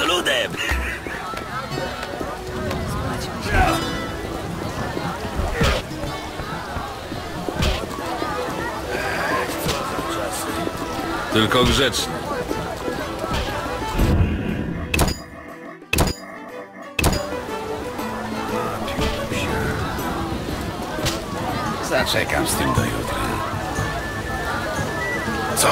krasnoludem! Tylko grzeczny. Zaczekam z tym do jutra. Co?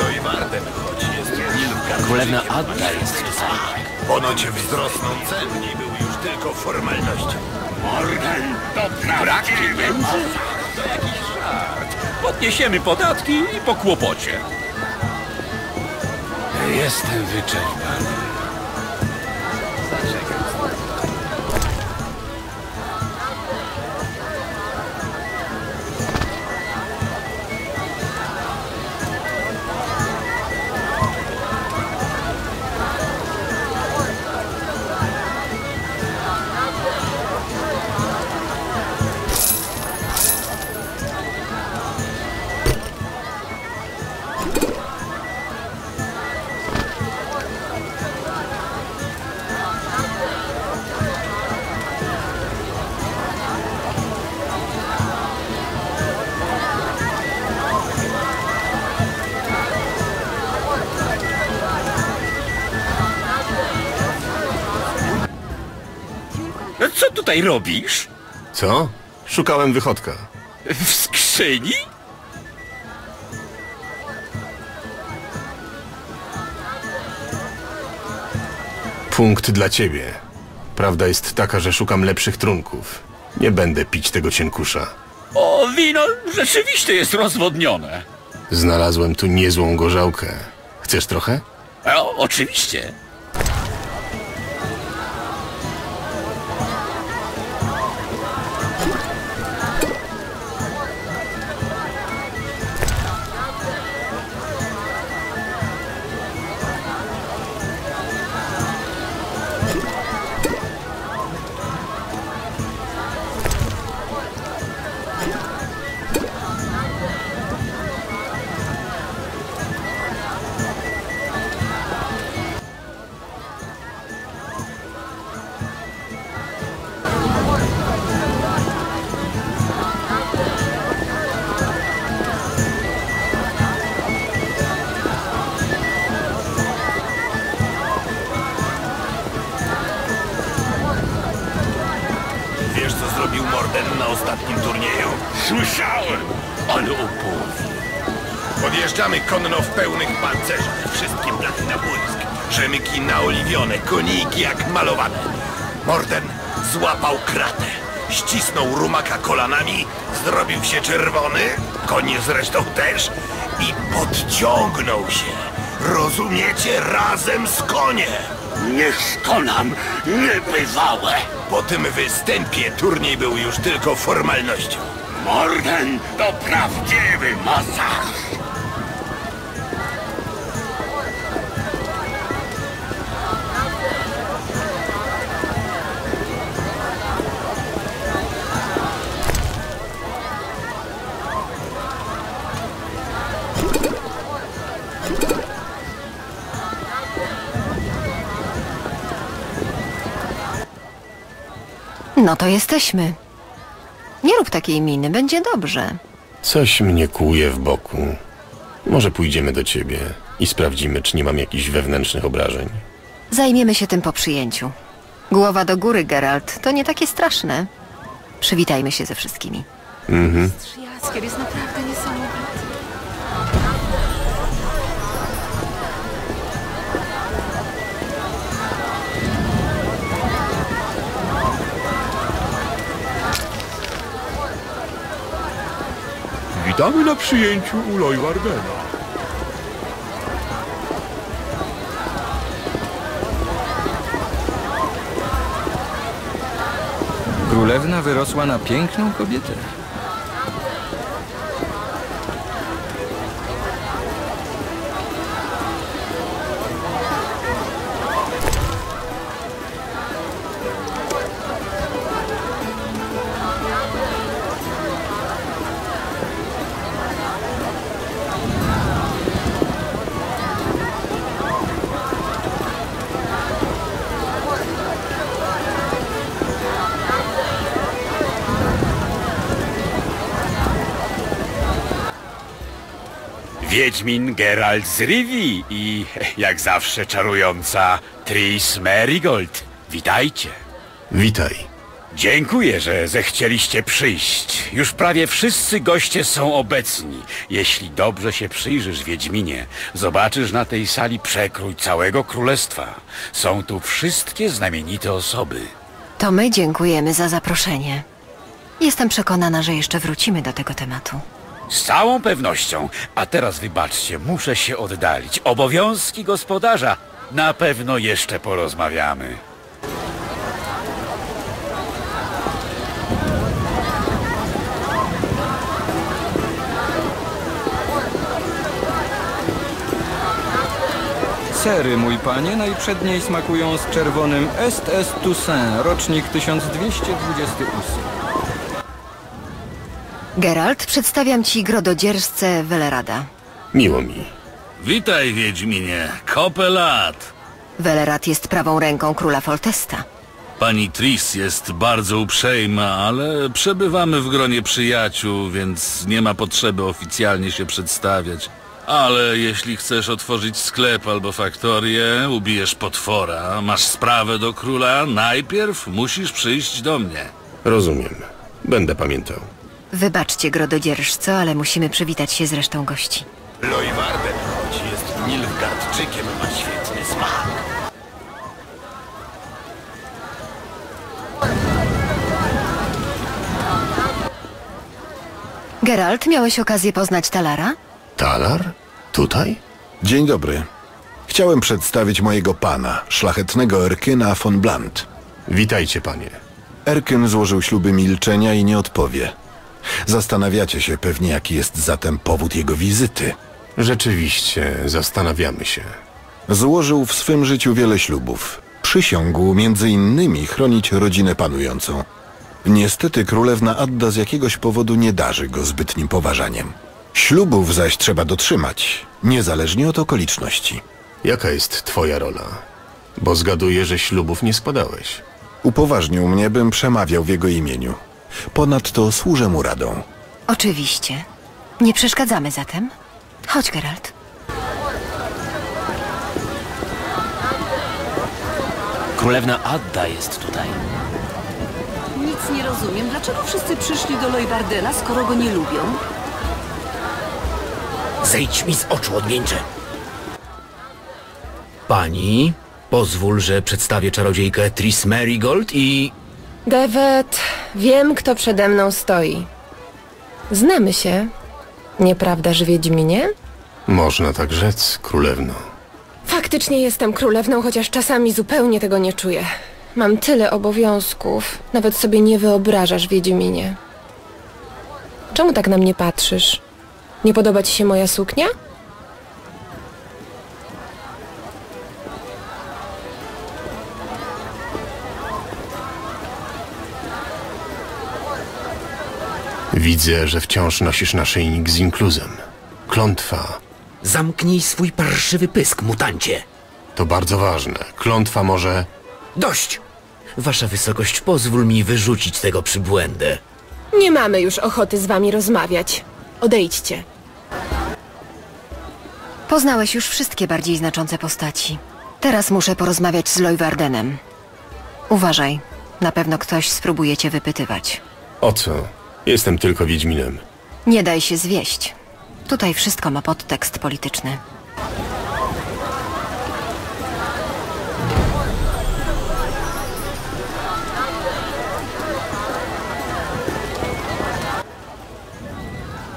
Lojvarden choć jest Nilgardczykiem. Królewna Adda jest tak. Ponoć wzrosną ceny był już tylko formalnością. Morgan, to brak pieniędzy? To jakiś żart. Podniesiemy podatki i po kłopocie. Jestem wyczerpany. Co tutaj robisz? Co? Szukałem wychodka. W skrzyni? Punkt dla ciebie. Prawda jest taka, że szukam lepszych trunków. Nie będę pić tego cienkusza. O, wino rzeczywiście jest rozwodnione. Znalazłem tu niezłą gorzałkę. Chcesz trochę? O, oczywiście. Konno w pełnych pancerzach, wszystkie blachy na błysk, rzemyki naoliwione, koniki jak malowane. Morden złapał kratę, ścisnął rumaka kolanami, zrobił się czerwony, konie zresztą też, i podciągnął się. Rozumiecie? Razem z koniem. Niech skonam niebywałe. Po tym występie turniej był już tylko formalnością. Morden to prawdziwy masaż. No to jesteśmy. Nie rób takiej miny, będzie dobrze. Coś mnie kłuje w boku. Może pójdziemy do ciebie i sprawdzimy, czy nie mam jakichś wewnętrznych obrażeń. Zajmiemy się tym po przyjęciu. Głowa do góry, Geralt. To nie takie straszne. Przywitajmy się ze wszystkimi. Mhm. Jaskier jest naprawdę niesamowity. Witamy na przyjęciu u Lojvardena. Królewna wyrosła na piękną kobietę. Wiedźmin Geralt z Rivii i, jak zawsze, czarująca Triss Merigold. Witajcie. Witaj. Dziękuję, że zechcieliście przyjść. Już prawie wszyscy goście są obecni. Jeśli dobrze się przyjrzysz, Wiedźminie, zobaczysz na tej sali przekrój całego królestwa. Są tu wszystkie znamienite osoby. To my dziękujemy za zaproszenie. Jestem przekonana, że jeszcze wrócimy do tego tematu. Z całą pewnością. A teraz wybaczcie, muszę się oddalić. Obowiązki gospodarza. Na pewno jeszcze porozmawiamy. Sery, mój panie, najprzedniej smakują z czerwonym Est-Est Toussaint, rocznik 1228. Geralt, przedstawiam ci grododzierżcę Velerada. Miło mi. Witaj, Wiedźminie. Kopę lat. Velerad jest prawą ręką króla Foltesta. Pani Triss jest bardzo uprzejma, ale przebywamy w gronie przyjaciół, więc nie ma potrzeby oficjalnie się przedstawiać. Ale jeśli chcesz otworzyć sklep albo faktorię, ubijesz potwora, masz sprawę do króla, najpierw musisz przyjść do mnie. Rozumiem. Będę pamiętał. Wybaczcie, grododzierżco, ale musimy przywitać się z resztą gości. Lojvarden, choć jest Nilgardczykiem, ma świetny smak. Geralt, miałeś okazję poznać Talara? Talar? Tutaj? Dzień dobry. Chciałem przedstawić mojego pana, szlachetnego Erkena von Blunt. Witajcie, panie. Erken złożył śluby milczenia i nie odpowie. Zastanawiacie się pewnie, jaki jest zatem powód jego wizyty. Rzeczywiście, zastanawiamy się. Złożył w swym życiu wiele ślubów. Przysiągł między innymi chronić rodzinę panującą. Niestety królewna Adda z jakiegoś powodu nie darzy go zbytnim poważaniem. Ślubów zaś trzeba dotrzymać, niezależnie od okoliczności. Jaka jest twoja rola? Bo zgaduję, że ślubów nie składałeś. Upoważnił mnie, bym przemawiał w jego imieniu. Ponadto służę mu radą. Oczywiście. Nie przeszkadzamy zatem. Chodź, Geralt. Królewna Adda jest tutaj. Nic nie rozumiem. Dlaczego wszyscy przyszli do Lojvardena, skoro go nie lubią? Zejdź mi z oczu, odmieńcze. Pani, pozwól, że przedstawię czarodziejkę Triss Merigold i... Dewet, wiem, kto przede mną stoi. Znamy się, nieprawdaż, Wiedźminie? Można tak rzec, królewno. Faktycznie jestem królewną, chociaż czasami zupełnie tego nie czuję. Mam tyle obowiązków, nawet sobie nie wyobrażasz, Wiedźminie. Czemu tak na mnie patrzysz? Nie podoba ci się moja suknia? Widzę, że wciąż nosisz naszyjnik z Inkluzem. Klątwa... Zamknij swój parszywy pysk, mutancie! To bardzo ważne. Klątwa może... Dość! Wasza wysokość, pozwól mi wyrzucić tego przybłędę. Nie mamy już ochoty z wami rozmawiać. Odejdźcie. Poznałeś już wszystkie bardziej znaczące postaci. Teraz muszę porozmawiać z Lojvardenem. Uważaj. Na pewno ktoś spróbuje cię wypytywać. O co? Jestem tylko Wiedźminem. Nie daj się zwieść. Tutaj wszystko ma podtekst polityczny.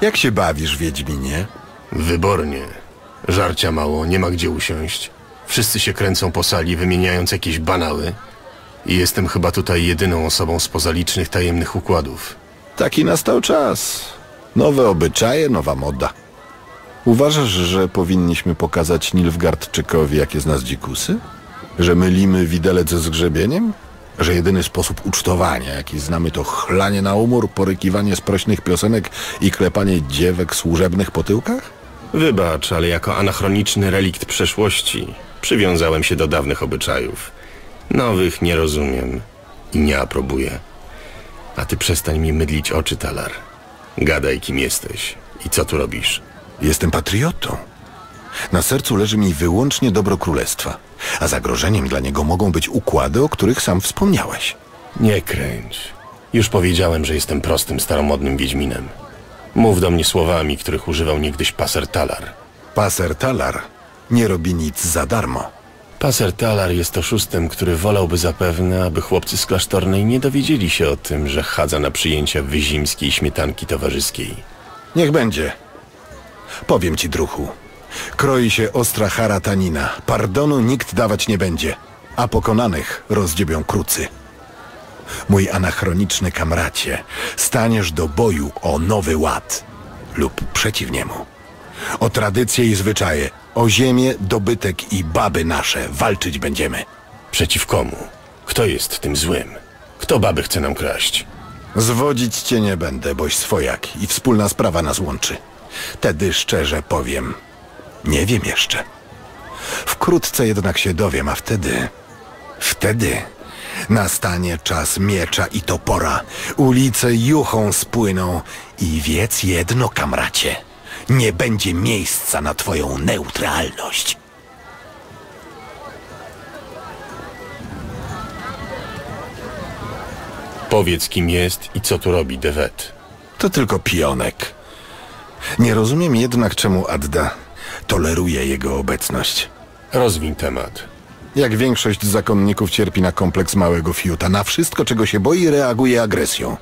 Jak się bawisz, Wiedźminie? Wybornie. Żarcia mało, nie ma gdzie usiąść. Wszyscy się kręcą po sali, wymieniając jakieś banały. I jestem chyba tutaj jedyną osobą spoza licznych tajemnych układów. Taki nastał czas. Nowe obyczaje, nowa moda. Uważasz, że powinniśmy pokazać Nilfgaardczykowi, jakie z nas dzikusy? Że mylimy widelec ze zgrzebieniem? Że jedyny sposób ucztowania, jaki znamy, to chlanie na umór, porykiwanie sprośnych piosenek i klepanie dziewek służebnych po tyłkach? Wybacz, ale jako anachroniczny relikt przeszłości przywiązałem się do dawnych obyczajów. Nowych nie rozumiem i nie aprobuję. A ty przestań mi mydlić oczy, Talar. Gadaj, kim jesteś i co tu robisz. Jestem patriotą. Na sercu leży mi wyłącznie dobro królestwa, a zagrożeniem dla niego mogą być układy, o których sam wspomniałeś. Nie kręć. Już powiedziałem, że jestem prostym, staromodnym wiedźminem. Mów do mnie słowami, których używał niegdyś Paser Talar. Paser Talar nie robi nic za darmo. Paser Talar jest oszustem, który wolałby zapewne, aby chłopcy z klasztornej nie dowiedzieli się o tym, że chadza na przyjęcia wyzimskiej śmietanki towarzyskiej. Niech będzie. Powiem ci, druhu. Kroi się ostra chara tanina. Pardonu nikt dawać nie będzie, a pokonanych rozdziebią krucy. Mój anachroniczny kamracie, staniesz do boju o nowy ład lub przeciw niemu. O tradycje i zwyczaje, o ziemię, dobytek i baby nasze walczyć będziemy. Przeciw komu? Kto jest tym złym? Kto baby chce nam kraść? Zwodzić cię nie będę, boś swojak i wspólna sprawa nas łączy. Tedy szczerze powiem, nie wiem jeszcze. Wkrótce jednak się dowiem, a wtedy nastanie czas miecza i topora. Ulice juchą spłyną i wiedz jedno, kamracie. Nie będzie miejsca na twoją neutralność. Powiedz, kim jest i co tu robi Dewet. To tylko pionek. Nie rozumiem jednak, czemu Adda toleruje jego obecność. Rozwiń temat. Jak większość zakonników cierpi na kompleks małego fiuta. Na wszystko, czego się boi, reaguje agresją.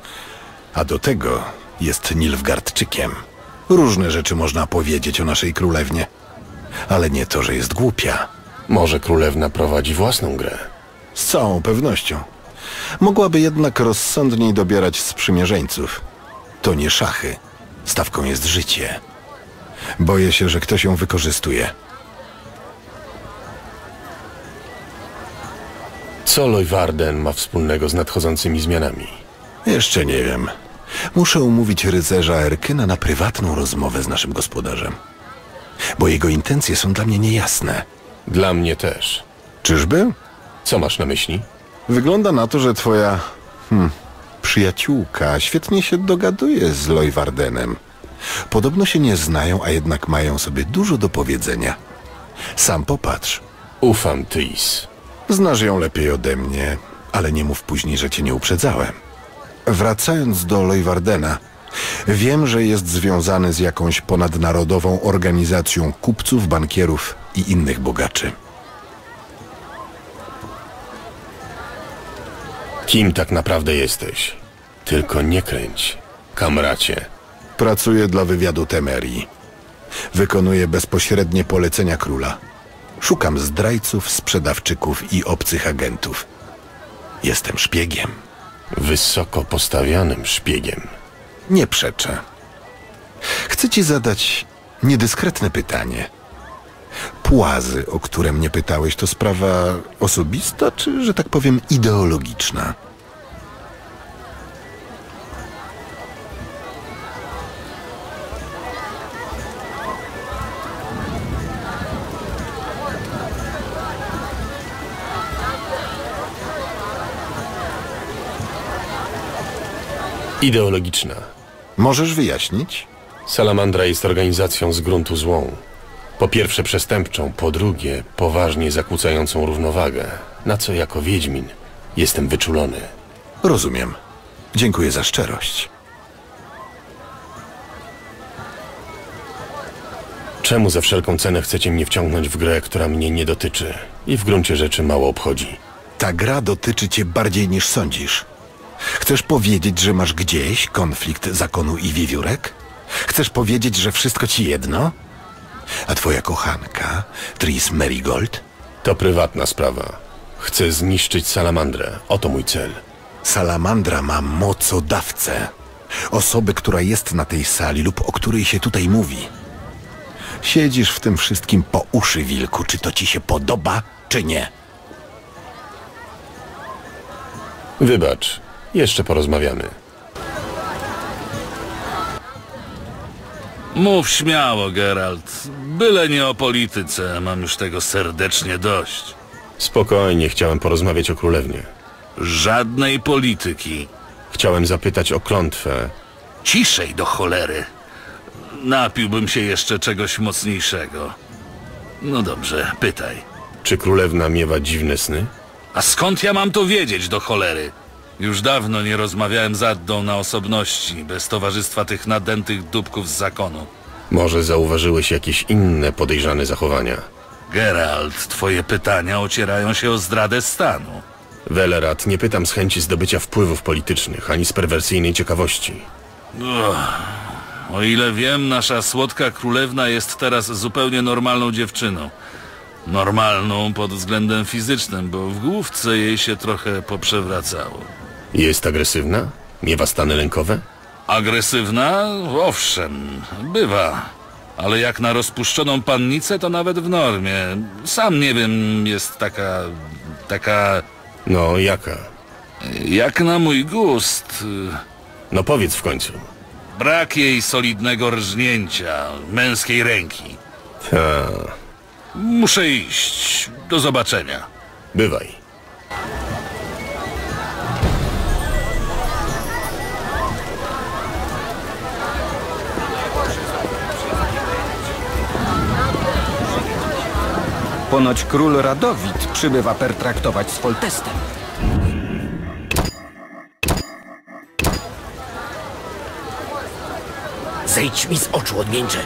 A do tego jest Nilgardczykiem. Różne rzeczy można powiedzieć o naszej królewnie. Ale nie to, że jest głupia. Może królewna prowadzi własną grę? Z całą pewnością. Mogłaby jednak rozsądniej dobierać sprzymierzeńców. To nie szachy. Stawką jest życie. Boję się, że ktoś ją wykorzystuje. Co Lojvarden ma wspólnego z nadchodzącymi zmianami? Jeszcze nie wiem. Muszę umówić rycerza Erkena na prywatną rozmowę z naszym gospodarzem. Bo jego intencje są dla mnie niejasne. Dla mnie też. Czyżby? Co masz na myśli? Wygląda na to, że twoja... przyjaciółka świetnie się dogaduje z Lojvardenem. Podobno się nie znają, a jednak mają sobie dużo do powiedzenia. Sam popatrz. Ufam, Triss. Znasz ją lepiej ode mnie, ale nie mów później, że cię nie uprzedzałem. Wracając do Lojvardena, wiem, że jest związany z jakąś ponadnarodową organizacją kupców, bankierów i innych bogaczy. Kim tak naprawdę jesteś? Tylko nie kręć, kamracie. Pracuję dla wywiadu Temerii. Wykonuję bezpośrednie polecenia króla. Szukam zdrajców, sprzedawczyków i obcych agentów. Jestem szpiegiem. Wysoko postawionym szpiegiem. Nie przeczę. Chcę ci zadać niedyskretne pytanie. Płazy, o które mnie pytałeś, to sprawa osobista, czy, że tak powiem, ideologiczna? Ideologiczna. Możesz wyjaśnić? Salamandra jest organizacją z gruntu złą. Po pierwsze przestępczą, po drugie poważnie zakłócającą równowagę, na co jako wiedźmin jestem wyczulony. Rozumiem. Dziękuję za szczerość. Czemu za wszelką cenę chcecie mnie wciągnąć w grę, która mnie nie dotyczy i w gruncie rzeczy mało obchodzi? Ta gra dotyczy cię bardziej niż sądzisz. Chcesz powiedzieć, że masz gdzieś konflikt zakonu i wiewiórek? Chcesz powiedzieć, że wszystko ci jedno? A twoja kochanka, Triss Merigold? To prywatna sprawa. Chcę zniszczyć Salamandrę. Oto mój cel. Salamandra ma mocodawcę. Osoby, która jest na tej sali lub o której się tutaj mówi. Siedzisz w tym wszystkim po uszy, wilku. Czy to ci się podoba, czy nie? Wybacz. Jeszcze porozmawiamy. Mów śmiało, Geralt. Byle nie o polityce. Mam już tego serdecznie dość. Spokojnie, chciałem porozmawiać o królewnie. Żadnej polityki. Chciałem zapytać o klątwę. Ciszej do cholery. Napiłbym się jeszcze czegoś mocniejszego. No dobrze, pytaj. Czy królewna miewa dziwne sny? A skąd ja mam to wiedzieć, do cholery? Już dawno nie rozmawiałem z Addą na osobności, bez towarzystwa tych nadętych dupków z zakonu. Może zauważyłeś jakieś inne podejrzane zachowania? Geralt, twoje pytania ocierają się o zdradę stanu. Velerad, nie pytam z chęci zdobycia wpływów politycznych, ani z perwersyjnej ciekawości. O ile wiem, nasza słodka królewna jest teraz zupełnie normalną dziewczyną. Normalną pod względem fizycznym, bo w główce jej się trochę poprzewracało. Jest agresywna? Miewa stany lękowe? Agresywna? Owszem, bywa. Ale jak na rozpuszczoną pannicę, to nawet w normie. Sam nie wiem, jest taka... No, jaka? Jak na mój gust... No powiedz w końcu. Brak jej solidnego rżnięcia, męskiej ręki. Ta. Muszę iść. Do zobaczenia. Bywaj. Ponoć król Radovid przybywa pertraktować z Foltestem. Zejdź mi z oczu, odmieńcze.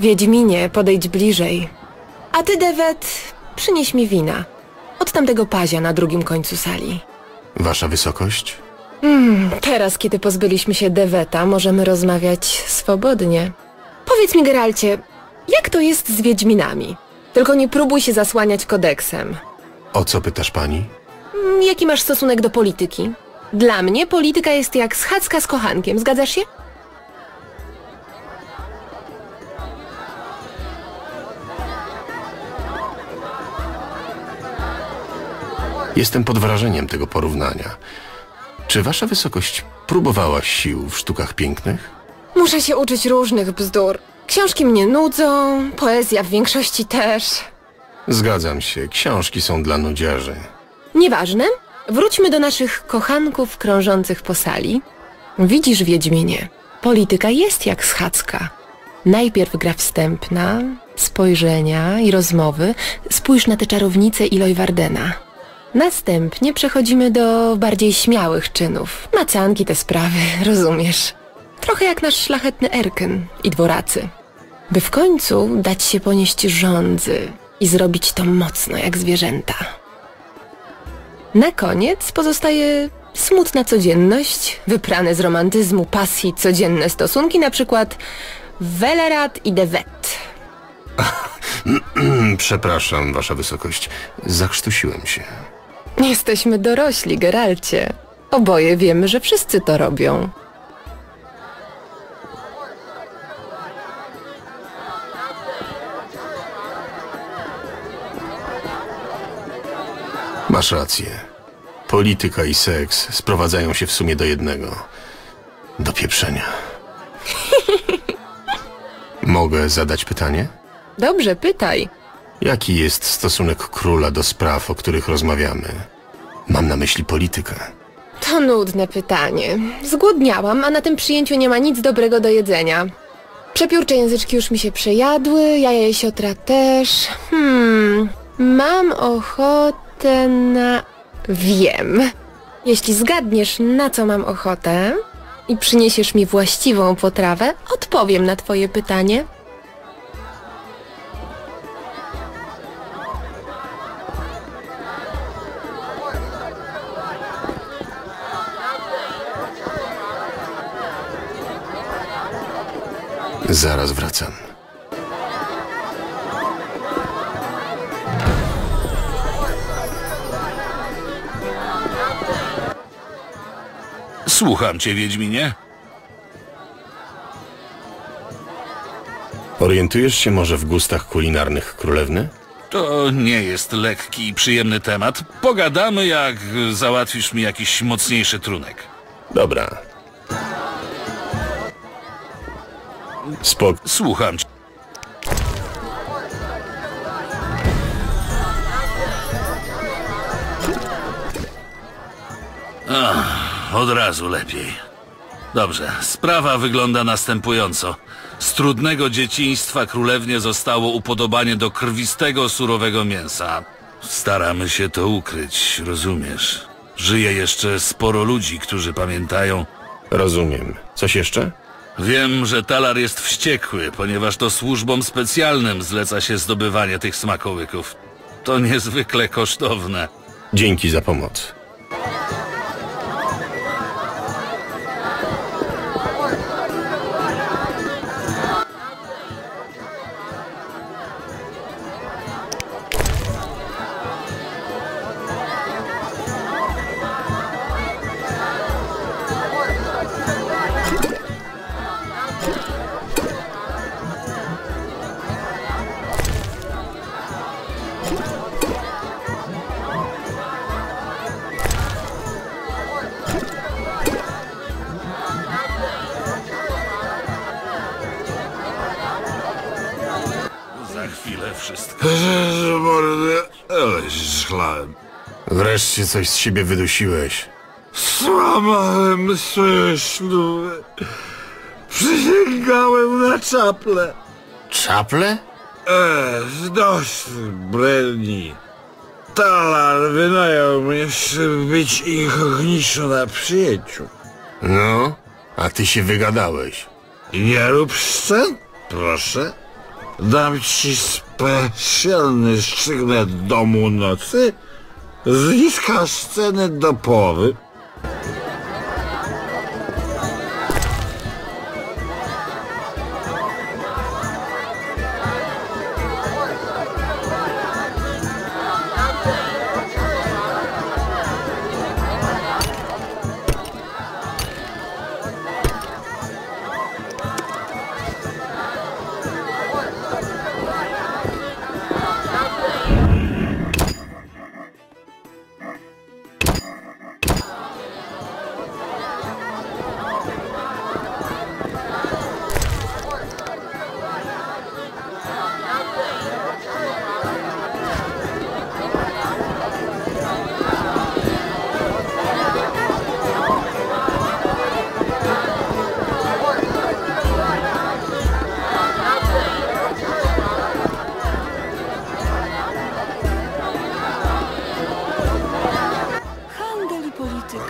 Wiedźminie, podejdź bliżej. A ty, Dewet, przynieś mi wina. Od tamtego pazia na drugim końcu sali. Wasza wysokość? Teraz, kiedy pozbyliśmy się Deweta, możemy rozmawiać swobodnie. Powiedz mi, Geralcie, jak to jest z Wiedźminami? Tylko nie próbuj się zasłaniać kodeksem. O co pytasz, pani? Jaki masz stosunek do polityki? Dla mnie polityka jest jak schadzka z kochankiem, zgadzasz się? Jestem pod wrażeniem tego porównania. Czy wasza wysokość próbowała sił w sztukach pięknych? Muszę się uczyć różnych bzdur. Książki mnie nudzą, poezja w większości też. Zgadzam się, książki są dla nudziarzy. Nieważne. Wróćmy do naszych kochanków krążących po sali. Widzisz, Wiedźminie, polityka jest jak schadzka. Najpierw gra wstępna, spojrzenia i rozmowy. Spójrz na te czarownice i Lojvardena. Następnie przechodzimy do bardziej śmiałych czynów. Macanki, te sprawy, rozumiesz? Trochę jak nasz szlachetny Erken i dworacy. By w końcu dać się ponieść żądzy i zrobić to mocno jak zwierzęta. Na koniec pozostaje smutna codzienność, wyprane z romantyzmu, pasji, codzienne stosunki, na przykład Velerad i Dewet. Przepraszam, wasza wysokość. Zakrztusiłem się. Jesteśmy dorośli, Geralcie. Oboje wiemy, że wszyscy to robią. Masz rację. Polityka i seks sprowadzają się w sumie do jednego. Do pieprzenia. Mogę zadać pytanie? Dobrze, pytaj. Jaki jest stosunek króla do spraw, o których rozmawiamy? Mam na myśli politykę. To nudne pytanie. Zgłodniałam, a na tym przyjęciu nie ma nic dobrego do jedzenia. Przepiórcze języczki już mi się przejadły, jaja jesiotra też. Mam ochotę na... Wiem. Jeśli zgadniesz, na co mam ochotę i przyniesiesz mi właściwą potrawę, odpowiem na twoje pytanie. Zaraz wracam. Słucham cię, Wiedźminie. Orientujesz się może w gustach kulinarnych królewny? To nie jest lekki i przyjemny temat. Pogadamy, jak załatwisz mi jakiś mocniejszy trunek. Dobra. Słucham cię. Od razu lepiej. Dobrze, sprawa wygląda następująco. Z trudnego dzieciństwa królewnie zostało upodobanie do krwistego, surowego mięsa. Staramy się to ukryć, rozumiesz? Żyje jeszcze sporo ludzi, którzy pamiętają... Rozumiem. Coś jeszcze? Wiem, że Talar jest wściekły, ponieważ to służbom specjalnym zleca się zdobywanie tych smakołyków. To niezwykle kosztowne. Dzięki za pomoc. Wreszcie coś z siebie wydusiłeś. Złamałem swoje sznury. Przysięgałem na czaple. Czaple? Dość bredni. Talar wynajął mnie, żeby być incognito na przyjęciu. No, a ty się wygadałeś. Nie rób scen, proszę. Dam ci specjalny sygnet domu nocy. Zniżka sceny do połowy.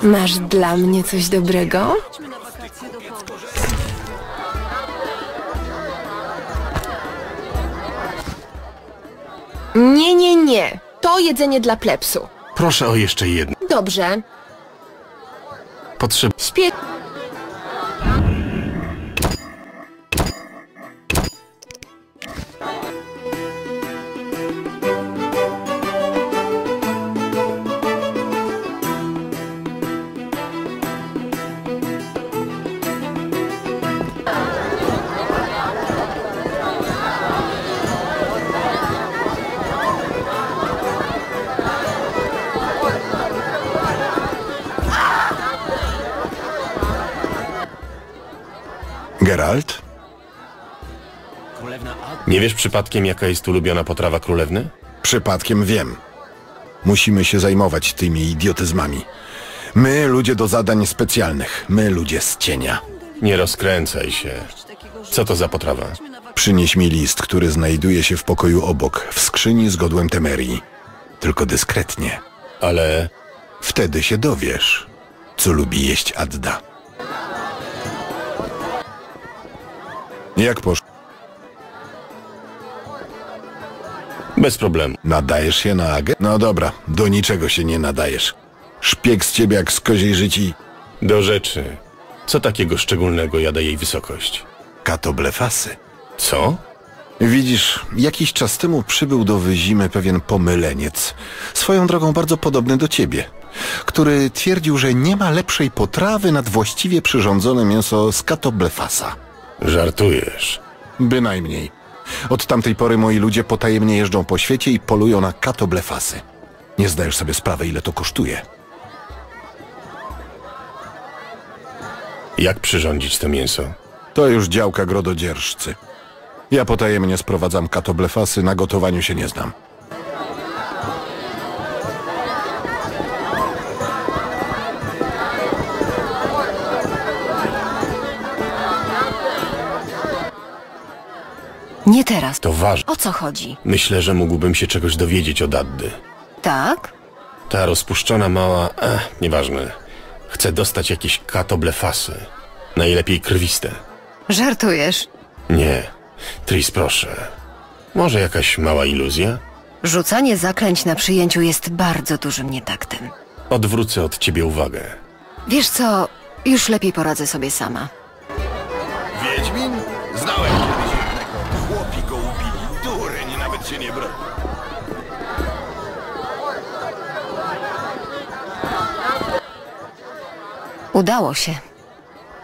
Masz dla mnie coś dobrego? Nie, nie, nie. To jedzenie dla plebsu. Proszę o jeszcze jedno. Dobrze. Potrzeb... Śpię... Geralt? Nie wiesz przypadkiem, jaka jest ulubiona potrawa królewny? Przypadkiem wiem. Musimy się zajmować tymi idiotyzmami. My, ludzie do zadań specjalnych. My, ludzie z cienia. Nie rozkręcaj się. Co to za potrawa? Przynieś mi list, który znajduje się w pokoju obok, w skrzyni z godłem Temerii. Tylko dyskretnie. Ale... Wtedy się dowiesz, co lubi jeść Adda. Jak poszło? Bez problemu. Nadajesz się na agę? No dobra, do niczego się nie nadajesz. Szpieg z ciebie jak z koziej życi. Do rzeczy. Co takiego szczególnego jada jej wysokość? Katoblefasy. Co? Widzisz, jakiś czas temu przybył do Wyzimy pewien pomyleniec. Swoją drogą bardzo podobny do ciebie. Który twierdził, że nie ma lepszej potrawy nad właściwie przyrządzone mięso z katoblefasa. Żartujesz. Bynajmniej. Od tamtej pory moi ludzie potajemnie jeżdżą po świecie i polują na katoblefasy. Nie zdajesz sobie sprawy, ile to kosztuje. Jak przyrządzić to mięso? To już działka grododzierżcy. Ja potajemnie sprowadzam katoblefasy, na gotowaniu się nie znam. Nie teraz. To ważne. O co chodzi? Myślę, że mógłbym się czegoś dowiedzieć od Addy. Tak? Ta rozpuszczona mała... nieważne. Chcę dostać jakieś katoblefasy. Najlepiej krwiste. Żartujesz? Nie. Triss, proszę. Może jakaś mała iluzja? Rzucanie zaklęć na przyjęciu jest bardzo dużym nietaktem. Odwrócę od ciebie uwagę. Wiesz co? Już lepiej poradzę sobie sama. Wiedźmin? Znałem kiedyś jednego. Chłopi go ubili. Dureń nawet się nie broni. Udało się.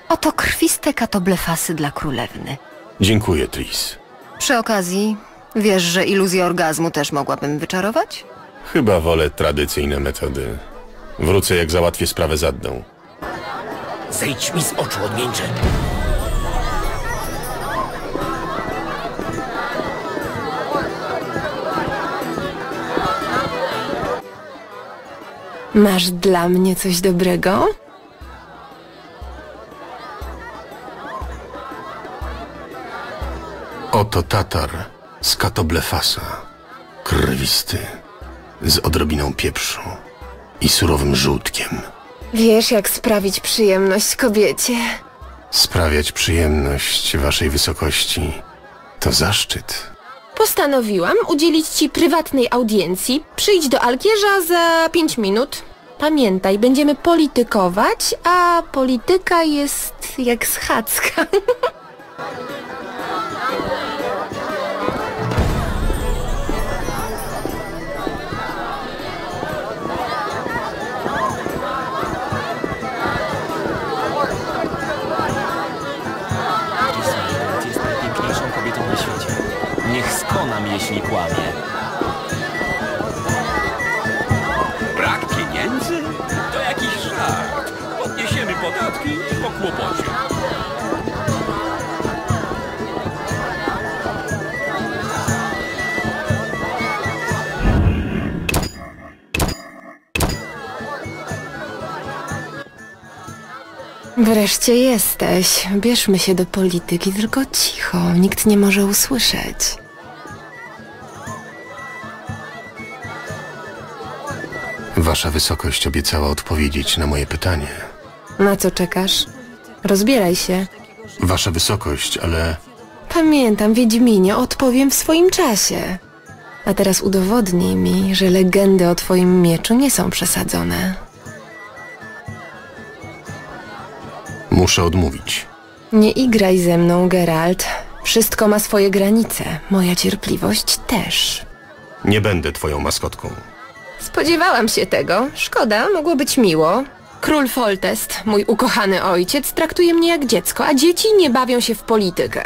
Oto krwiste katoblefasy dla królewny. Dziękuję, Triss. Przy okazji, wiesz, że iluzję orgazmu też mogłabym wyczarować? Chyba wolę tradycyjne metody. Wrócę, jak załatwię sprawę z Addą. Zejdź mi z oczu, odmieńcze. Masz dla mnie coś dobrego? Oto tatar z katoblefasa. Krwisty. Z odrobiną pieprzu. I surowym żółtkiem. Wiesz, jak sprawić przyjemność kobiecie? Sprawiać przyjemność waszej wysokości to zaszczyt. Postanowiłam udzielić ci prywatnej audiencji. Przyjdź do Alkierza za 5 minut. Pamiętaj, będziemy politykować, a polityka jest jak schadzka. Jeśli kłamie. Brak pieniędzy? To jakiś żart. Podniesiemy podatki i po kłopocie. Wreszcie jesteś. Bierzmy się do polityki, tylko cicho. Nikt nie może usłyszeć. Wasza wysokość obiecała odpowiedzieć na moje pytanie. Na co czekasz? Rozbieraj się. Wasza wysokość, ale... Pamiętam, Wiedźminie, odpowiem w swoim czasie. A teraz udowodnij mi, że legendy o twoim mieczu nie są przesadzone. Muszę odmówić. Nie igraj ze mną, Geralt. Wszystko ma swoje granice. Moja cierpliwość też. Nie będę twoją maskotką. Spodziewałam się tego. Szkoda, mogło być miło. Król Foltest, mój ukochany ojciec, traktuje mnie jak dziecko, a dzieci nie bawią się w politykę.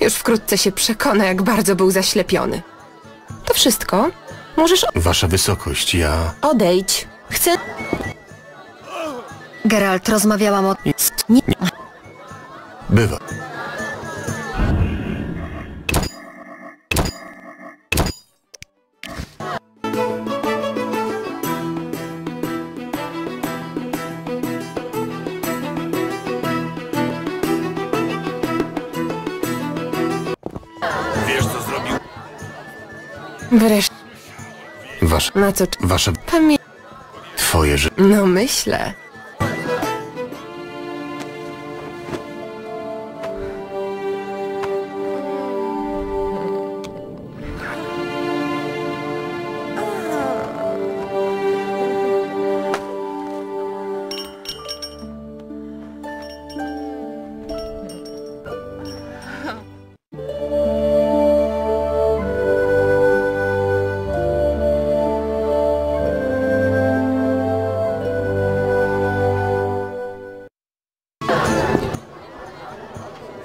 Już wkrótce się przekona, jak bardzo był zaślepiony. To wszystko. Możesz... Wasza wysokość, ja... Odejdź. Chcę... Geralt, rozmawiałam o... Bywa. Wreszcie... Wasz... Na co... Wasze... Pamię... Twoje życie... No myślę...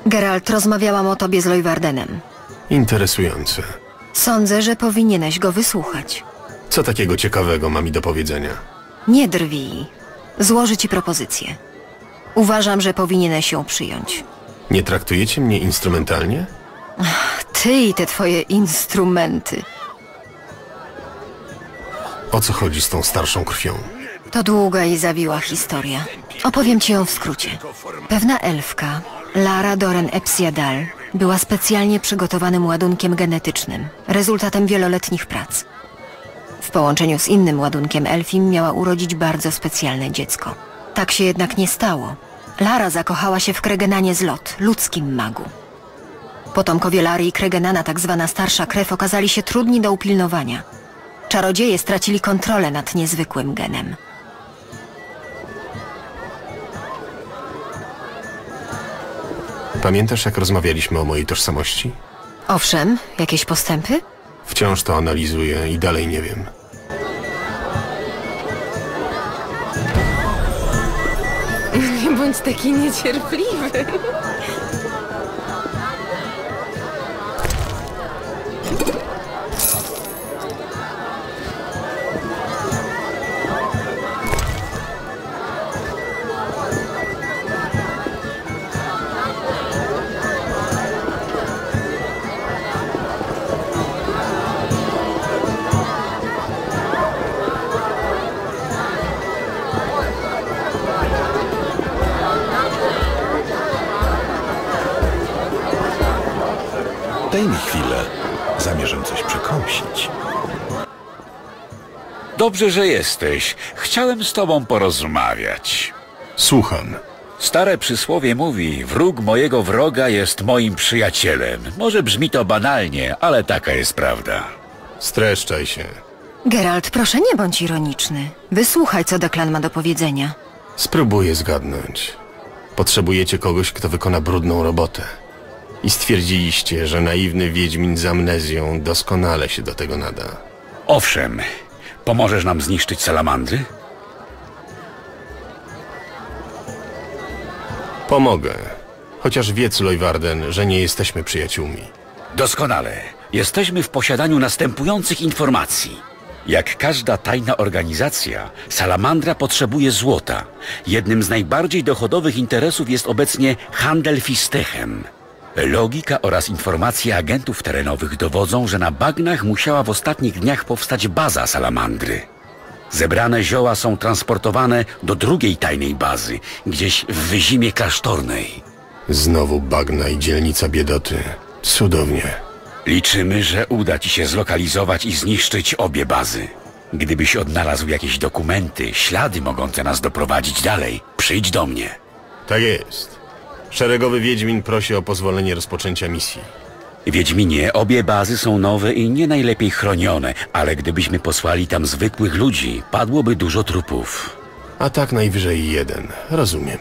Geralt, rozmawiałam o tobie z Lojvardenem. Interesujące. Sądzę, że powinieneś go wysłuchać. Co takiego ciekawego ma mi do powiedzenia? Nie drwij. Złożę ci propozycję. Uważam, że powinieneś ją przyjąć. Nie traktujecie mnie instrumentalnie? Ach, ty i te twoje instrumenty. O co chodzi z tą starszą krwią? To długa i zawiła historia. Opowiem ci ją w skrócie. Pewna elfka... Lara Doren Epsiadal była specjalnie przygotowanym ładunkiem genetycznym, rezultatem wieloletnich prac. W połączeniu z innym ładunkiem elfim miała urodzić bardzo specjalne dziecko. Tak się jednak nie stało. Lara zakochała się w Kregenanie z Lot, ludzkim magu. Potomkowie Lary i Kregenana, tak zwana starsza krew, okazali się trudni do upilnowania. Czarodzieje stracili kontrolę nad niezwykłym genem. Pamiętasz, jak rozmawialiśmy o mojej tożsamości? Owszem, jakieś postępy? Wciąż to analizuję i dalej nie wiem. Nie bądź taki niecierpliwy. Daj mi chwilę. Zamierzam coś przekąsić. Dobrze, że jesteś. Chciałem z tobą porozmawiać. Słucham. Stare przysłowie mówi, wróg mojego wroga jest moim przyjacielem. Może brzmi to banalnie, ale taka jest prawda. Streszczaj się. Geralt, proszę nie bądź ironiczny. Wysłuchaj, co Declan ma do powiedzenia. Spróbuję zgadnąć. Potrzebujecie kogoś, kto wykona brudną robotę. I stwierdziliście, że naiwny wiedźmin z amnezją doskonale się do tego nada. Owszem. Pomożesz nam zniszczyć salamandry? Pomogę. Chociaż wiedz, Lojvarden, że nie jesteśmy przyjaciółmi. Doskonale. Jesteśmy w posiadaniu następujących informacji. Jak każda tajna organizacja, Salamandra potrzebuje złota. Jednym z najbardziej dochodowych interesów jest obecnie handel Fistechem. Logika oraz informacje agentów terenowych dowodzą, że na bagnach musiała w ostatnich dniach powstać baza salamandry. Zebrane zioła są transportowane do drugiej tajnej bazy, gdzieś w wyzimie klasztornej. Znowu bagna i dzielnica biedoty. Cudownie. Liczymy, że uda ci się zlokalizować i zniszczyć obie bazy. Gdybyś odnalazł jakieś dokumenty, ślady mogące nas doprowadzić dalej, przyjdź do mnie. Tak jest. Szeregowy Wiedźmin prosi o pozwolenie rozpoczęcia misji. Wiedźminie, obie bazy są nowe i nie najlepiej chronione, ale gdybyśmy posłali tam zwykłych ludzi, padłoby dużo trupów. A tak najwyżej jeden, rozumiem.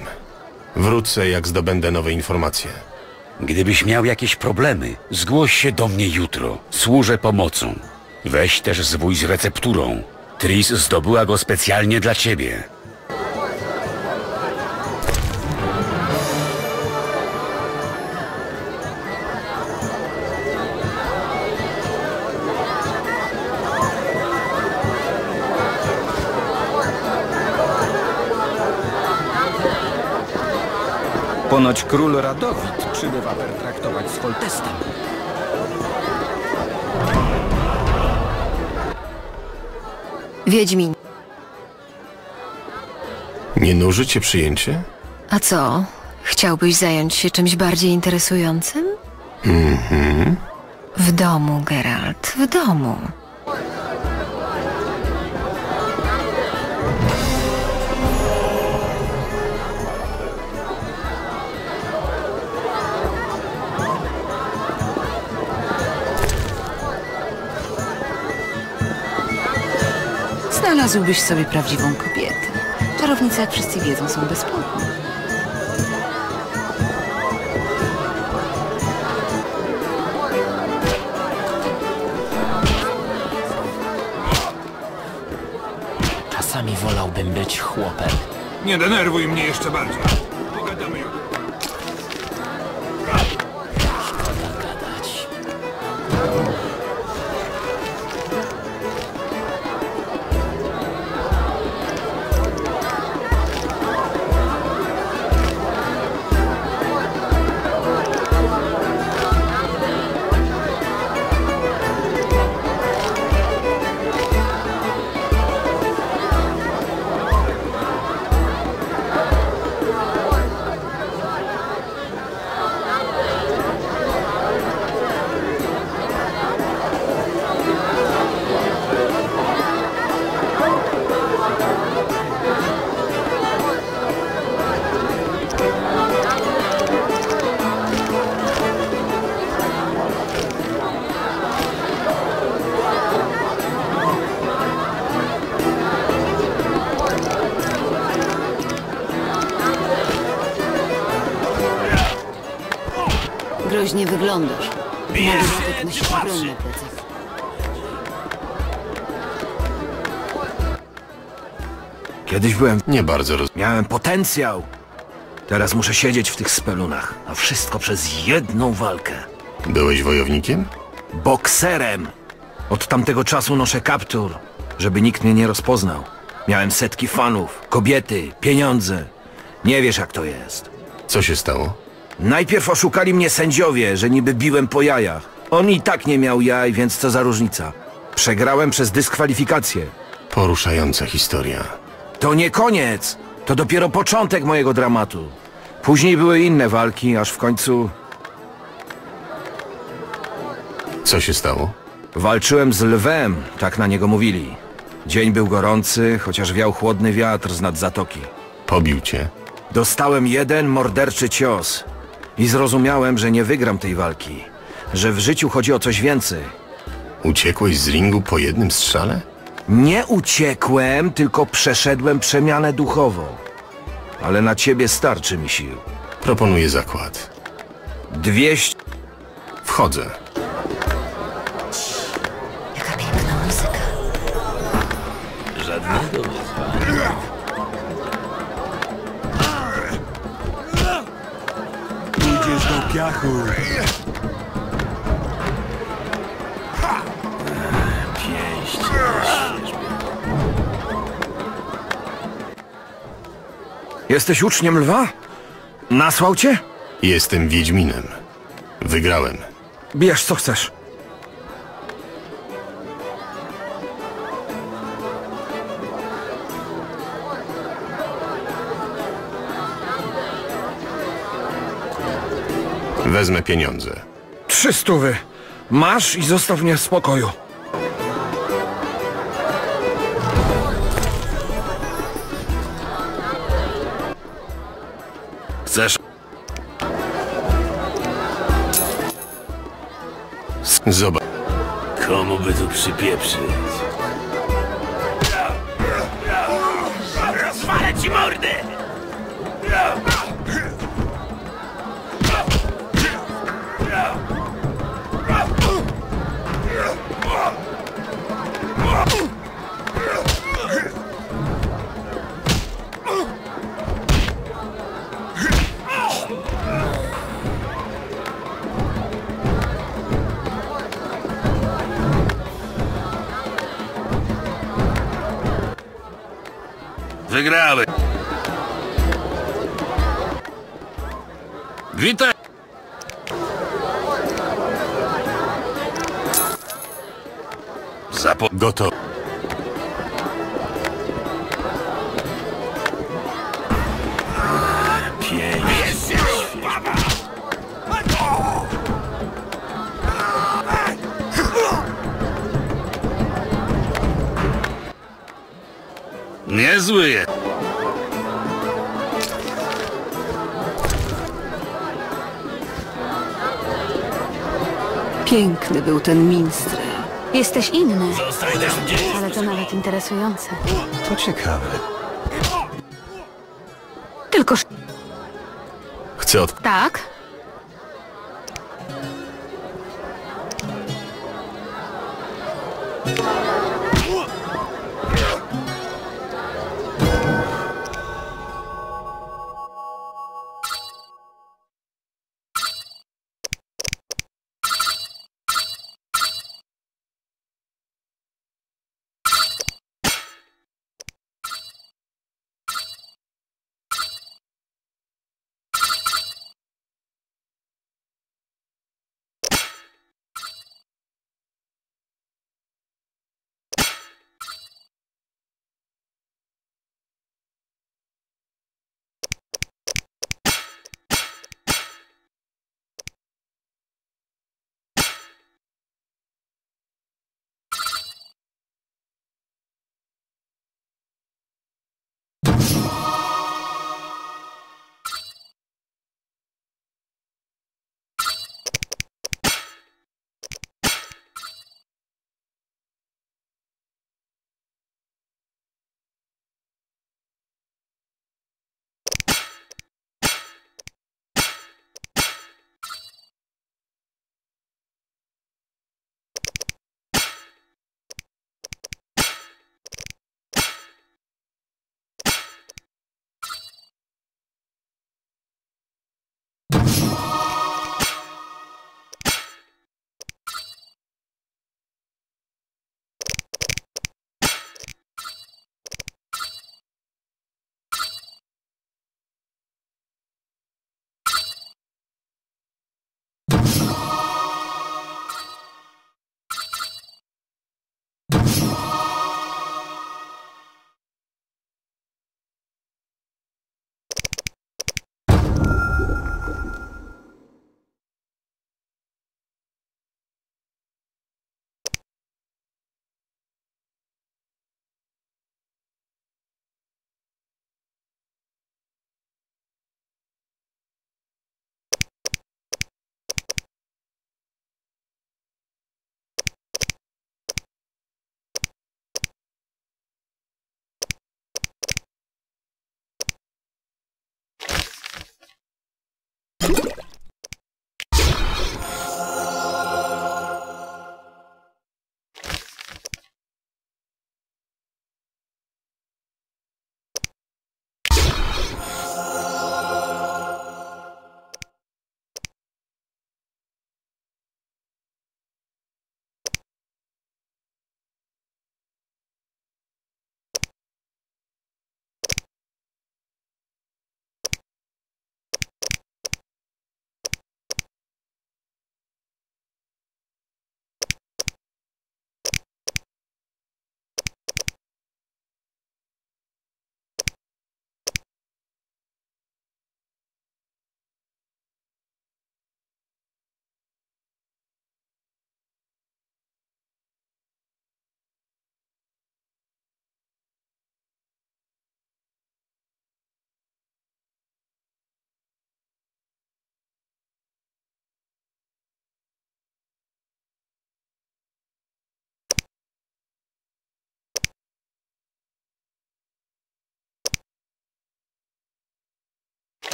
Wrócę, jak zdobędę nowe informacje. Gdybyś miał jakieś problemy, zgłoś się do mnie jutro. Służę pomocą. Weź też zwój z recepturą. Triss zdobyła go specjalnie dla ciebie. Ponoć król Radovid przybywa pertraktować z Foltestem. Wiedźmin. Nie nuży cię przyjęcie? A co? Chciałbyś zająć się czymś bardziej interesującym? W domu, Geralt, w domu. Znalazłbyś sobie prawdziwą kobietę. Czarownice, jak wszyscy wiedzą, są bezpłodne. Czasami wolałbym być chłopem. Nie denerwuj mnie jeszcze bardziej. Pogadamy już. Szkoda gadać. groźnie wyglądasz. Możesz tak nosić broń na plecach. Kiedyś byłem... Nie bardzo rozumiałem. Miałem potencjał. Teraz muszę siedzieć w tych spelunach. A wszystko przez jedną walkę. Byłeś wojownikiem? Bokserem. Od tamtego czasu noszę kaptur, żeby nikt mnie nie rozpoznał. Miałem setki fanów, kobiety, pieniądze. Nie wiesz, jak to jest. Co się stało? Najpierw oszukali mnie sędziowie, że niby biłem po jajach. On i tak nie miał jaj, więc co za różnica. Przegrałem przez dyskwalifikację. Poruszająca historia. To nie koniec! To dopiero początek mojego dramatu. Później były inne walki, aż w końcu... Co się stało? Walczyłem z lwem, tak na niego mówili. Dzień był gorący, chociaż wiał chłodny wiatr znad zatoki. Pobił cię? Dostałem jeden morderczy cios. I zrozumiałem, że nie wygram tej walki. Że w życiu chodzi o coś więcej. Uciekłeś z ringu po jednym strzale? Nie uciekłem, tylko przeszedłem przemianę duchową. Ale na ciebie starczy mi sił. Proponuję zakład. 200... Wchodzę. Jaka piękna muzyka. Żadnego wyzwania. Idziesz do piachu. Jesteś uczniem lwa? Nasłał cię? Jestem Wiedźminem. Wygrałem. Bierz co chcesz. Wezmę pieniądze. 300 zł. Masz i zostaw mnie w spokoju. Zobacz. Komu by tu przypieprzyć? Rozwalę ci mordę! Wygrałeś. Witaj. Gotow. Niezły jest. Piękny był ten minstrel. Jesteś inny. Ale to nawet interesujące. To ciekawe. Tylko... Chcę od... Tak?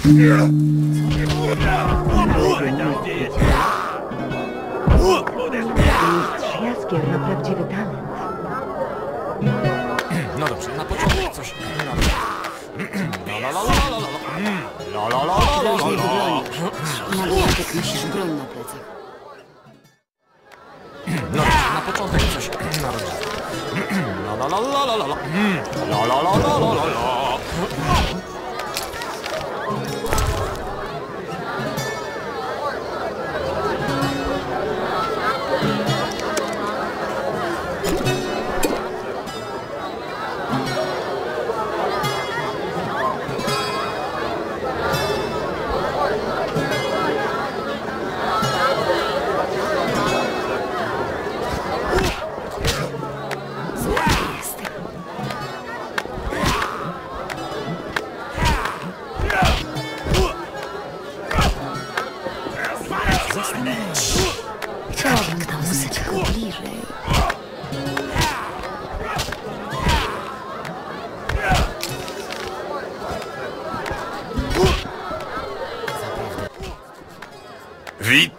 Jaskier ma prawdziwy talent. No dobrze, na początek coś... Marlatek, musisz broń na plecach. No dobrze, na początek coś...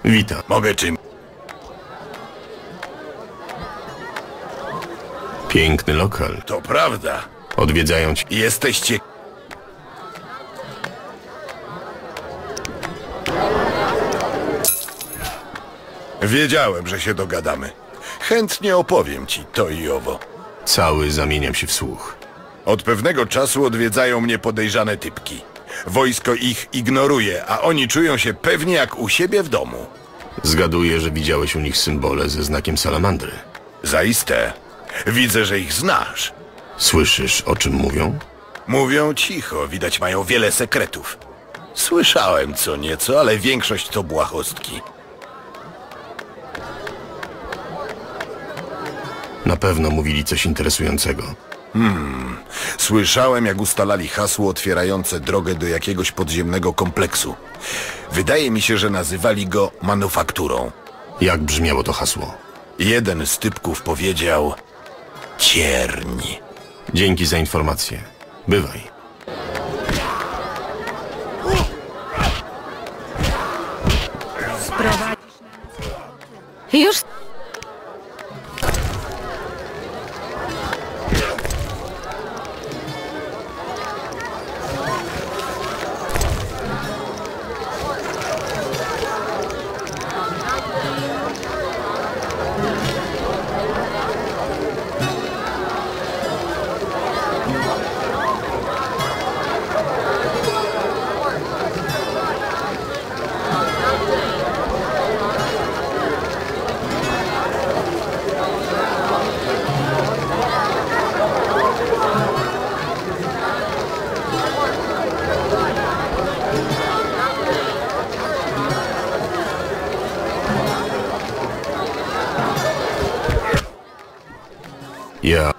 Witam. Mogę czym? Piękny lokal. To prawda. Odwiedzają cię. Jesteście... Wiedziałem, że się dogadamy. Chętnie opowiem ci to i owo. Cały zamieniam się w słuch. Od pewnego czasu odwiedzają mnie podejrzane typki. Wojsko ich ignoruje, a oni czują się pewnie jak u siebie w domu. Zgaduję, że widziałeś u nich symbole ze znakiem salamandry. Zaiste. Widzę, że ich znasz. Słyszysz, o czym mówią? Mówią cicho, widać mają wiele sekretów. Słyszałem co nieco, ale większość to błahostki. Na pewno mówili coś interesującego. Słyszałem, jak ustalali hasło otwierające drogę do jakiegoś podziemnego kompleksu. Wydaje mi się, że nazywali go manufakturą. Jak brzmiało to hasło? Jeden z typków powiedział... Cierń. Dzięki za informację. Bywaj. Już...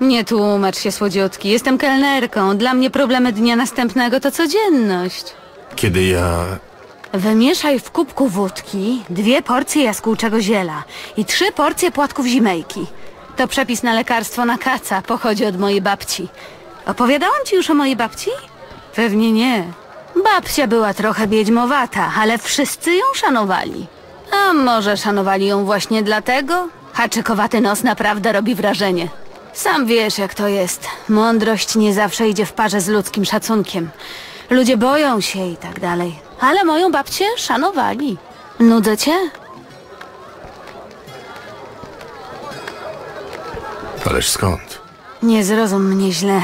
Nie tłumacz się, słodziutki. Jestem kelnerką. Dla mnie problemy dnia następnego to codzienność. Kiedy ja... Wymieszaj w kubku wódki 2 porcje jaskółczego ziela i 3 porcje płatków zimejki. To przepis na lekarstwo na kaca. Pochodzi od mojej babci. Opowiadałam ci już o mojej babci? Pewnie nie. Babcia była trochę wiedźmowata, ale wszyscy ją szanowali. A może szanowali ją właśnie dlatego? Haczykowaty nos naprawdę robi wrażenie. Sam wiesz, jak to jest. Mądrość nie zawsze idzie w parze z ludzkim szacunkiem. Ludzie boją się i tak dalej. Ale moją babcię szanowali. Nudzę cię? Ależ skąd? Nie zrozum mnie źle.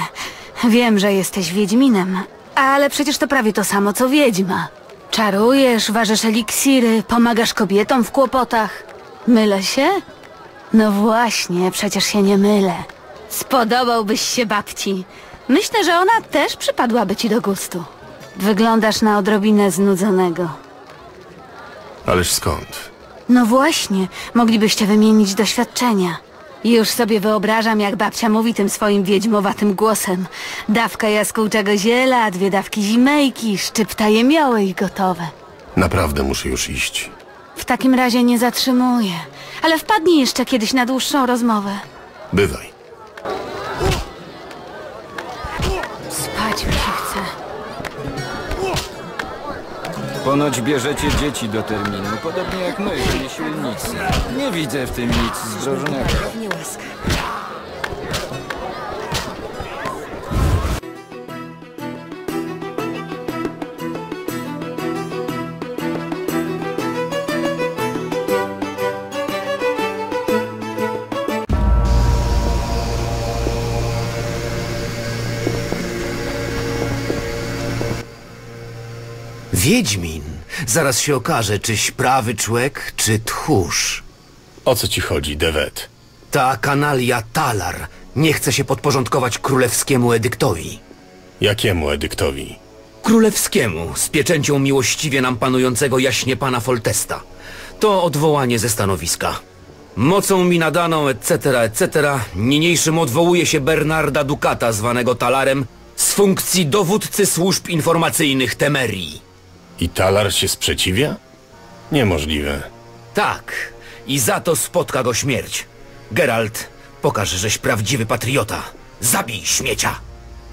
Wiem, że jesteś wiedźminem. Ale przecież to prawie to samo, co wiedźma. Czarujesz, ważysz eliksiry, pomagasz kobietom w kłopotach. Mylę się? No właśnie, przecież się nie mylę. Spodobałbyś się babci. Myślę, że ona też przypadłaby ci do gustu. Wyglądasz na odrobinę znudzonego. Ależ skąd? No właśnie, moglibyście wymienić doświadczenia. Już sobie wyobrażam, jak babcia mówi tym swoim wiedźmowatym głosem. Dawka jaskółczego ziela, 2 dawki zimejki, szczypta jemioły i gotowe. Naprawdę muszę już iść. W takim razie nie zatrzymuję, ale wpadnij jeszcze kiedyś na dłuższą rozmowę. Bywaj. Spać mi się chce. Ponoć bierzecie dzieci do terminu, podobnie jak my, czyli silnicy. Nie widzę w tym nic zdrożnego. Wiedźmin. Zaraz się okaże, czyś prawy człek, czy tchórz. O co ci chodzi, Dewet? Ta kanalia Talar nie chce się podporządkować królewskiemu edyktowi. Jakiemu edyktowi? Królewskiemu, z pieczęcią miłościwie nam panującego jaśnie pana Foltesta. To odwołanie ze stanowiska. Mocą mi nadaną, etc., etc., niniejszym odwołuje się Bernarda Ducata, zwanego Talarem, z funkcji dowódcy służb informacyjnych Temerii. I Talar się sprzeciwia? Niemożliwe. Tak. I za to spotka go śmierć. Geralt, pokaż, żeś prawdziwy patriota. Zabij śmiecia!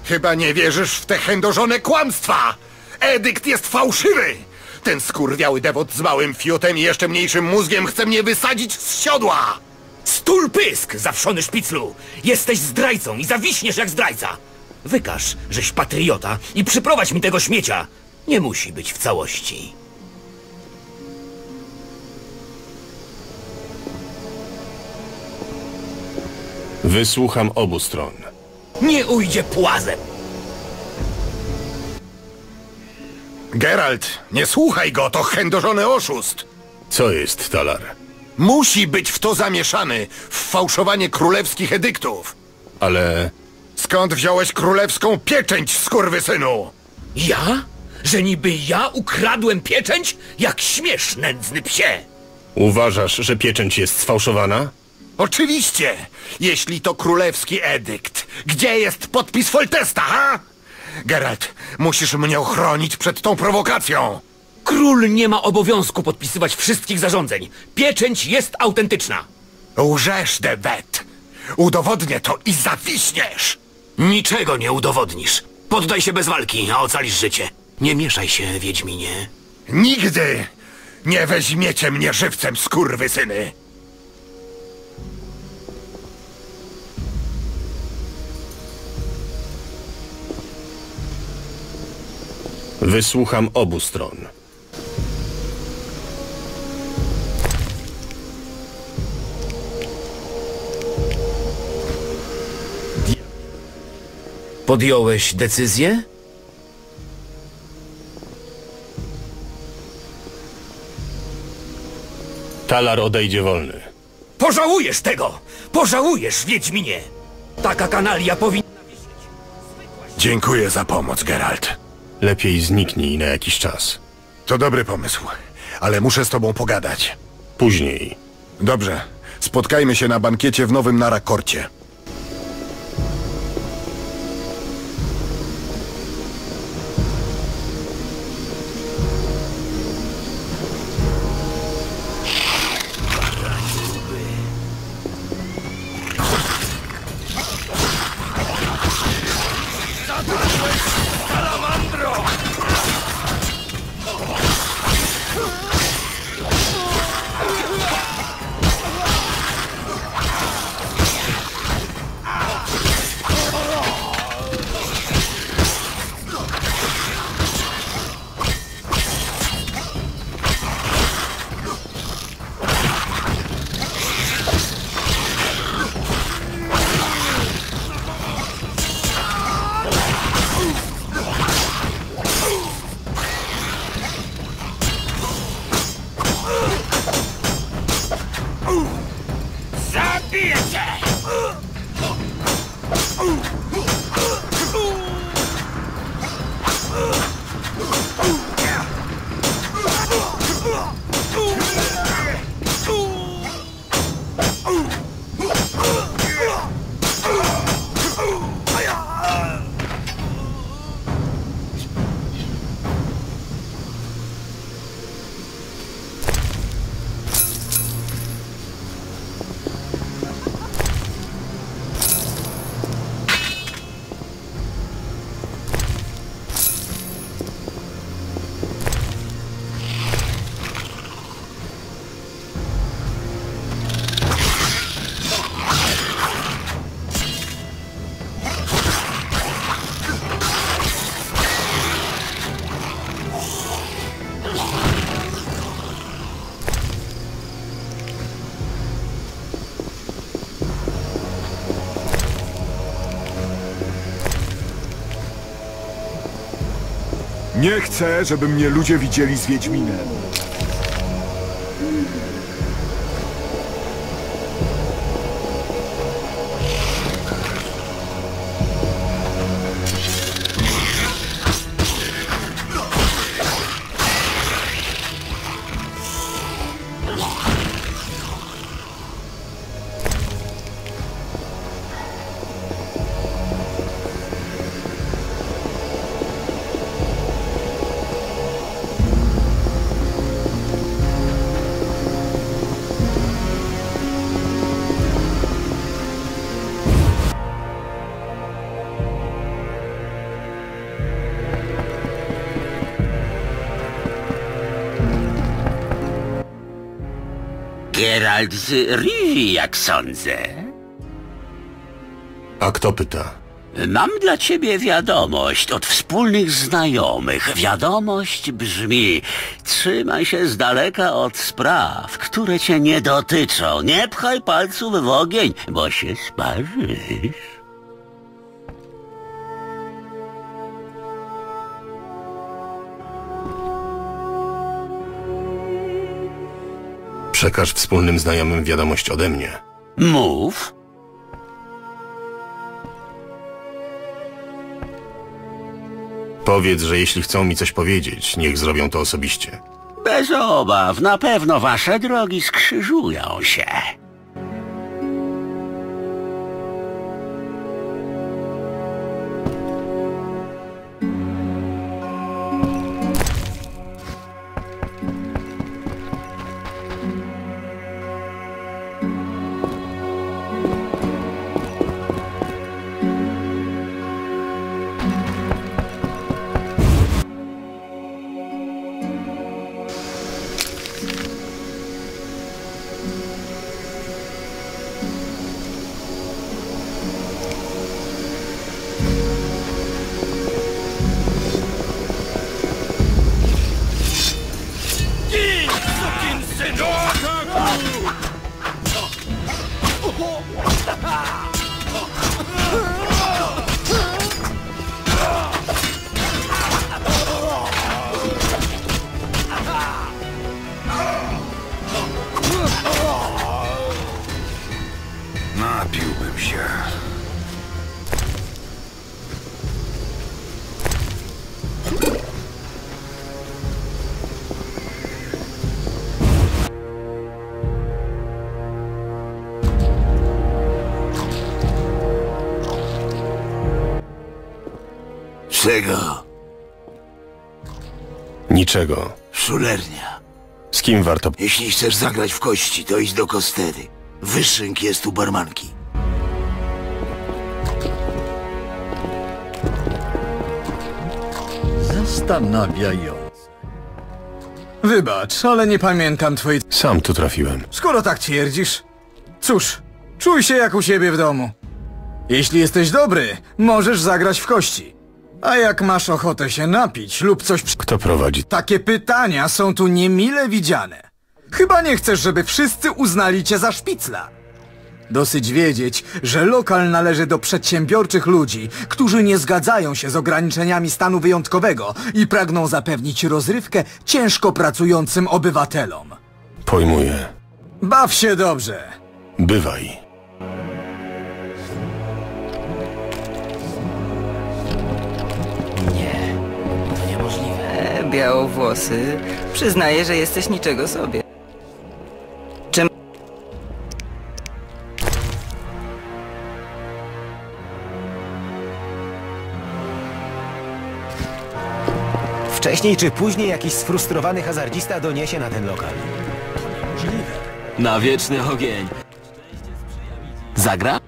Chyba nie wierzysz w te chędożone kłamstwa! Edykt jest fałszywy! Ten skurwiały dewot z małym fiutem i jeszcze mniejszym mózgiem chce mnie wysadzić z siodła! Stul pysk, zawszony szpiclu! Jesteś zdrajcą i zawiśniesz jak zdrajca! Wykaż, żeś patriota i przyprowadź mi tego śmiecia! Nie musi być w całości. Wysłucham obu stron. Nie ujdzie płazem! Geralt, nie słuchaj go, to chędożony oszust! Co jest, Talar? Musi być w to zamieszany, w fałszowanie królewskich edyktów! Ale... Skąd wziąłeś królewską pieczęć, skurwysynu? Ja? Że niby ja ukradłem pieczęć? Jak śmiesz, nędzny psie! Uważasz, że pieczęć jest sfałszowana? Oczywiście! Jeśli to królewski edykt, gdzie jest podpis Foltesta, ha? Geralt, musisz mnie ochronić przed tą prowokacją! Król nie ma obowiązku podpisywać wszystkich zarządzeń. Pieczęć jest autentyczna! Łżesz, Dewet! Udowodnię to i zawiśniesz! Niczego nie udowodnisz. Poddaj się bez walki, a ocalisz życie. Nie mieszaj się, Wiedźminie. Nigdy nie weźmiecie mnie żywcem, skurwysyny! Wysłucham obu stron. Podjąłeś decyzję? Talar odejdzie wolny. Pożałujesz tego! Pożałujesz, Wiedźminie! Taka kanalia powinna wisieć. Dziękuję za pomoc, Geralt. Lepiej zniknij na jakiś czas. To dobry pomysł, ale muszę z tobą pogadać. Później. Dobrze. Spotkajmy się na bankiecie w nowym Narakorcie. Nie chcę, żeby mnie ludzie widzieli z Wiedźminem. Geralt z Rivii, jak sądzę. A kto pyta? Mam dla ciebie wiadomość od wspólnych znajomych. Wiadomość brzmi: trzymaj się z daleka od spraw, które cię nie dotyczą. Nie pchaj palców w ogień, bo się sparzysz. Przekaż wspólnym znajomym wiadomość ode mnie. Mów. Powiedz, że jeśli chcą mi coś powiedzieć, niech zrobią to osobiście. Bez obaw, na pewno wasze drogi skrzyżują się. Czego? Niczego. Szulernia. Z kim warto... Jeśli chcesz zagrać w kości, to idź do kostery. Wyszynk jest u barmanki. Zastanawiające. Wybacz, ale nie pamiętam twojej... Sam tu trafiłem. Skoro tak twierdzisz, cóż, czuj się jak u siebie w domu. Jeśli jesteś dobry, możesz zagrać w kości. A jak masz ochotę się napić lub coś... Kto prowadzi? Takie pytania są tu niemile widziane. Chyba nie chcesz, żeby wszyscy uznali cię za szpicla. Dosyć wiedzieć, że lokal należy do przedsiębiorczych ludzi, którzy nie zgadzają się z ograniczeniami stanu wyjątkowego i pragną zapewnić rozrywkę ciężko pracującym obywatelom. Pojmuję. Baw się dobrze. Bywaj. Białowłosy, przyznaję, że jesteś niczego sobie. Czym... Wcześniej czy później jakiś sfrustrowany hazardzista doniesie na ten lokal. Na wieczny ogień. Zagra?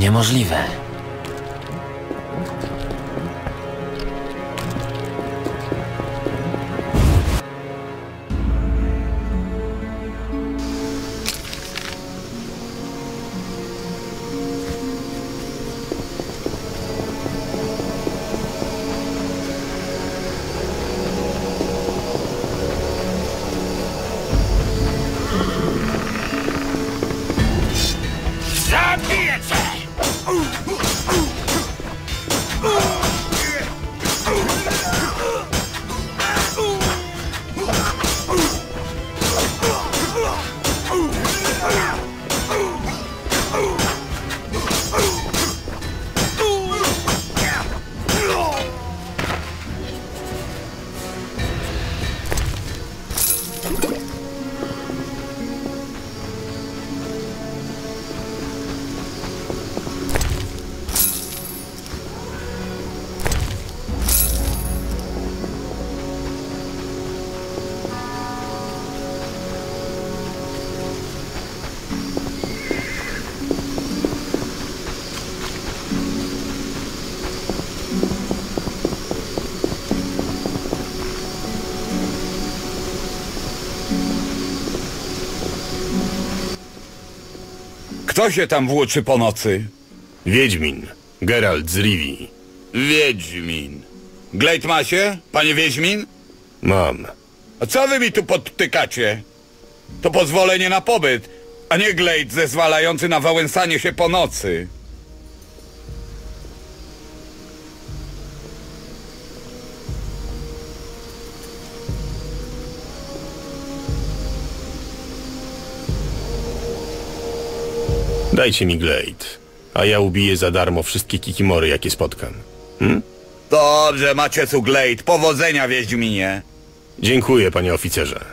niemożliwe. Co się tam włóczy po nocy? Wiedźmin. Geralt z Rivii. Wiedźmin. Glejt macie, panie Wiedźmin? Mam. A co wy mi tu podtykacie? To pozwolenie na pobyt, a nie glejt zezwalający na wałęsanie się po nocy. Dajcie mi glejt, a ja ubiję za darmo wszystkie kikimory, jakie spotkam. Dobrze, macie tu glejt. Powodzenia, Wiedźminie. Dziękuję, panie oficerze.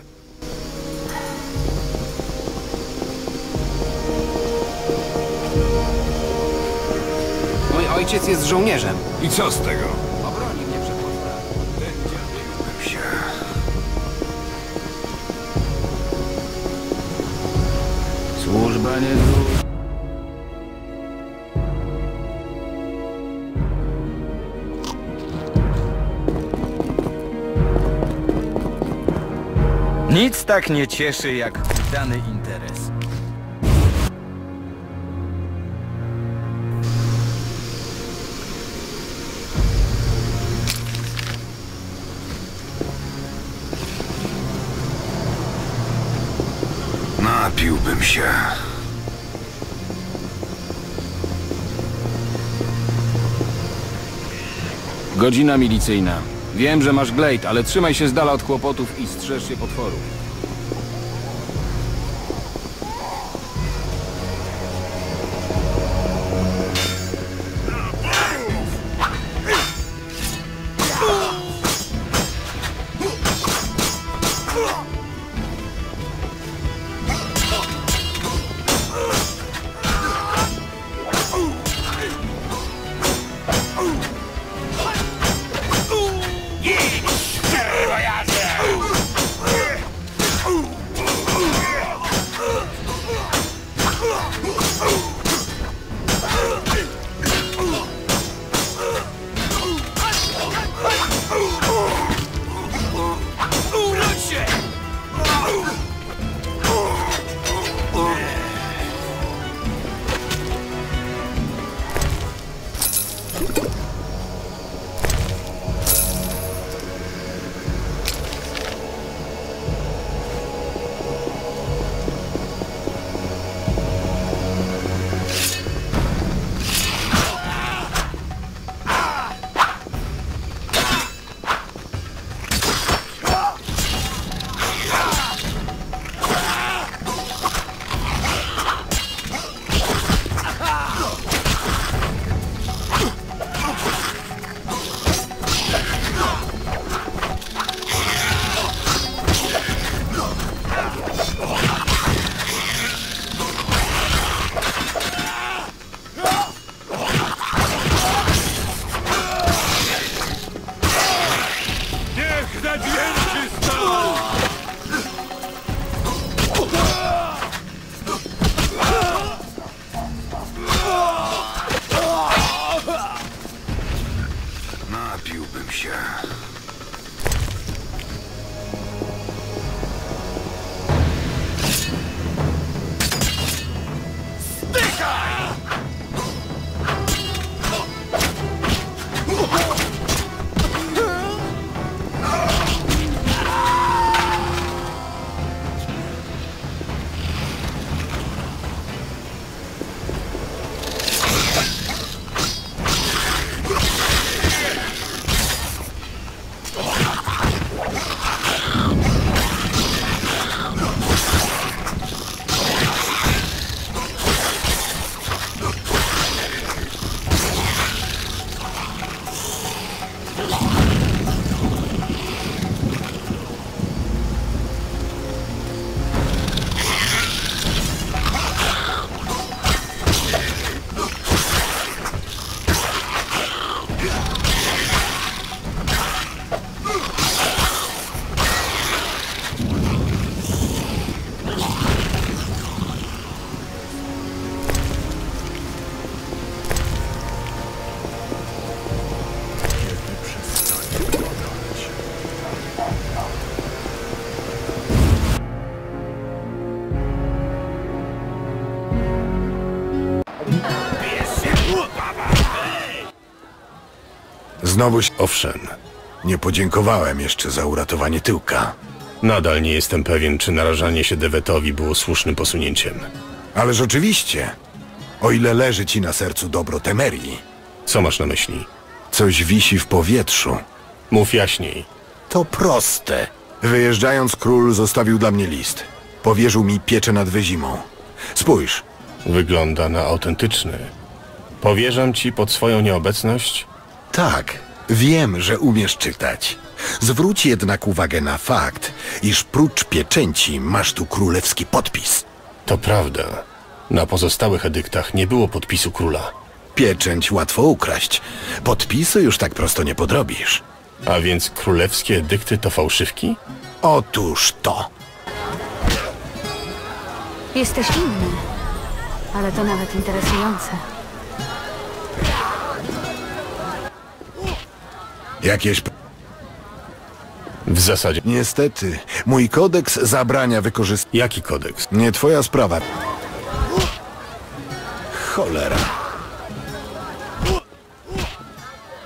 Mój ojciec jest żołnierzem. I co z tego? Obroni mnie przed potworem. Służba nie... Nic tak nie cieszy, jak dany interes. Napiłbym się. Godzina milicyjna. Wiem, że masz glejt, ale trzymaj się z dala od kłopotów i strzeż się potworów. Znowuś, owszem, nie podziękowałem jeszcze za uratowanie tyłka. Nadal nie jestem pewien, czy narażanie się Dewetowi było słusznym posunięciem. Ależ oczywiście, o ile leży ci na sercu dobro Temerii. Co masz na myśli? Coś wisi w powietrzu. Mów jaśniej. To proste. Wyjeżdżając, król zostawił dla mnie list. Powierzył mi pieczę nad Wyzimą. Spójrz. Wygląda na autentyczny. Powierzam ci pod swoją nieobecność? Tak, wiem, że umiesz czytać. Zwróć jednak uwagę na fakt, iż prócz pieczęci masz tu królewski podpis. To prawda. Na pozostałych edyktach nie było podpisu króla. Pieczęć łatwo ukraść. Podpisu już tak prosto nie podrobisz. A więc królewskie edykty to fałszywki? Otóż to. Jesteś inny, ale to nawet interesujące. Jakieś... W zasadzie... Niestety, mój kodeks zabrania wykorzystania... Jaki kodeks? Nie twoja sprawa. Cholera.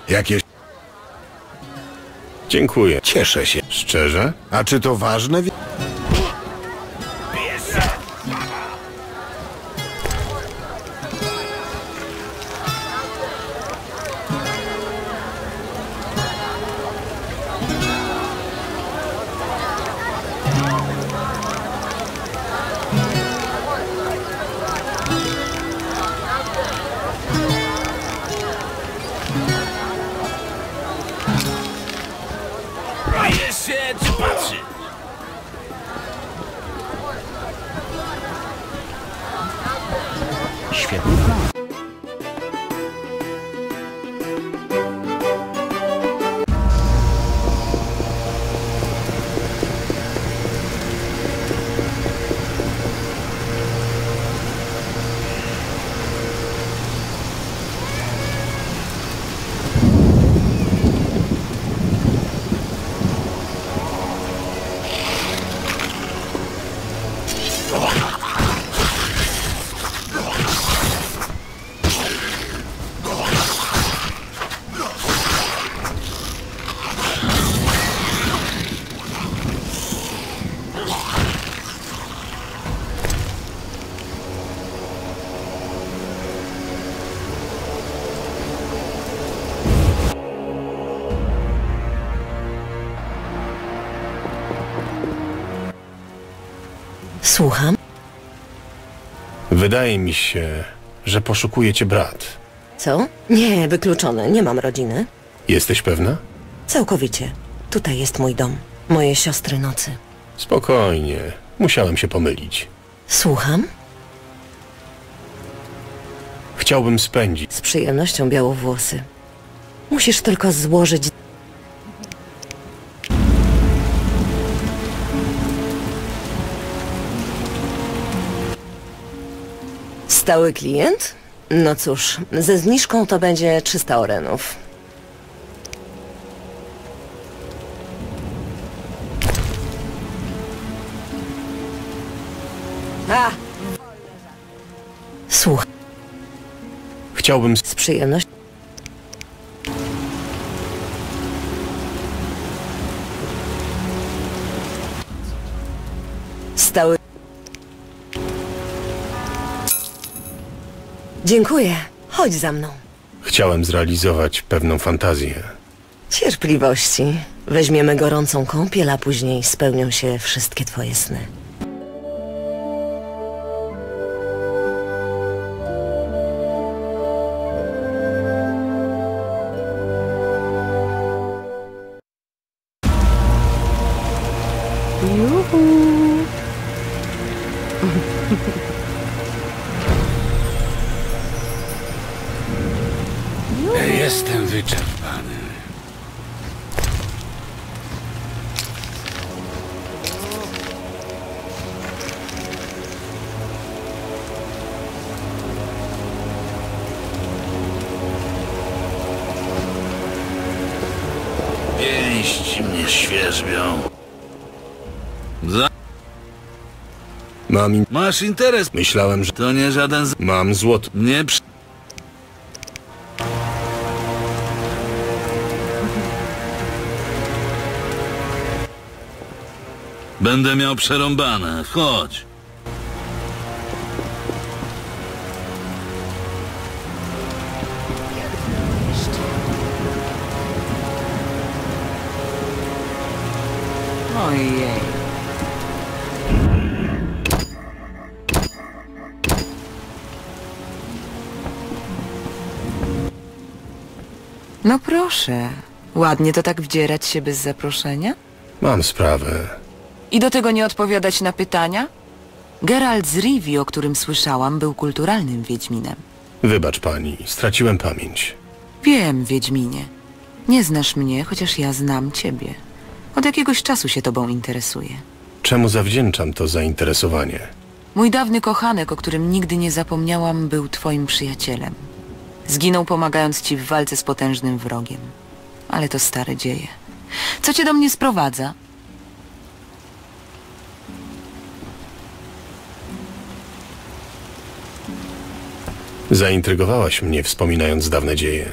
Jakieś... Dziękuję. Cieszę się. Szczerze? A czy to ważne? Słucham? Wydaje mi się, że poszukuje cię brat. Co? Nie, wykluczone. Nie mam rodziny. Jesteś pewna? Całkowicie. Tutaj jest mój dom. Moje siostry Nocy. Spokojnie. Musiałem się pomylić. Słucham? Chciałbym spędzić... Z przyjemnością białowłosy. Musisz tylko złożyć... Stały klient? No cóż, ze zniżką to będzie 300 orenów. A! Słuchaj. Chciałbym z przyjemnością... Stały... Dziękuję. Chodź za mną. Chciałem zrealizować pewną fantazję. Cierpliwości. Weźmiemy gorącą kąpiel, a później spełnią się wszystkie twoje sny. Masz interes. Myślałem, że to nie żaden z... Mam złoto. Nie przy... Będę miał przerąbane. Chodź. Ojej. No proszę. Ładnie to tak wdzierać się bez zaproszenia? Mam sprawę. I do tego nie odpowiadać na pytania? Geralt z Rivii, o którym słyszałam, był kulturalnym wiedźminem. Wybacz pani, straciłem pamięć. Wiem, wiedźminie. Nie znasz mnie, chociaż ja znam ciebie. Od jakiegoś czasu się tobą interesuję. Czemu zawdzięczam to zainteresowanie? Mój dawny kochanek, o którym nigdy nie zapomniałam, był twoim przyjacielem. Zginął pomagając ci w walce z potężnym wrogiem. Ale to stare dzieje. Co cię do mnie sprowadza? Zaintrygowałaś mnie, wspominając dawne dzieje.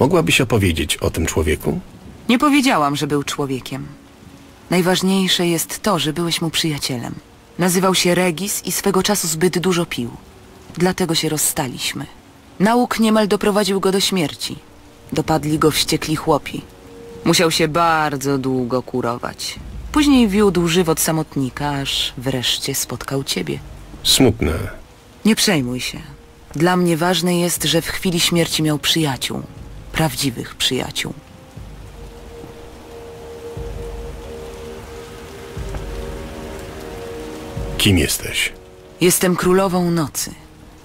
Mogłabyś opowiedzieć o tym człowieku? Nie powiedziałam, że był człowiekiem. Najważniejsze jest to, że byłeś mu przyjacielem. Nazywał się Regis i swego czasu zbyt dużo pił. Dlatego się rozstaliśmy. Nauk niemal doprowadził go do śmierci. Dopadli go wściekli chłopi. Musiał się bardzo długo kurować. Później wiódł żywot samotnika, aż wreszcie spotkał ciebie. Smutne. Nie przejmuj się. Dla mnie ważne jest, że w chwili śmierci miał przyjaciół. Prawdziwych przyjaciół. Kim jesteś? Jestem królową nocy.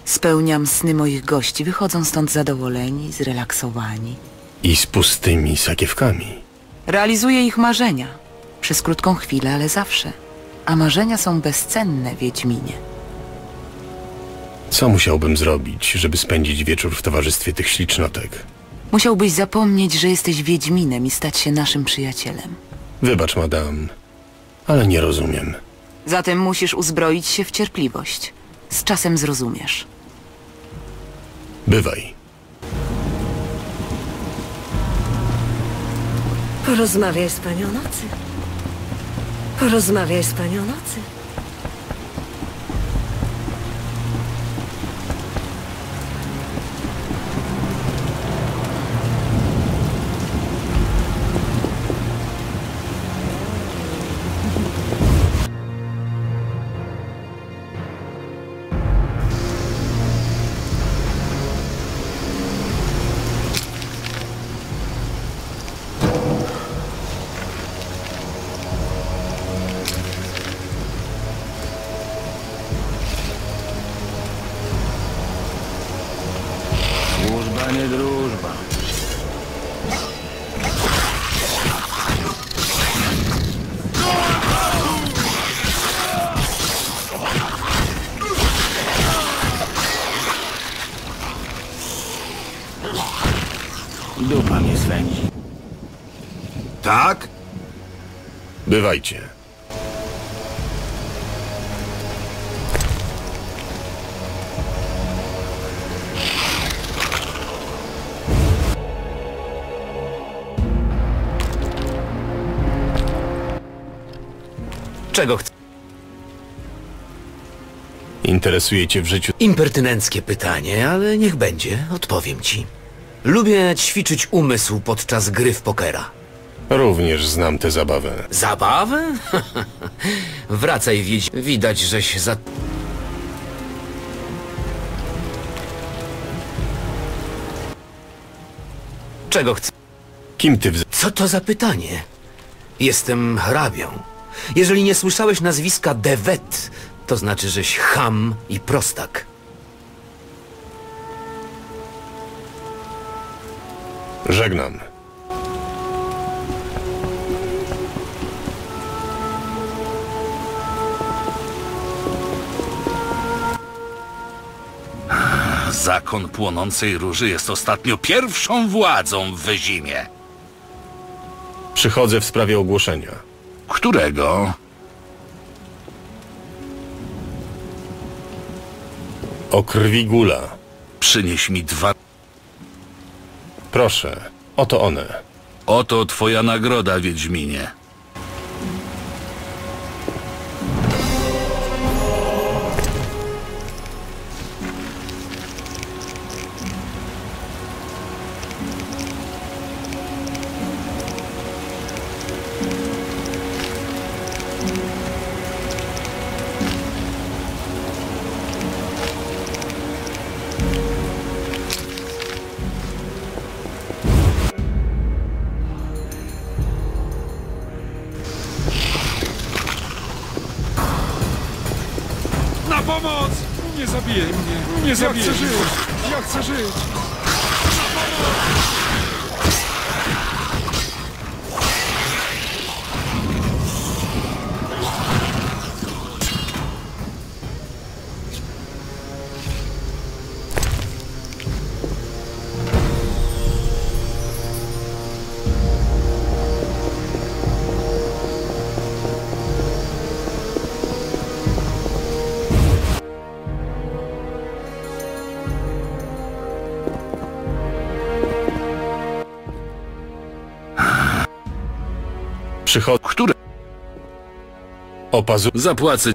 Spełniam sny moich gości. Wychodzą stąd zadowoleni, zrelaksowani. I z pustymi sakiewkami. Realizuję ich marzenia. Przez krótką chwilę, ale zawsze. A marzenia są bezcenne, wiedźminie. Co musiałbym zrobić, żeby spędzić wieczór w towarzystwie tych ślicznotek? Musiałbyś zapomnieć, że jesteś wiedźminem i stać się naszym przyjacielem. Wybacz, madam, ale nie rozumiem. Zatem musisz uzbroić się w cierpliwość. Z czasem zrozumiesz. Bywaj. Porozmawiaj z panią nocy. Porozmawiaj z panią nocy. Tak? Bywajcie. Czego chcesz? Interesuje cię w życiu... Impertynenckie pytanie, ale niech będzie, odpowiem ci. Lubię ćwiczyć umysł podczas gry w pokera. Również znam tę zabawę. Zabawę? Wracaj, widać, że się za... Czego chcesz? Kim ty... Co to za pytanie? Jestem hrabią. Jeżeli nie słyszałeś nazwiska Dewet, to znaczy, żeś cham i prostak. Żegnam. Zakon Płonącej Róży jest ostatnio pierwszą władzą w Wyzimie. Przychodzę w sprawie ogłoszenia. Którego? O krwi Gula. Przynieś mi dwa... Proszę, oto one. Oto twoja nagroda, wiedźminie. zabije mnie. Nie zabije. Ja chcę żyć. Ja chcę żyć. Które opazu zapłacę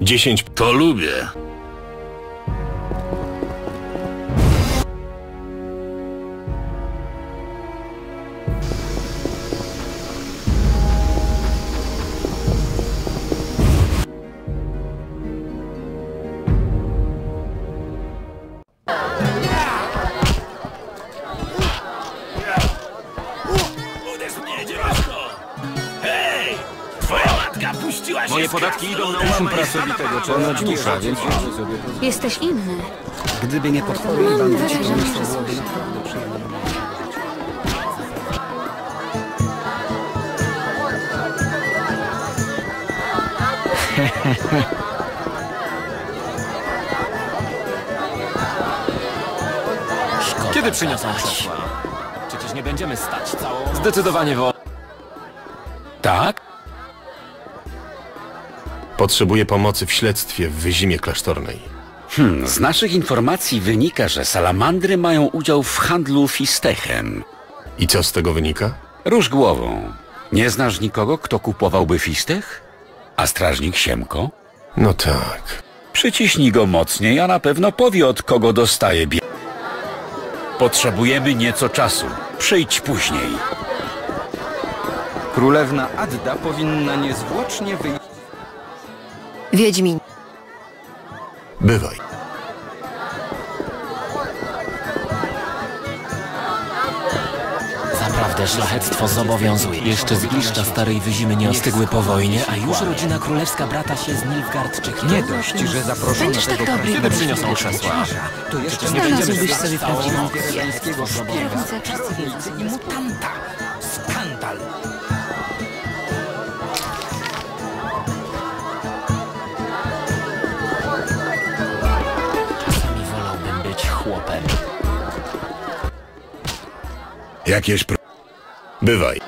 10. To lubię. Ponoć dusza, więc jesteś inny. Gdyby nie potwory, mam wrażenie, że słyszę. Kiedy przyniosą krzesła? Przecież nie będziemy stać całą... Zdecydowanie wolno. Tak? Potrzebuje pomocy w śledztwie w wyzimie klasztornej. Z naszych informacji wynika, że salamandry mają udział w handlu fistechem. I co z tego wynika? Róż głową. Nie znasz nikogo, kto kupowałby fistech? A strażnik Siemko? No tak. Przyciśnij go mocniej, a na pewno powie, od kogo dostaje bie... Potrzebujemy nieco czasu. Przyjdź później. Królewna Adda powinna niezwłocznie wyjść... Wiedźmin. Bywaj. Zaprawdę szlachectwo zobowiązuje. Jeszcze zgliszcza starej wyzimy nie ostygły po wojnie, a już rodzina królewska brata się z Nilgardczykiem. Nie dość, że zaproszono tego tak dobry, kiedy przyniosą krzesła. To jeszcze nie będziemy sobie prawdziwą królewskiego zobowiązania. I mutanta. Skandal. Jakieś pro... Bywaj.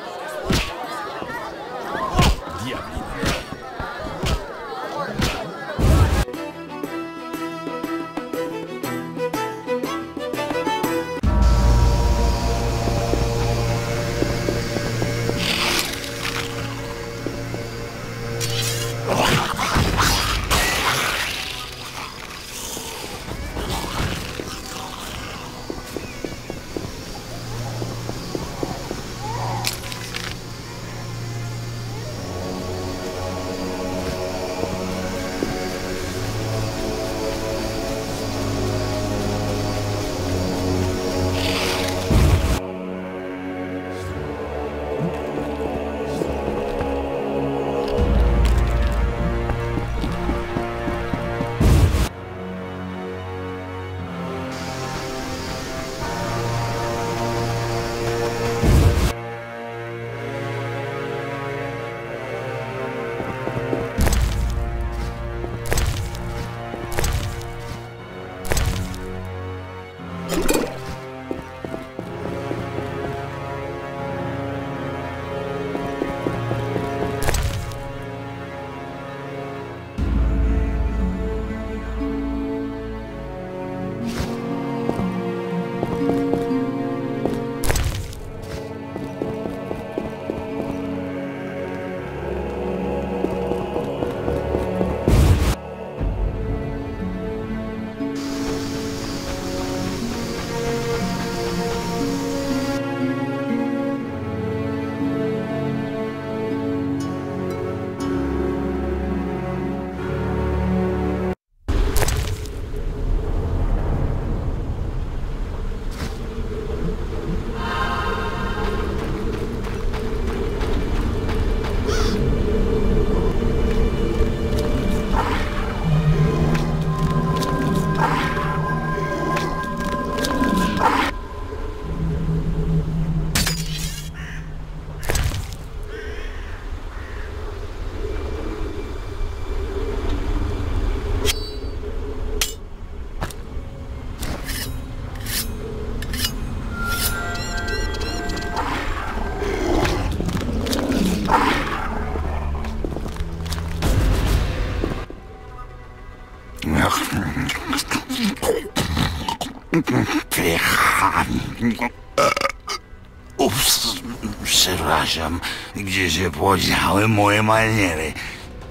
Przepraszam, gdzie się podziały moje maniery.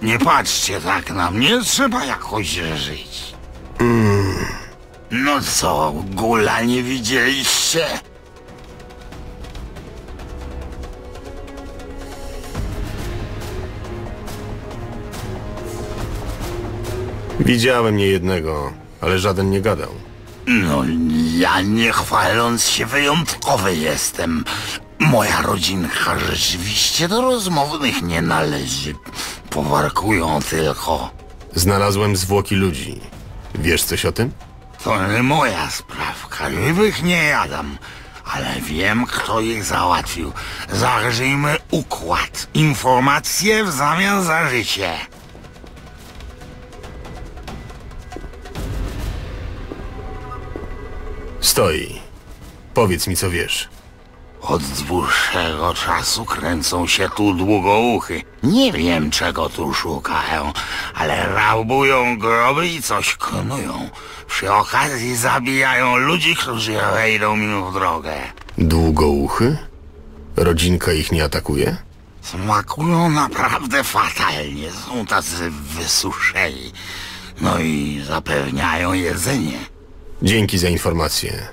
Nie patrzcie tak na mnie, trzeba jakoś żyć. No co, gula nie widzieliście? Widziałem niejednego, ale żaden nie gadał. No, ja nie chwaląc się wyjątkowy jestem. Moja rodzinka rzeczywiście do rozmownych nie należy. Powarkują tylko. Znalazłem zwłoki ludzi. Wiesz coś o tym? To nie moja sprawka. Żywych nie jadam. Ale wiem, kto ich załatwił. Zagryjmy układ. Informacje w zamian za życie. Stoi. Powiedz mi, co wiesz. Od dłuższego czasu kręcą się tu długouchy. Nie wiem, czego tu szukają, ale raubują groby i coś knują. Przy okazji zabijają ludzi, którzy wejdą im w drogę. Długouchy? Rodzinka ich nie atakuje? Smakują naprawdę fatalnie. Są tacy wysuszeni. No i zapewniają jedzenie. Dzięki za informację.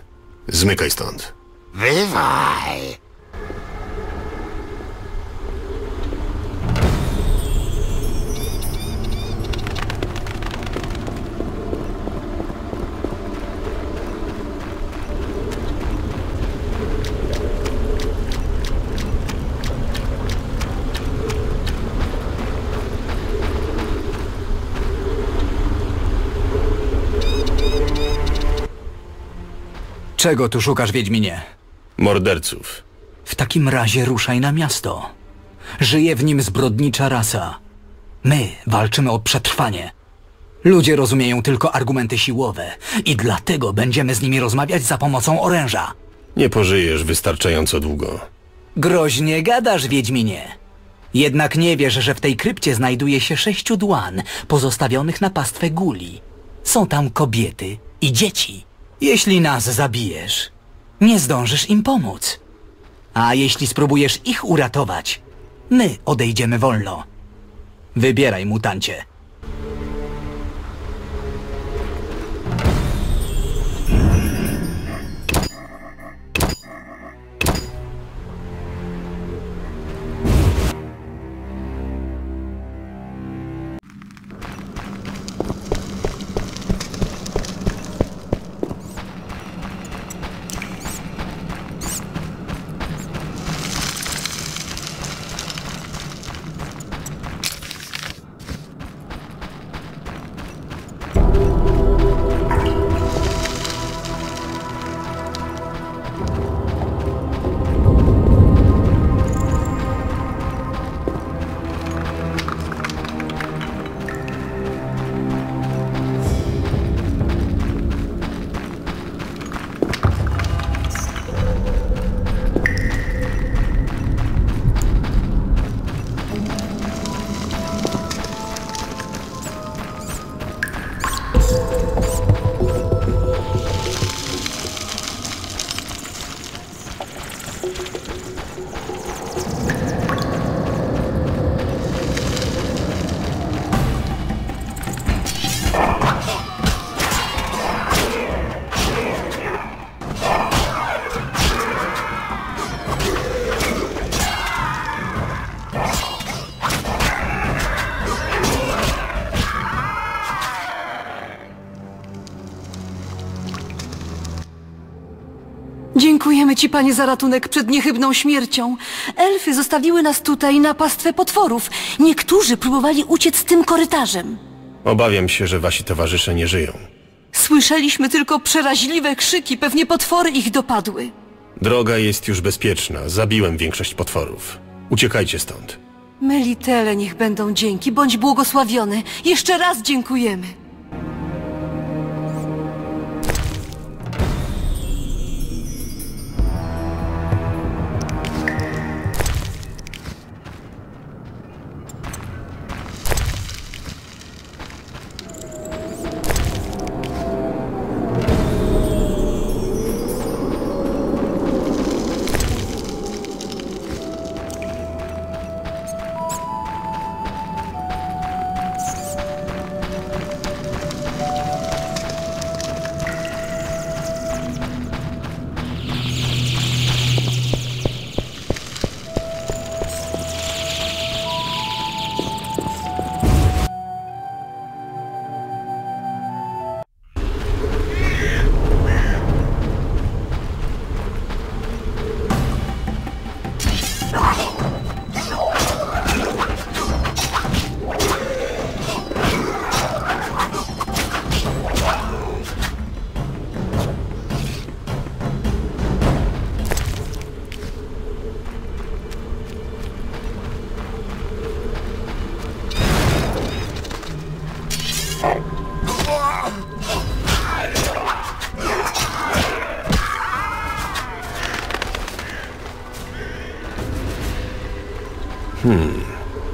Zmykaj stąd. Bywaj! Czego tu szukasz, Wiedźminie? Morderców. W takim razie ruszaj na miasto. Żyje w nim zbrodnicza rasa. My walczymy o przetrwanie. Ludzie rozumieją tylko argumenty siłowe i dlatego będziemy z nimi rozmawiać za pomocą oręża. Nie pożyjesz wystarczająco długo. Groźnie gadasz, Wiedźminie. Jednak nie wiesz, że w tej krypcie znajduje się 6 dłan pozostawionych na pastwę guli. Są tam kobiety i dzieci. Jeśli nas zabijesz, nie zdążysz im pomóc. A jeśli spróbujesz ich uratować, my odejdziemy wolno. Wybieraj, mutancie. Dziękujemy ci, panie, za ratunek przed niechybną śmiercią. Elfy zostawiły nas tutaj na pastwę potworów. Niektórzy próbowali uciec tym korytarzem. Obawiam się, że wasi towarzysze nie żyją. Słyszeliśmy tylko przeraźliwe krzyki. Pewnie potwory ich dopadły. Droga jest już bezpieczna. Zabiłem większość potworów. Uciekajcie stąd. Melitele niech będą dzięki. Bądź błogosławiony. Jeszcze raz dziękujemy.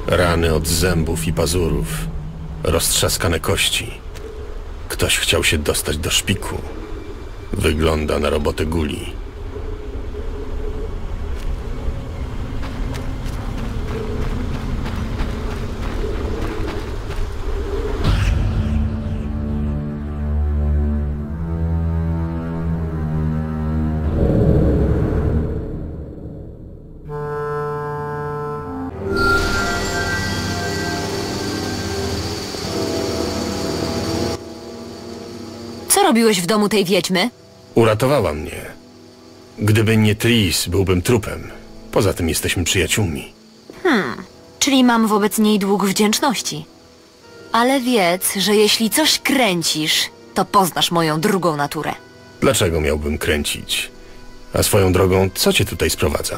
Rany od zębów i pazurów. Roztrzaskane kości. Ktoś chciał się dostać do szpiku. Wygląda na robotę guli. Co robiłeś w domu tej wiedźmy? Uratowała mnie. Gdyby nie Triss, byłbym trupem. Poza tym jesteśmy przyjaciółmi. Czyli mam wobec niej dług wdzięczności. Ale wiedz, że jeśli coś kręcisz, to poznasz moją drugą naturę. Dlaczego miałbym kręcić? A swoją drogą, co cię tutaj sprowadza?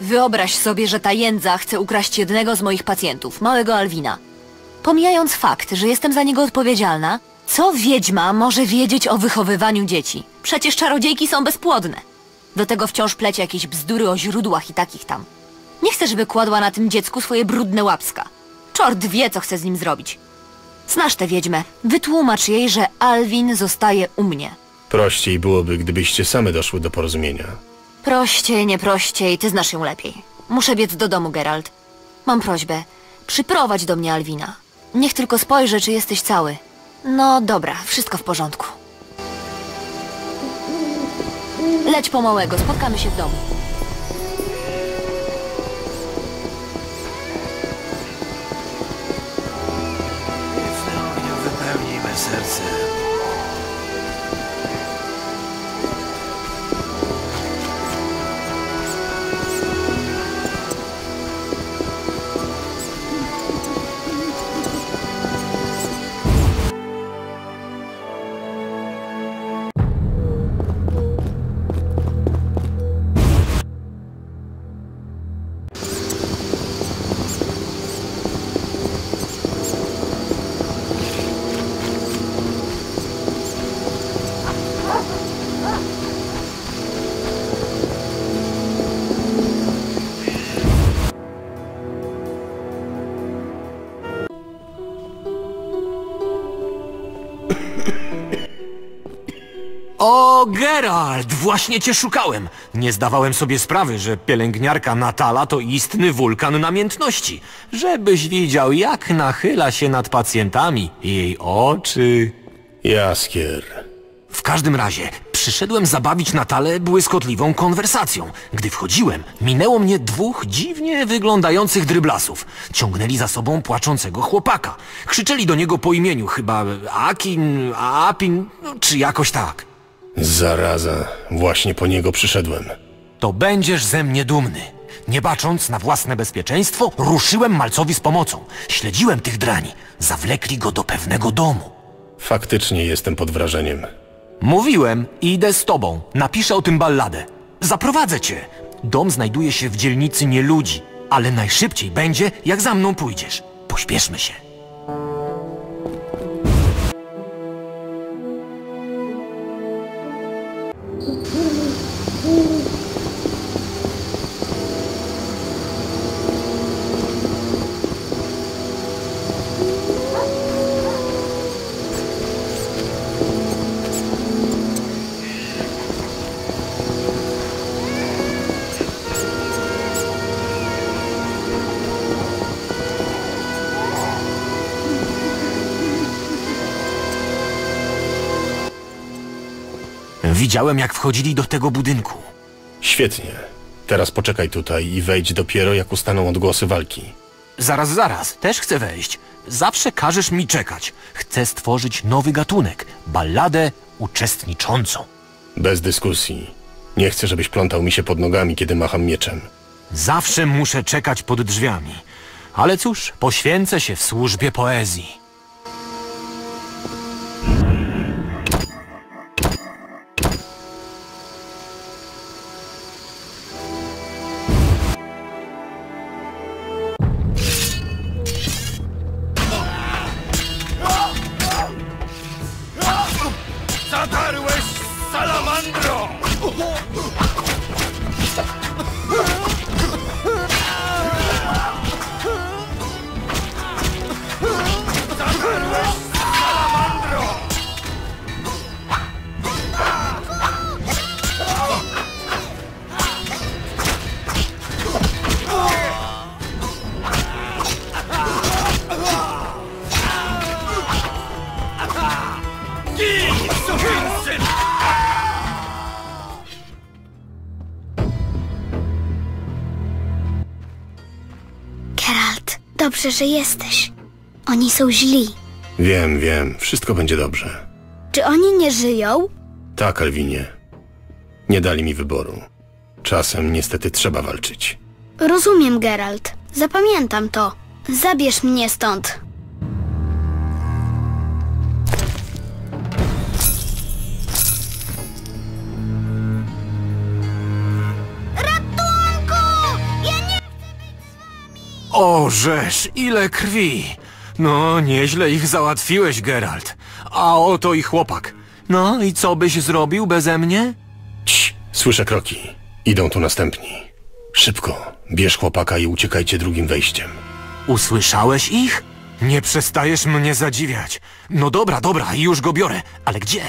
Wyobraź sobie, że ta jędza chce ukraść jednego z moich pacjentów, małego Alvina. Pomijając fakt, że jestem za niego odpowiedzialna, co wiedźma może wiedzieć o wychowywaniu dzieci? Przecież czarodziejki są bezpłodne. Do tego wciąż pleci jakieś bzdury o źródłach i takich tam. Nie chcę, żeby kładła na tym dziecku swoje brudne łapska. Czort wie, co chce z nim zrobić. Znasz tę wiedźmę. Wytłumacz jej, że Alvin zostaje u mnie. Prościej byłoby, gdybyście same doszły do porozumienia. Prościej, nie prościej, ty znasz ją lepiej. Muszę biec do domu, Geralt. Mam prośbę. Przyprowadź do mnie Alvina. Niech tylko spojrzy, czy jesteś cały. No dobra, wszystko w porządku. Leć po małego, spotkamy się w domu. Znowu nie wypełnijmy serce. O, Geralt! Właśnie cię szukałem! Nie zdawałem sobie sprawy, że pielęgniarka Natala to istny wulkan namiętności. Żebyś widział, jak nachyla się nad pacjentami. Jej oczy... Jaskier... W każdym razie, przyszedłem zabawić Natalę błyskotliwą konwersacją. Gdy wchodziłem, minęło mnie dwóch dziwnie wyglądających dryblasów. Ciągnęli za sobą płaczącego chłopaka. Krzyczeli do niego po imieniu, chyba Akin, Apin, czy jakoś tak. Zaraza, właśnie po niego przyszedłem. To będziesz ze mnie dumny. Nie bacząc na własne bezpieczeństwo, ruszyłem malcowi z pomocą. Śledziłem tych drani. Zawlekli go do pewnego domu. Faktycznie jestem pod wrażeniem. Mówiłem, idę z tobą. Napiszę o tym balladę. Zaprowadzę cię. Dom znajduje się w dzielnicy nieludzi, ale najszybciej będzie, jak za mną pójdziesz. Pośpieszmy się. Widziałem, jak wchodzili do tego budynku. Świetnie. Teraz poczekaj tutaj i wejdź dopiero, jak ustaną odgłosy walki. Zaraz, zaraz. Też chcę wejść. Zawsze każesz mi czekać. Chcę stworzyć nowy gatunek. Balladę uczestniczącą. Bez dyskusji. Nie chcę, żebyś plątał mi się pod nogami, kiedy macham mieczem. Zawsze muszę czekać pod drzwiami. Ale cóż, poświęcę się w służbie poezji. Zadarłeś, Salamandro! Dobrze, że jesteś. Oni są źli. Wiem, wiem. Wszystko będzie dobrze. Czy oni nie żyją? Tak, Alvinie. Nie dali mi wyboru. Czasem niestety trzeba walczyć. Rozumiem, Geralt. Zapamiętam to. Zabierz mnie stąd. O, rzesz, ile krwi! No, nieźle ich załatwiłeś, Geralt. A oto i chłopak. No i co byś zrobił beze mnie? Cii, słyszę kroki. Idą tu następni. Szybko, bierz chłopaka i uciekajcie drugim wejściem. Usłyszałeś ich? Nie przestajesz mnie zadziwiać. No dobra, dobra, już go biorę. Ale gdzie?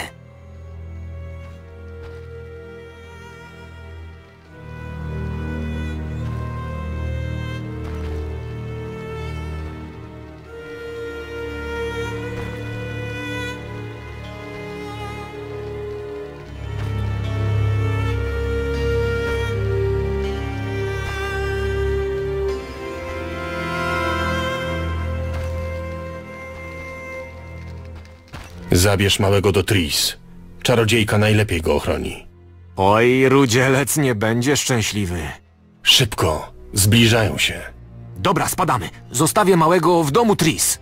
Zabierz małego do Triss. Czarodziejka najlepiej go ochroni. Oj, rudzielec nie będzie szczęśliwy. Szybko, zbliżają się. Dobra, spadamy. Zostawię małego w domu Triss.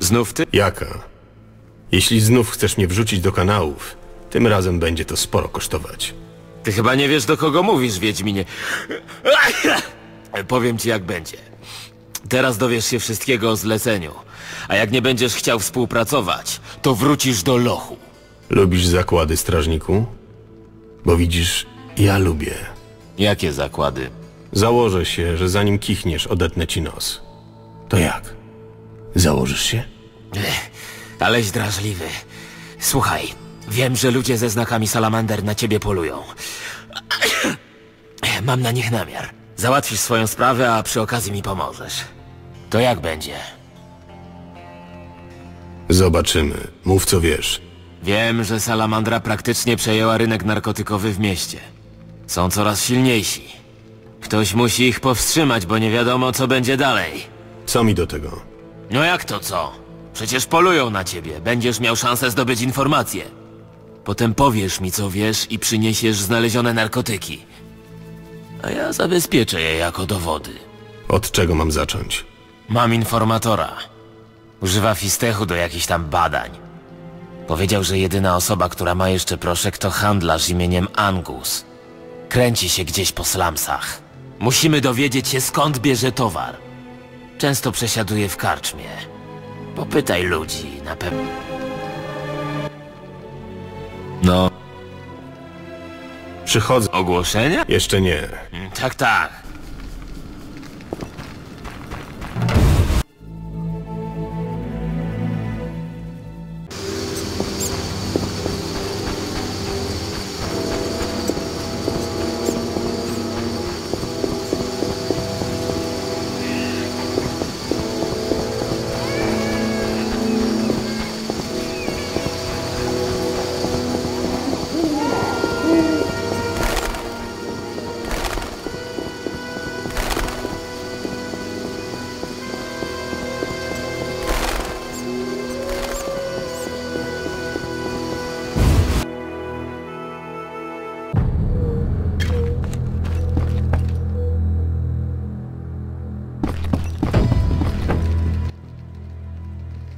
Znów ty? Jaka? Jeśli znów chcesz mnie wrzucić do kanałów, tym razem będzie to sporo kosztować. Ty chyba nie wiesz, do kogo mówisz, Wiedźminie. Powiem ci, jak będzie. Teraz dowiesz się wszystkiego o zleceniu. A jak nie będziesz chciał współpracować, to wrócisz do lochu. Lubisz zakłady, strażniku? Bo widzisz, ja lubię. Jakie zakłady? Założę się, że zanim kichniesz, odetnę ci nos. To jak? Założysz się? Aleś drażliwy. Słuchaj, wiem, że ludzie ze znakami salamander na ciebie polują. Mam na nich namiar. Załatwisz swoją sprawę, a przy okazji mi pomożesz. To jak będzie? Zobaczymy. Mów, co wiesz. Wiem, że salamandra praktycznie przejęła rynek narkotykowy w mieście. Są coraz silniejsi. Ktoś musi ich powstrzymać, bo nie wiadomo, co będzie dalej. Co mi do tego? No jak to co? Przecież polują na ciebie. Będziesz miał szansę zdobyć informacje. Potem powiesz mi, co wiesz i przyniesiesz znalezione narkotyki. A ja zabezpieczę je jako dowody. Od czego mam zacząć? Mam informatora. Używa Fistechu do jakichś tam badań. Powiedział, że jedyna osoba, która ma jeszcze proszek, to handlarz imieniem Angus. Kręci się gdzieś po slumsach. Musimy dowiedzieć się, skąd bierze towar. Często przesiaduje w karczmie. Popytaj ludzi, na pewno... No... Przychodzę... Ogłoszenia? Jeszcze nie. Tak, tak.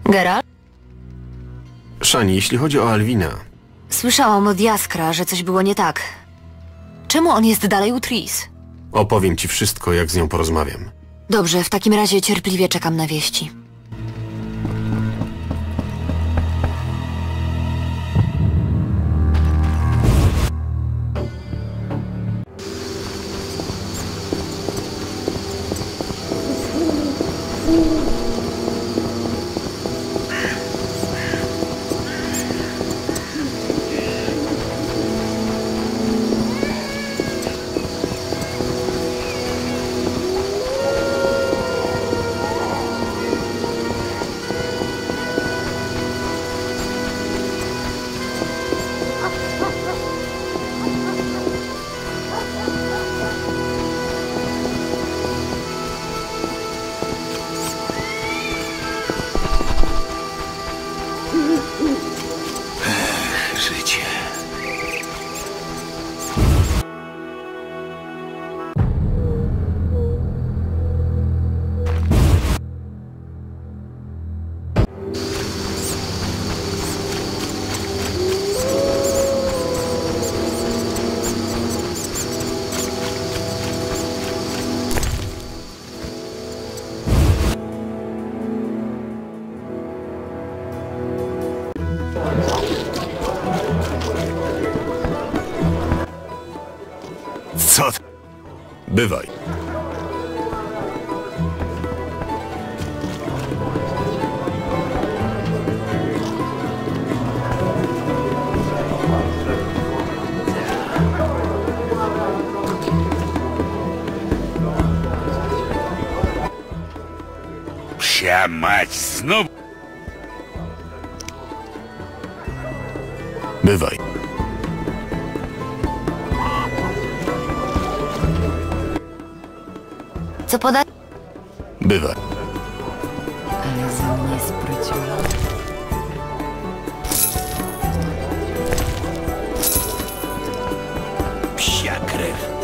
Geralt? Shani, jeśli chodzi o Alvina... Słyszałam od Jaskra, że coś było nie tak. Czemu on jest dalej u Triss? Opowiem ci wszystko, jak z nią porozmawiam. Dobrze, w takim razie cierpliwie czekam na wieści. Bywaj. Psia mać, znowu. Bywaj. Co podać? Bywa. Ale za mnie spryciula. Psia krew.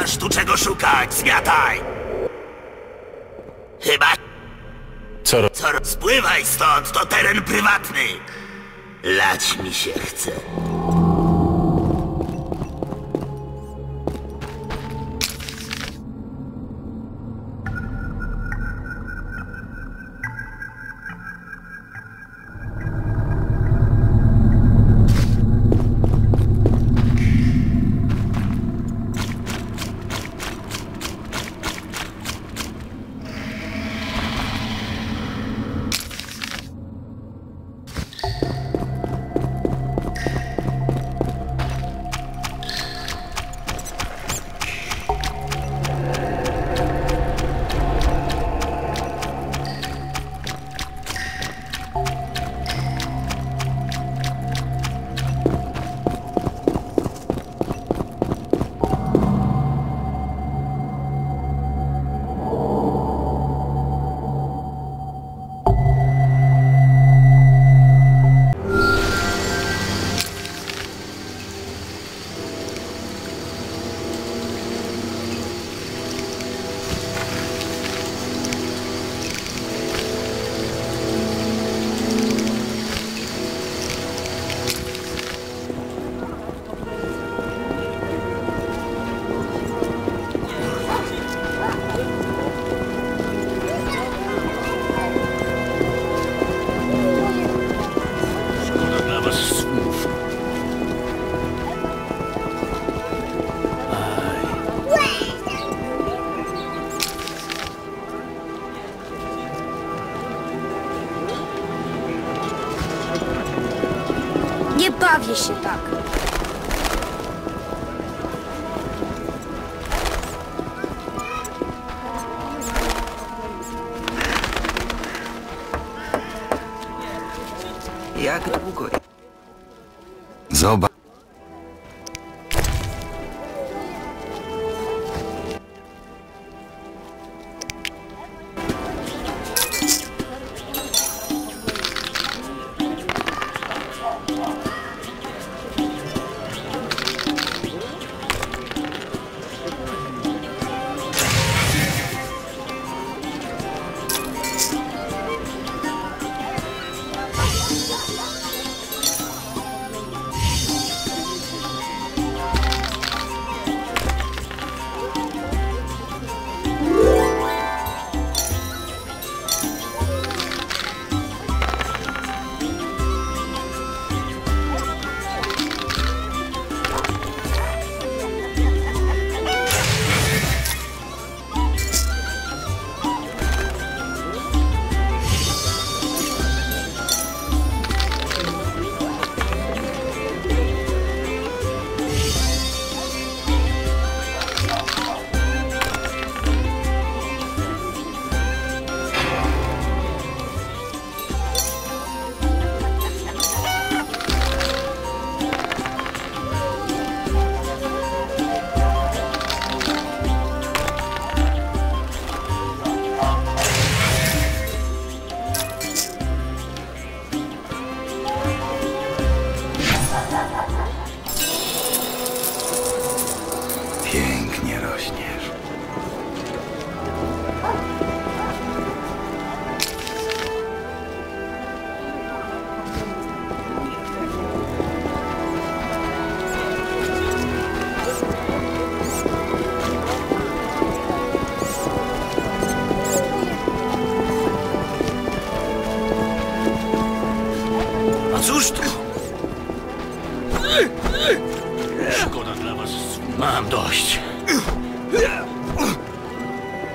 masz tu czego szukać, zmiataj! Chyba... Co? Spływaj stąd, to teren prywatny! Lać mi się chce. Bawię się tak. Jak długo? Zobacz.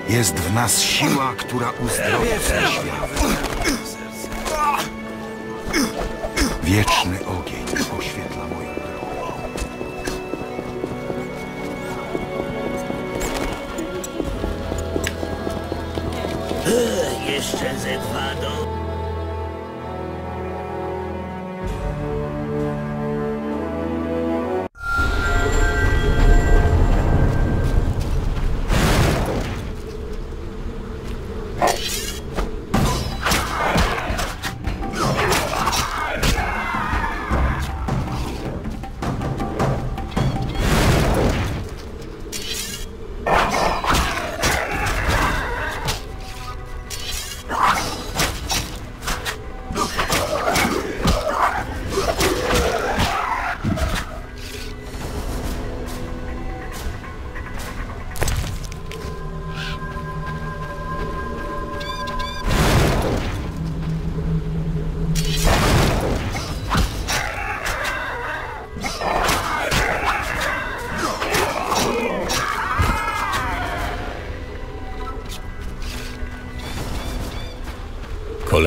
Jest w nas siła, która uzdrowi ten świat. Wieczny ogień oświetla moją drogę. Jeszcze ze dwa do...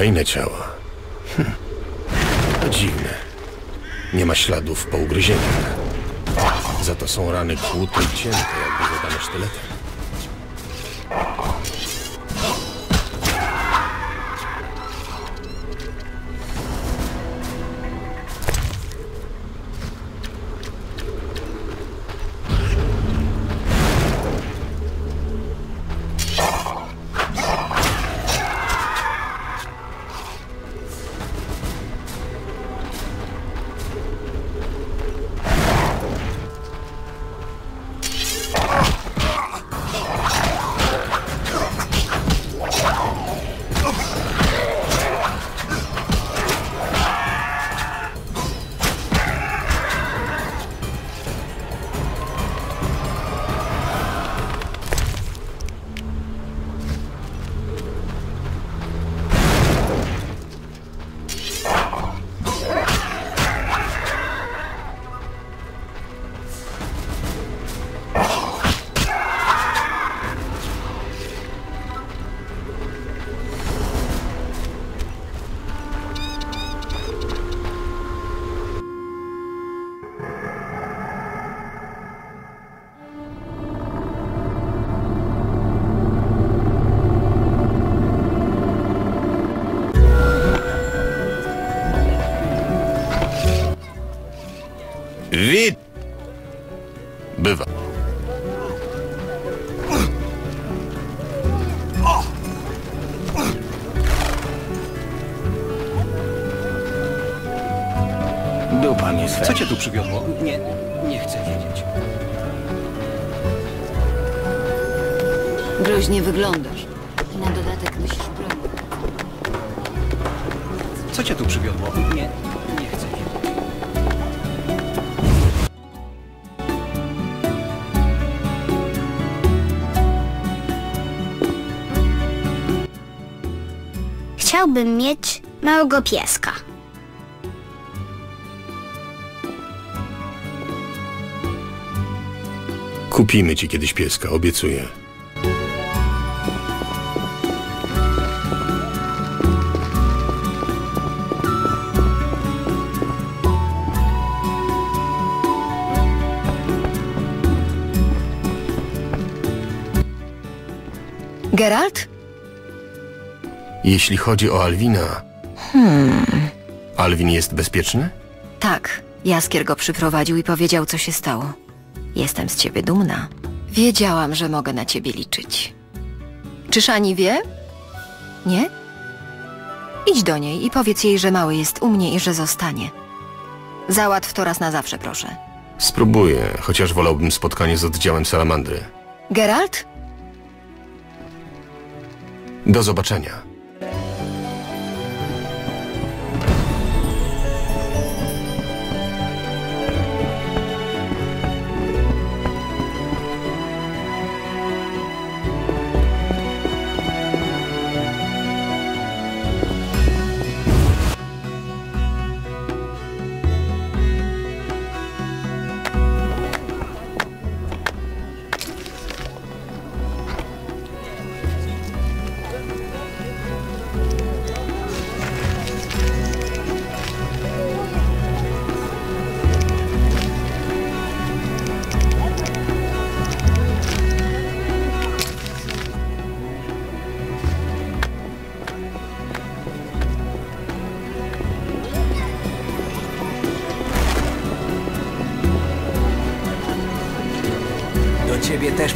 Kolejne ciała. To dziwne. Nie ma śladów po ugryzieniach. Za to są rany kłute i cięte, jakby zadane sztyletem. Co cię tu przywiodło? Nie chcę wiedzieć. Groźnie wyglądasz. I na dodatek nosisz broń. Co cię tu przywiodło? Nie chcę wiedzieć. Chciałbym mieć małego pieska. Kupimy ci kiedyś pieska, obiecuję. Geralt? Jeśli chodzi o Alvina... Alvin jest bezpieczny? Tak. Jaskier go przyprowadził i powiedział, co się stało. Jestem z ciebie dumna. Wiedziałam, że mogę na ciebie liczyć. Czy Shani wie? Nie? Idź do niej i powiedz jej, że mały jest u mnie i że zostanie. Załatw to raz na zawsze, proszę. Spróbuję, chociaż wolałbym spotkanie z oddziałem Salamandry. Geralt? Do zobaczenia.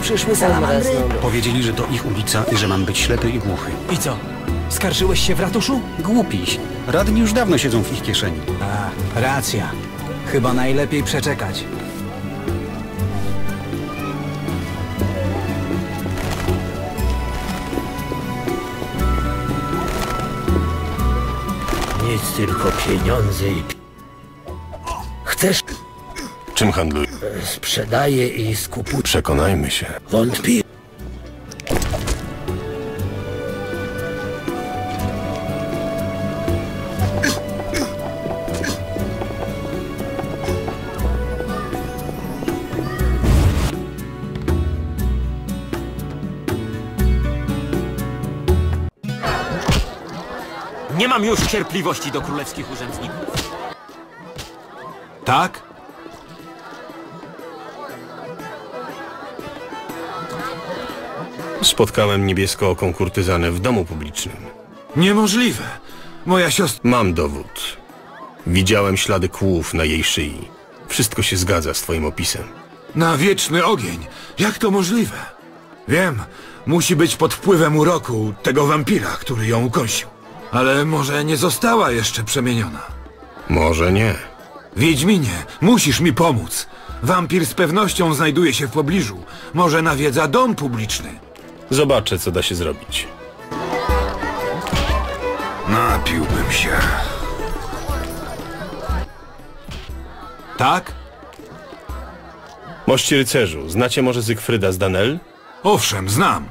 Przyszły salamandry. Powiedzieli, że to ich ulica i że mam być ślepy i głuchy. I co? Skarżyłeś się w ratuszu? Głupiś. Radni już dawno siedzą w ich kieszeni. A, racja. Chyba najlepiej przeczekać. Nic, tylko pieniądze i... Chcesz... Czym handluj? Sprzedaję i skupuję. Przekonajmy się. Wątpię. Nie mam już cierpliwości do królewskich urzędników. Tak? Spotkałem niebieskooką kurtyzanę w domu publicznym. Niemożliwe. Moja siostra... Mam dowód. Widziałem ślady kłów na jej szyi. Wszystko się zgadza z twoim opisem. Na wieczny ogień. Jak to możliwe? Wiem, musi być pod wpływem uroku tego wampira, który ją ukąsił. Ale może nie została jeszcze przemieniona. Może nie. Wiedźminie, musisz mi pomóc. Wampir z pewnością znajduje się w pobliżu. Może nawiedza dom publiczny. Zobaczę, co da się zrobić. Napiłbym się. Tak? Mości rycerzu, znacie może Zygfryda z Danel? Owszem, znam.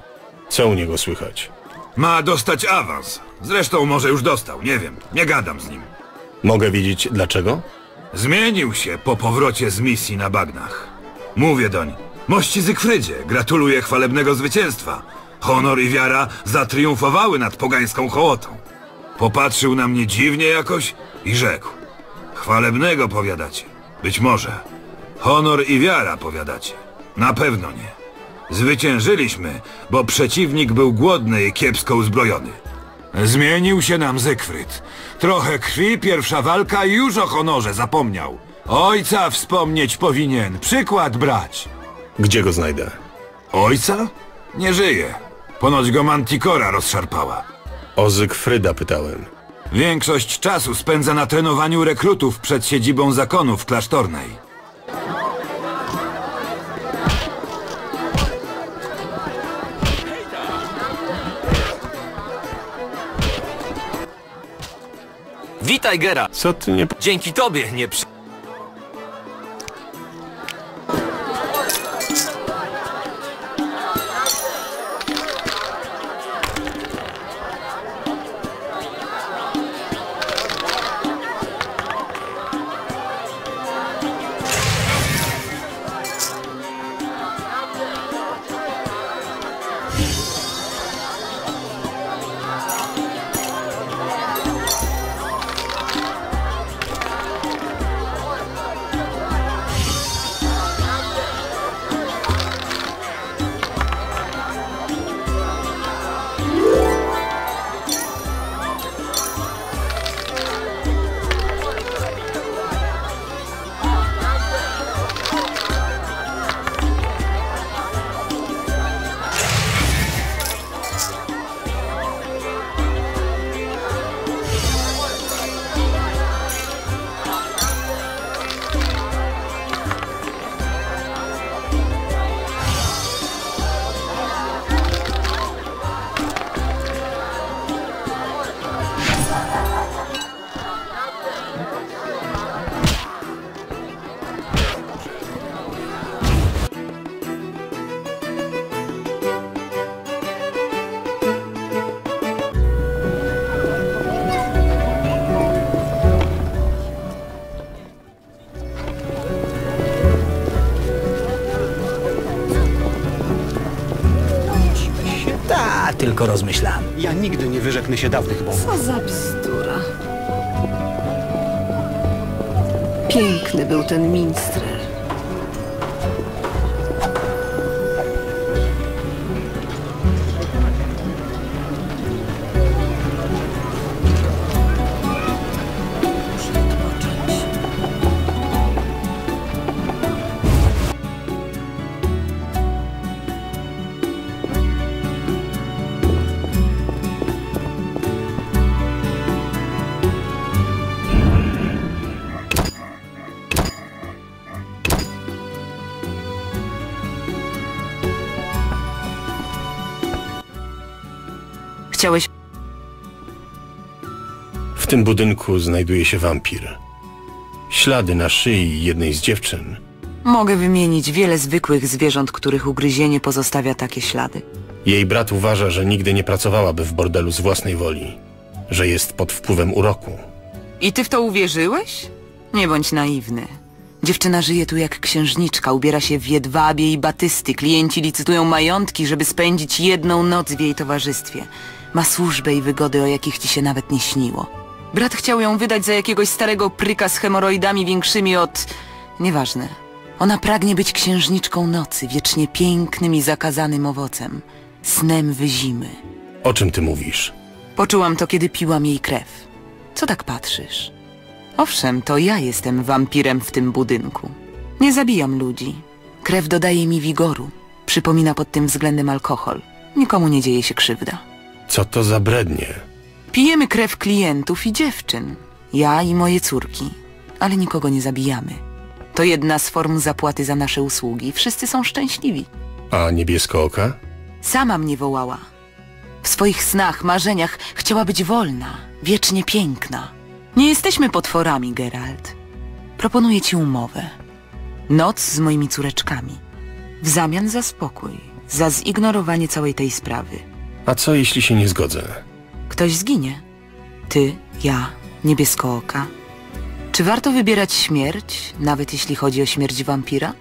Co u niego słychać? Ma dostać awans. Zresztą może już dostał, nie wiem. Nie gadam z nim. Mogę wiedzieć dlaczego? Zmienił się po powrocie z misji na bagnach. Mówię doń. Mości Zygfrydzie, gratuluję chwalebnego zwycięstwa. Honor i wiara zatriumfowały nad pogańską hołotą. Popatrzył na mnie dziwnie jakoś i rzekł. Chwalebnego powiadacie. Być może. Honor i wiara powiadacie. Na pewno nie. Zwyciężyliśmy, bo przeciwnik był głodny i kiepsko uzbrojony. Zmienił się nam Zygfryd. Trochę krwi, pierwsza walka i już o honorze zapomniał. Ojca wspomnieć powinien, przykład brać. Gdzie go znajdę? Ojca? Nie żyje. Ponoć go Manticora rozszarpała. O Zygfryda pytałem. Większość czasu spędza na trenowaniu rekrutów przed siedzibą zakonów klasztornej. Witaj, Geralt. Co ty nie... Dzięki tobie nie przy... Tylko rozmyślam. Ja nigdy nie wyrzeknę się dawnych bogów. Co za bzdura. Piękny był ten minstrel. W tym budynku znajduje się wampir. Ślady na szyi jednej z dziewczyn. Mogę wymienić wiele zwykłych zwierząt, których ugryzienie pozostawia takie ślady. Jej brat uważa, że nigdy nie pracowałaby w bordelu z własnej woli, że jest pod wpływem uroku. I ty w to uwierzyłeś? Nie bądź naiwny. Dziewczyna żyje tu jak księżniczka, ubiera się w jedwabie i batysty. Klienci licytują majątki, żeby spędzić jedną noc w jej towarzystwie. Ma służbę i wygody, o jakich ci się nawet nie śniło. Brat chciał ją wydać za jakiegoś starego pryka z hemoroidami większymi od... Nieważne. Ona pragnie być księżniczką nocy, wiecznie pięknym i zakazanym owocem. Snem wyzimy. O czym ty mówisz? Poczułam to, kiedy piłam jej krew. Co tak patrzysz? Owszem, to ja jestem wampirem w tym budynku. Nie zabijam ludzi. Krew dodaje mi wigoru. Przypomina pod tym względem alkohol. Nikomu nie dzieje się krzywda. Co to za brednie? Pijemy krew klientów i dziewczyn. Ja i moje córki. Ale nikogo nie zabijamy. To jedna z form zapłaty za nasze usługi. Wszyscy są szczęśliwi. A niebieskooka? Sama mnie wołała. W swoich snach, marzeniach chciała być wolna, wiecznie piękna. Nie jesteśmy potworami, Geralt. Proponuję ci umowę. Noc z moimi córeczkami. W zamian za spokój, za zignorowanie całej tej sprawy. A co, jeśli się nie zgodzę? Ktoś zginie. Ty, ja, niebieskooka. Czy warto wybierać śmierć, nawet jeśli chodzi o śmierć wampira?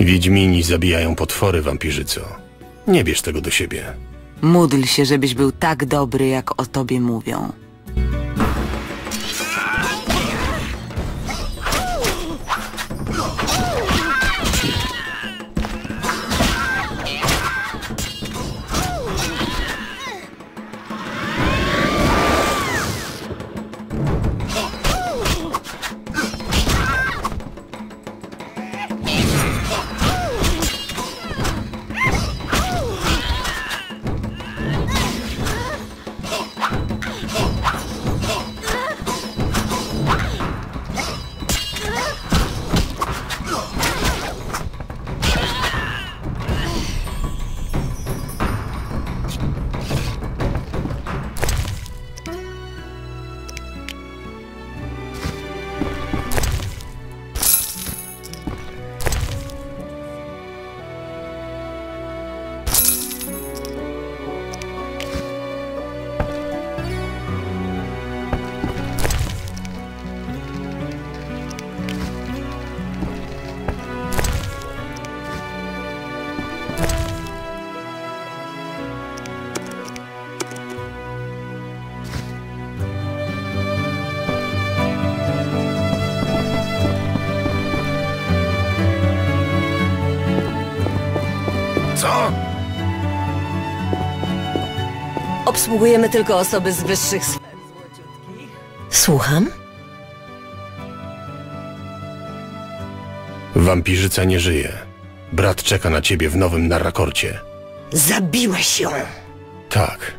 Wiedźmini zabijają potwory, wampirzyco. Nie bierz tego do siebie. Módl się, żebyś był tak dobry, jak o tobie mówią. Obsługujemy tylko osoby z wyższych sfer. Słucham? Wampirzyca nie żyje. Brat czeka na ciebie w nowym Narrakorcie. Zabiłeś ją! Tak.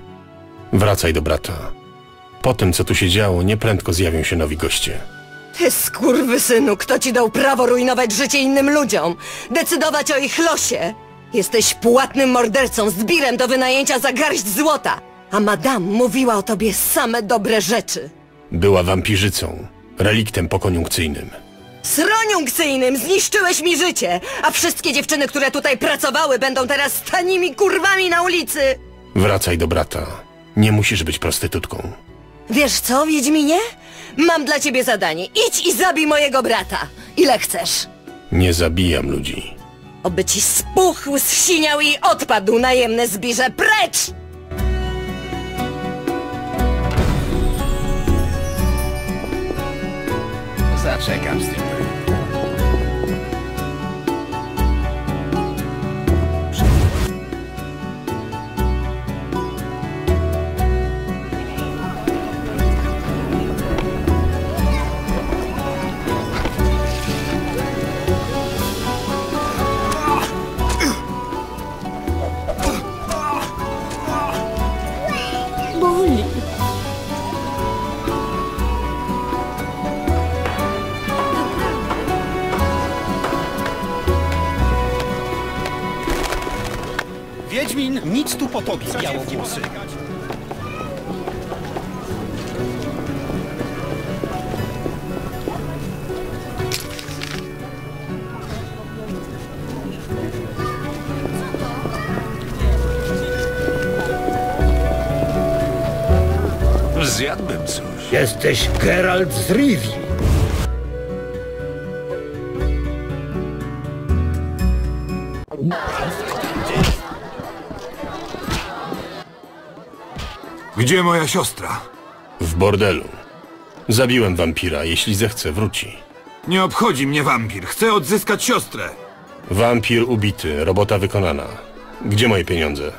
Wracaj do brata. Po tym, co tu się działo, nieprędko zjawią się nowi goście. Ty skurwysynu, kto ci dał prawo rujnować życie innym ludziom? Decydować o ich losie? Jesteś płatnym mordercą z birem do wynajęcia za garść złota, a madame mówiła o tobie same dobre rzeczy. Była wampirzycą, reliktem pokoniunkcyjnym. Sroniunkcyjnym! Zniszczyłeś mi życie, a wszystkie dziewczyny, które tutaj pracowały, będą teraz tanimi kurwami na ulicy! Wracaj do brata. Nie musisz być prostytutką. Wiesz co, Wiedźminie? Mam dla ciebie zadanie. Idź i zabij mojego brata, ile chcesz. Nie zabijam ludzi. Oby ci spuchł, zsiniał i odpadł, najemne zbirze, precz! Zaczekam z tym. Nic tu po tobie, białogłosy. Zjadłbym coś. Jesteś Geralt z Rivii. Gdzie moja siostra? W bordelu. Zabiłem wampira. Jeśli zechce, wróci. Nie obchodzi mnie wampir. Chcę odzyskać siostrę. Wampir ubity. Robota wykonana. Gdzie moje pieniądze?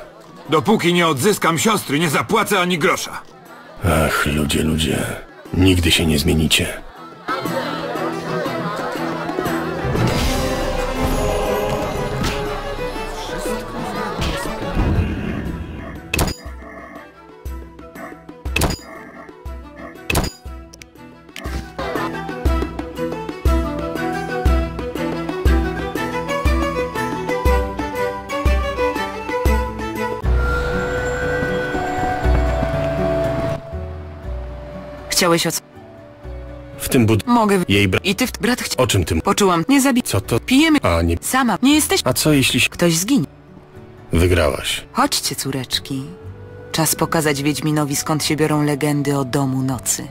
Dopóki nie odzyskam siostry, nie zapłacę ani grosza. Ach, ludzie, ludzie. Nigdy się nie zmienicie. Chciałeś od... W tym bud... Mogę... Jej brat... I ty... Brat chci... O czym ty... Poczułam... Nie zabij... Co to... Pijemy... A nie... Sama... Nie jesteś... A co jeśli... Ktoś zginie... Wygrałaś... Chodźcie, córeczki... Czas pokazać Wiedźminowi, skąd się biorą legendy o Domu Nocy.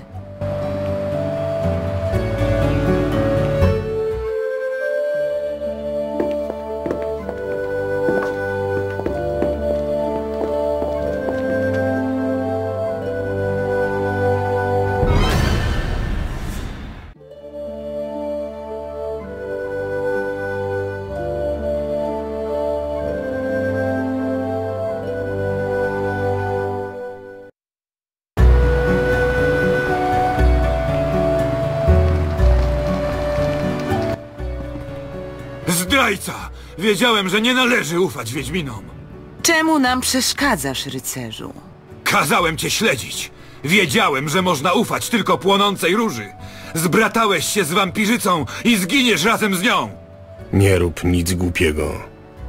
Wiedziałem, że nie należy ufać Wiedźminom. Czemu nam przeszkadzasz, rycerzu? Kazałem cię śledzić. Wiedziałem, że można ufać tylko Płonącej Róży. Zbratałeś się z wampirzycą i zginiesz razem z nią. Nie rób nic głupiego.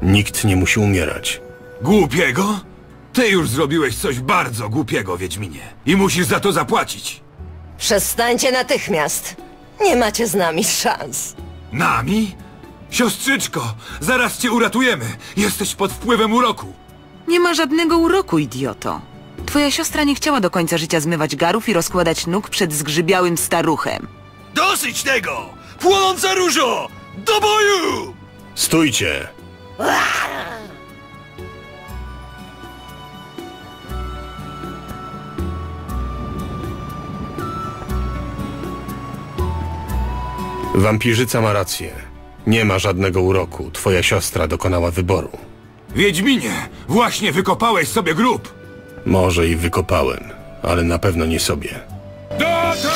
Nikt nie musi umierać. Głupiego? Ty już zrobiłeś coś bardzo głupiego, Wiedźminie. I musisz za to zapłacić. Przestańcie natychmiast. Nie macie z nami szans. Nami? Siostrzyczko, zaraz cię uratujemy. Jesteś pod wpływem uroku. Nie ma żadnego uroku, idioto. Twoja siostra nie chciała do końca życia zmywać garów i rozkładać nóg przed zgrzybiałym staruchem. Dosyć tego! Płonąca Różo! Do boju! Stójcie! Wampirzyca ma rację. Nie ma żadnego uroku. Twoja siostra dokonała wyboru. Wiedźminie, właśnie wykopałeś sobie grób! Może i wykopałem, ale na pewno nie sobie. Do ataku!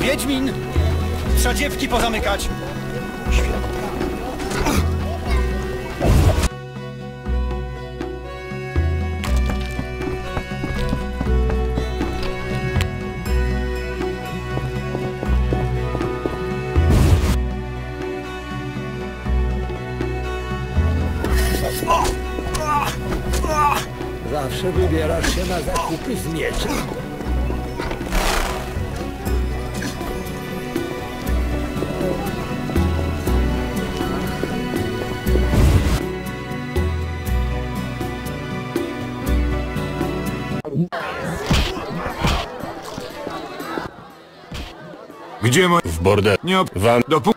Wiedźmin! Trzeba dziewki pozamykać! zawsze wybierasz się na zakupy z mieczem. Gdzie mój... W bordel... Nie op... Wam... Dopu...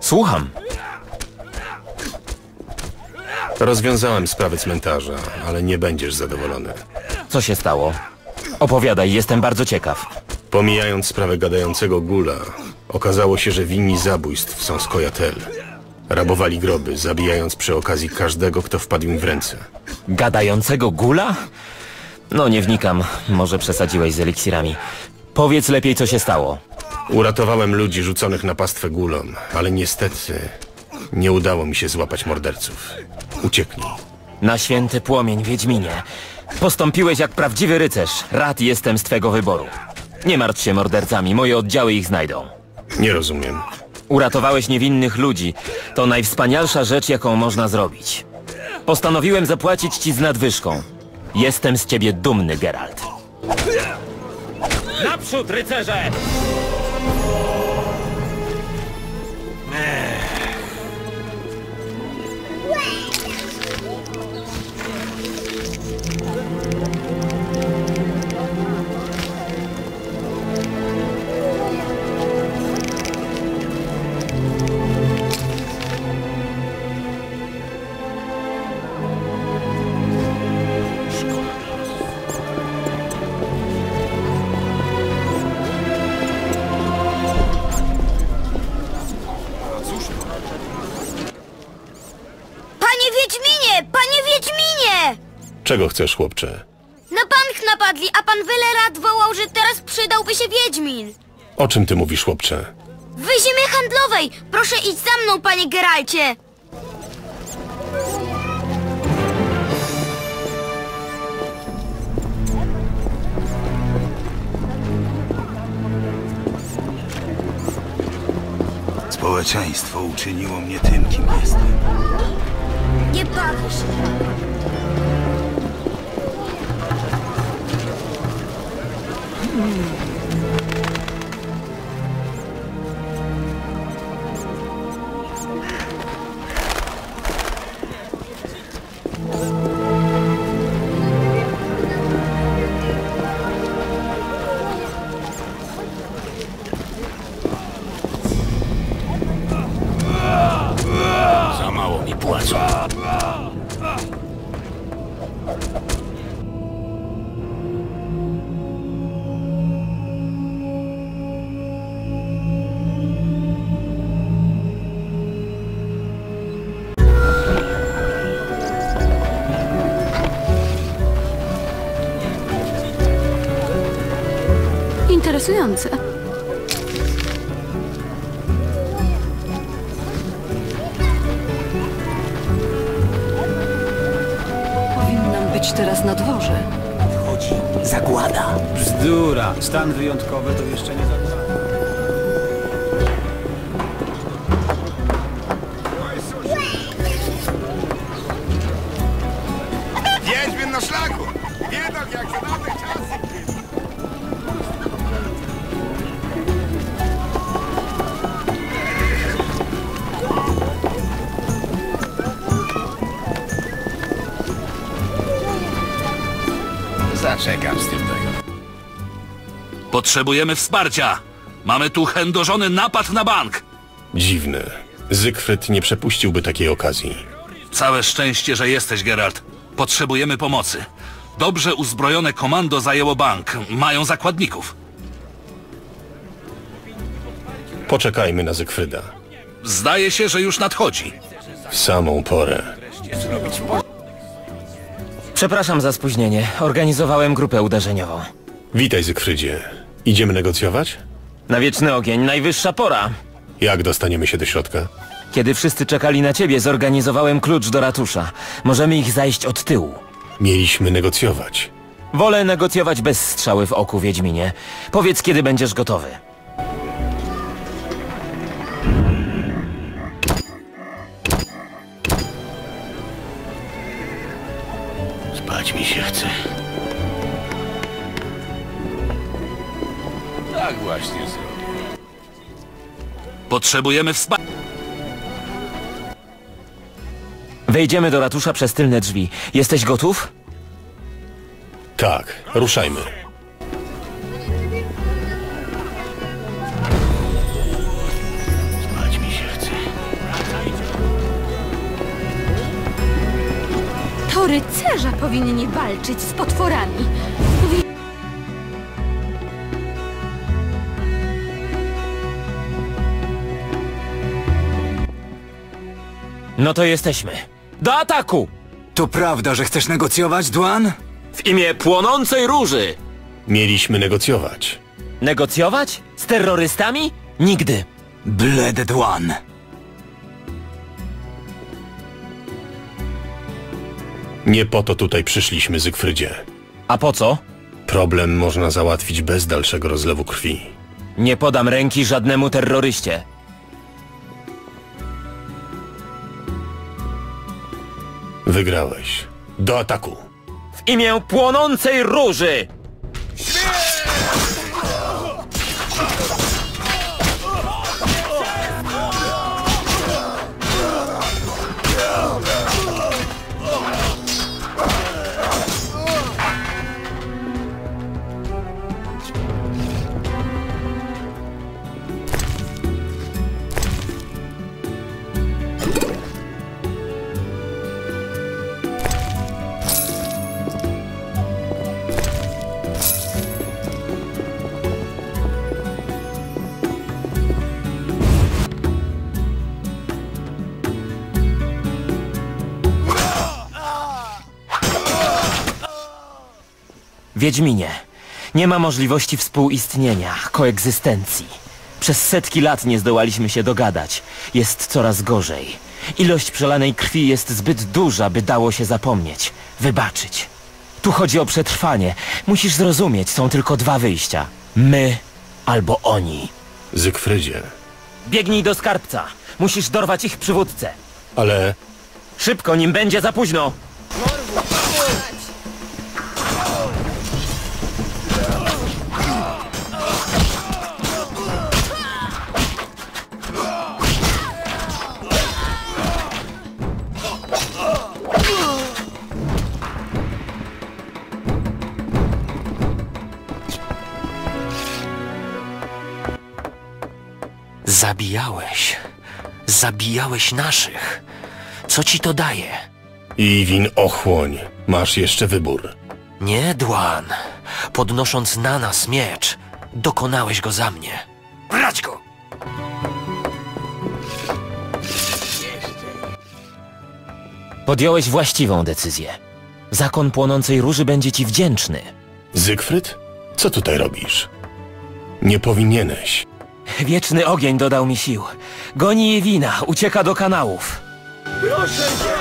Słucham. Rozwiązałem sprawę cmentarza, ale nie będziesz zadowolony. Co się stało? Opowiadaj, jestem bardzo ciekaw. Pomijając sprawę gadającego gula, okazało się, że winni zabójstw są z Kojatel. Rabowali groby, zabijając przy okazji każdego, kto wpadł im w ręce. Gadającego gula? No nie wnikam, może przesadziłeś z eliksirami. Powiedz lepiej, co się stało. Uratowałem ludzi rzuconych na pastwę gulom, ale niestety nie udało mi się złapać morderców. Uciekli. Na święty płomień, Wiedźminie. Postąpiłeś jak prawdziwy rycerz. Rad jestem z twego wyboru. Nie martw się mordercami, moje oddziały ich znajdą. Nie rozumiem. Uratowałeś niewinnych ludzi. To najwspanialsza rzecz, jaką można zrobić. Postanowiłem zapłacić ci z nadwyżką. Jestem z ciebie dumny, Geralt. Naprzód, rycerze! Czego chcesz, chłopcze? Na bank napadli, a pan Velerad wołał, że teraz przydałby się Wiedźmin. O czym ty mówisz, chłopcze? W ziemi handlowej! Proszę iść za mną, panie Geralcie! Społeczeństwo uczyniło mnie tym, kim jestem. Nie bawię się. Interesujące. Powinnam być teraz na dworze. Wchodzi zagłada. Bzdura. Stan wyjątkowy to jeszcze nie zagłada. Wiedźmin na szlaku. Wiedok jak za dawnych czasów. Zaczekam z tym tego. Potrzebujemy wsparcia! Mamy tu chędożony napad na bank! Dziwne. Zygfryd nie przepuściłby takiej okazji. Całe szczęście, że jesteś, Geralt. Potrzebujemy pomocy. Dobrze uzbrojone komando zajęło bank. Mają zakładników. Poczekajmy na Zygfryda. Zdaje się, że już nadchodzi. W samą porę. Przepraszam za spóźnienie. Organizowałem grupę uderzeniową. Witaj, Zygfrydzie. Idziemy negocjować? Na wieczny ogień, najwyższa pora. Jak dostaniemy się do środka? Kiedy wszyscy czekali na ciebie, zorganizowałem klucz do ratusza. Możemy ich zajść od tyłu. Mieliśmy negocjować. Wolę negocjować bez strzały w oku, Wiedźminie. Powiedz, kiedy będziesz gotowy. Spać mi się chce. Tak właśnie zrobię. Potrzebujemy wsparcia. Wejdziemy do ratusza przez tylne drzwi. Jesteś gotów? Tak, ruszajmy. To rycerze powinni walczyć z potworami. No to jesteśmy. Do ataku! To prawda, że chcesz negocjować, Duan? W imię Płonącej Róży! Mieliśmy negocjować. Negocjować? Z terrorystami? Nigdy. Bled Duan. Nie po to tutaj przyszliśmy, Zygfrydzie. A po co? Problem można załatwić bez dalszego rozlewu krwi. Nie podam ręki żadnemu terroryście. Wygrałeś. Do ataku. W imię Płonącej Róży! Wiedźminie, nie ma możliwości współistnienia, koegzystencji. Przez setki lat nie zdołaliśmy się dogadać. Jest coraz gorzej. Ilość przelanej krwi jest zbyt duża, by dało się zapomnieć, wybaczyć. Tu chodzi o przetrwanie. Musisz zrozumieć, są tylko dwa wyjścia. My albo oni. Zygfrydzie, Biegnij do skarbca. Musisz dorwać ich przywódcę. Ale... Szybko, nim będzie za późno. Zabijałeś. Zabijałeś naszych. Co ci to daje? Iwin, ochłoń. Masz jeszcze wybór. Nie, Dwan. Podnosząc na nas miecz, dokonałeś go za mnie. Brać go! Podjąłeś właściwą decyzję. Zakon Płonącej Róży będzie ci wdzięczny. Zygfryd? Co tutaj robisz? Nie powinieneś. Wieczny ogień dodał mi sił. Goni je wina, ucieka do kanałów. Proszę cię!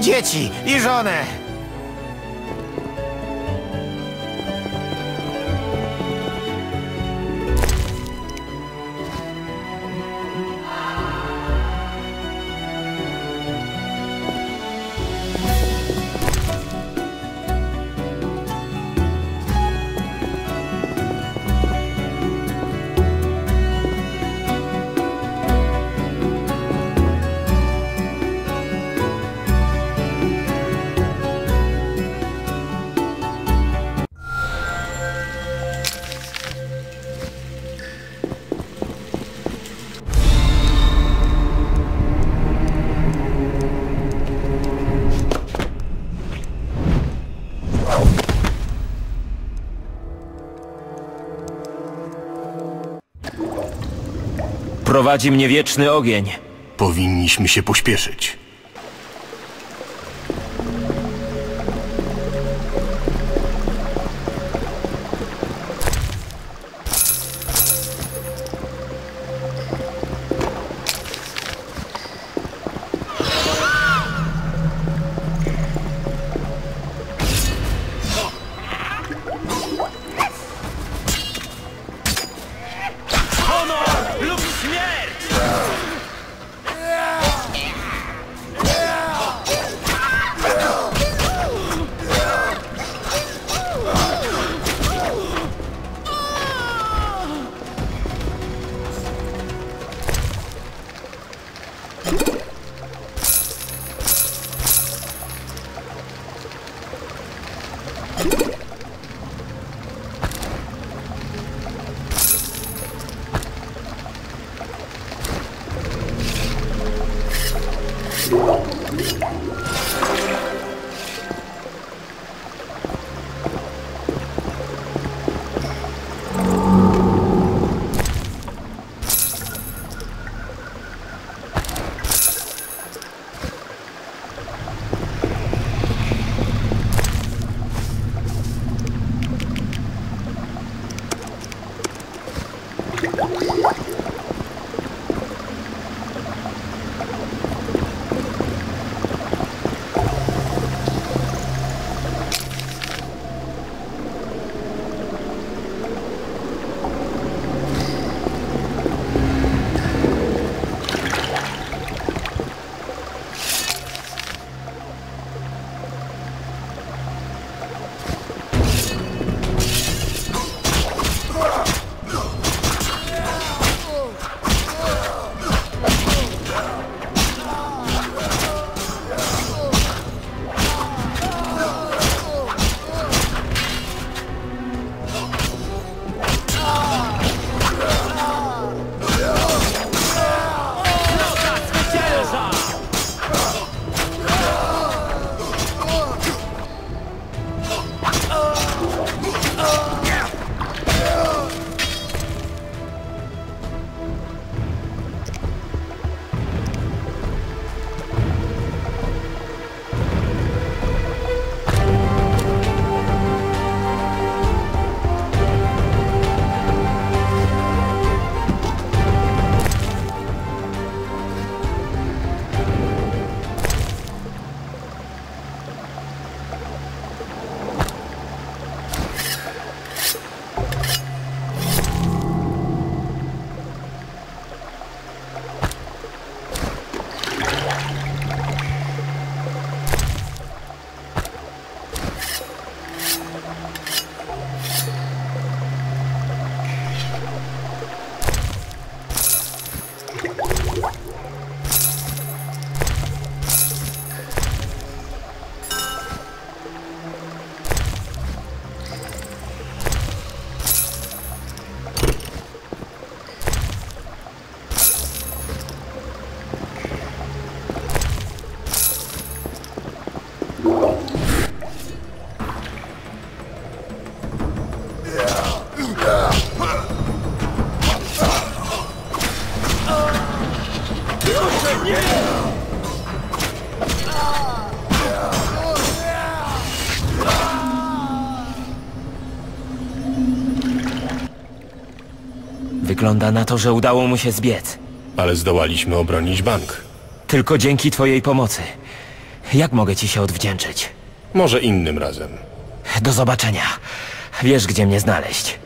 Dzieci i żonę! Prowadzi mnie wieczny ogień. Powinniśmy się pośpieszyć. Wygląda na to, że udało mu się zbiec. Ale zdołaliśmy obronić bank. Tylko dzięki twojej pomocy. Jak mogę ci się odwdzięczyć? Może innym razem. Do zobaczenia. Wiesz, gdzie mnie znaleźć.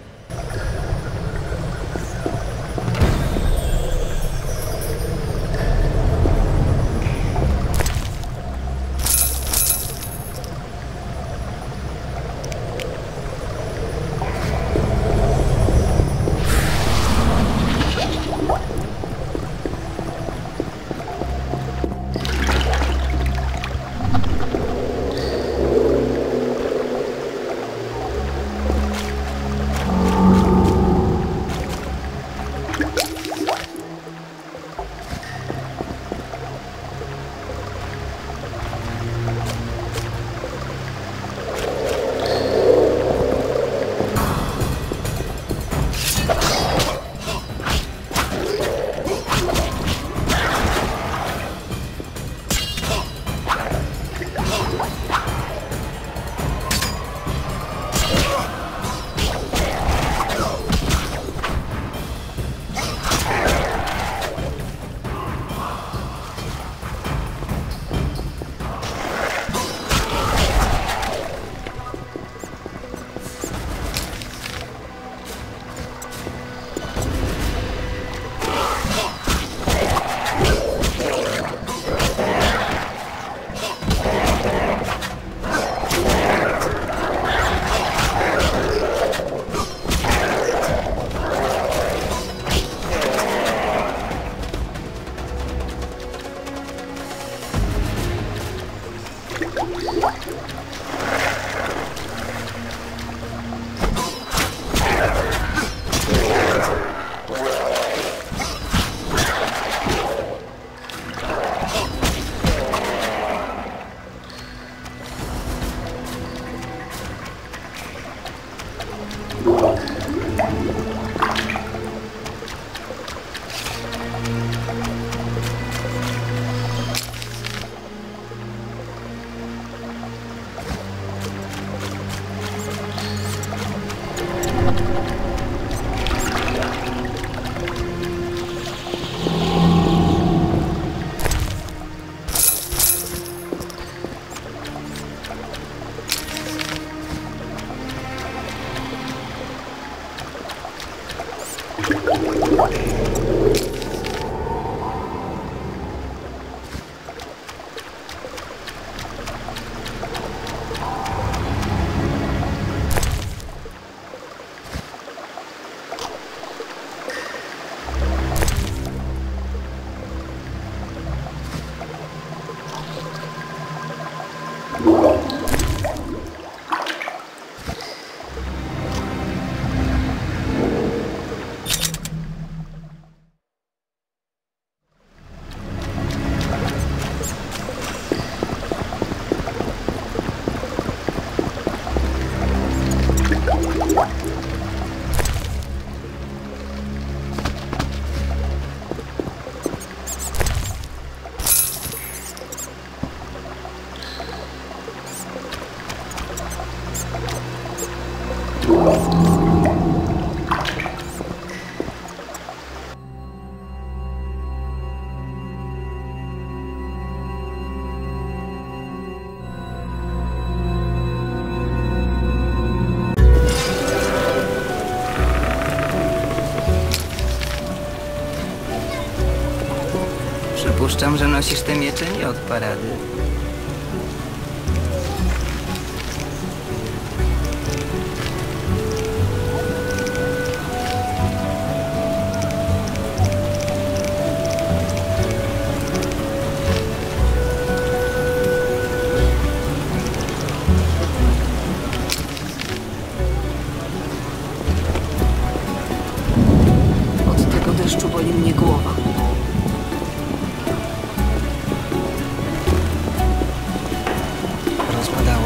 Przypuszczam, że nosisz te miecze nie od parady.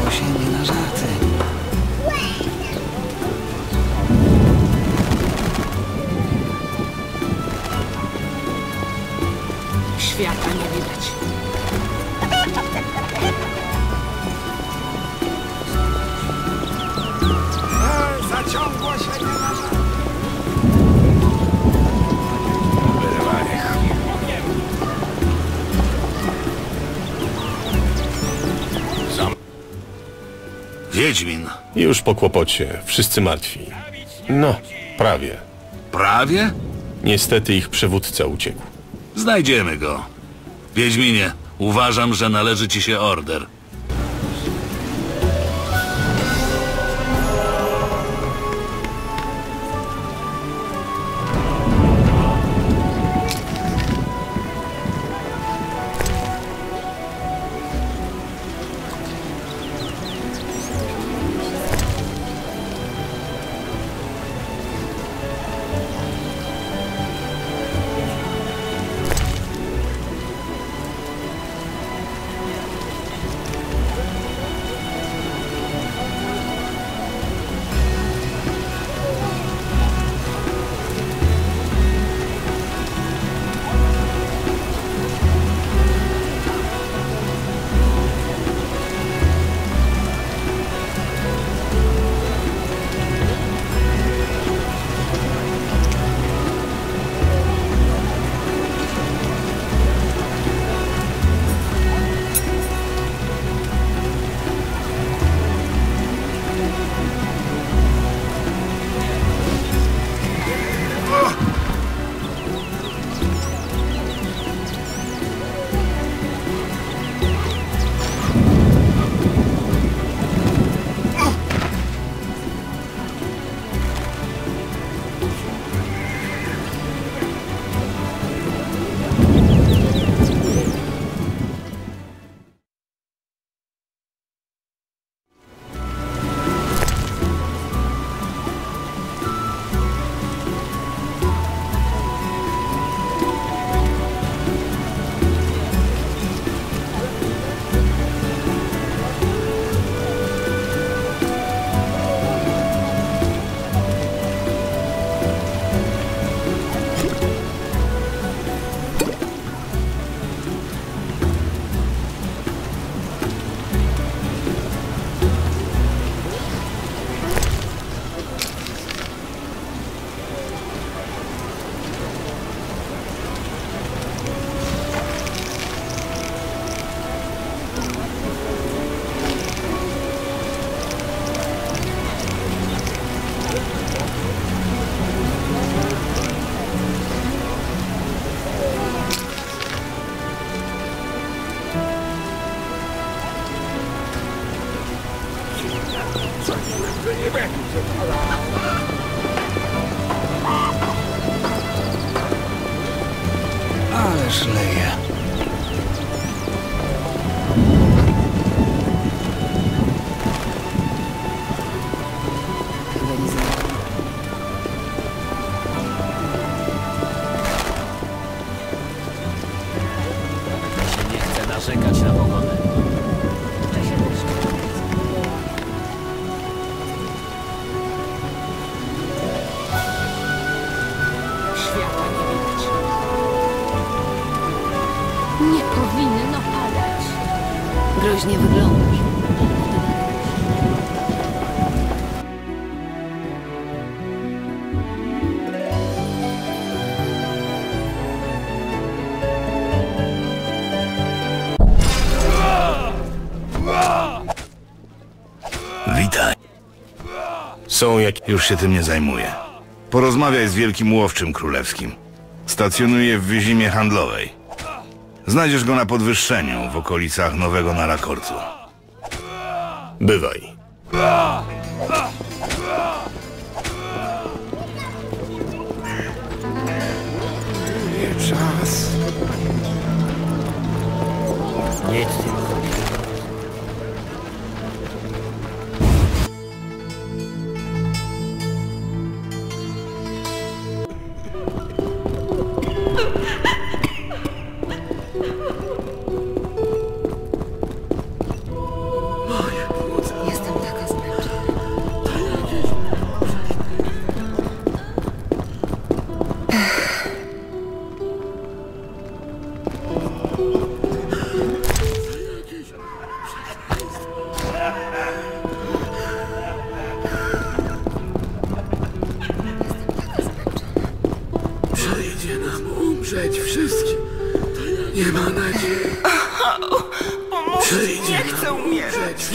Się nie na żarty. Wiedźmin. Już po kłopocie. Wszyscy martwi. No, prawie. Prawie? Niestety ich przywódca uciekł. Znajdziemy go. Wiedźminie, uważam, że należy ci się order. Nie wyglądasz. Witaj. Są jak... Już się tym nie zajmuję. Porozmawiaj z wielkim łowczym królewskim. Stacjonuje w wyzimie handlowej. Znajdziesz go na podwyższeniu w okolicach Nowego Narakorcu. Bywaj. Nie czas. Nic tylko. nie chcę umierać.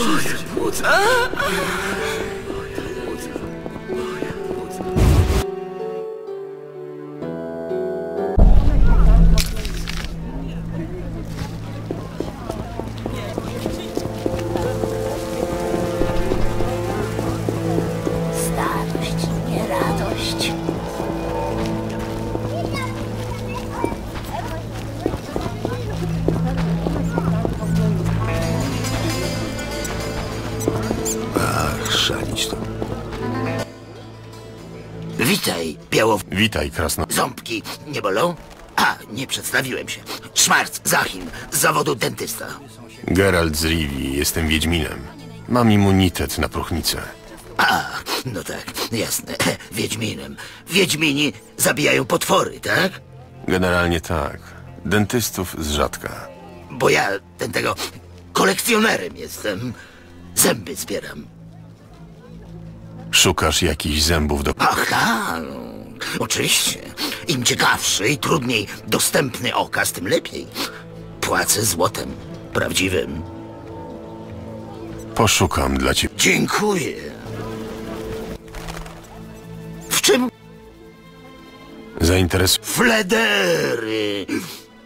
Witaj, krasno... Ząbki nie bolą? A, nie przedstawiłem się. Szmarc, Zachin, z zawodu dentysta. Geralt z Rivii, jestem Wiedźminem. Mam immunitet na próchnicę. A, no tak, jasne, Wiedźminem. Wiedźmini zabijają potwory, tak? Generalnie tak. Dentystów z rzadka. Bo ja, kolekcjonerem jestem. Zęby zbieram. Szukasz jakichś zębów do... Aha, no. Oczywiście. Im ciekawszy i trudniej dostępny okaz, tym lepiej. Płacę złotem. Prawdziwym. Poszukam dla ciebie. Dziękuję. W czym? Fledery.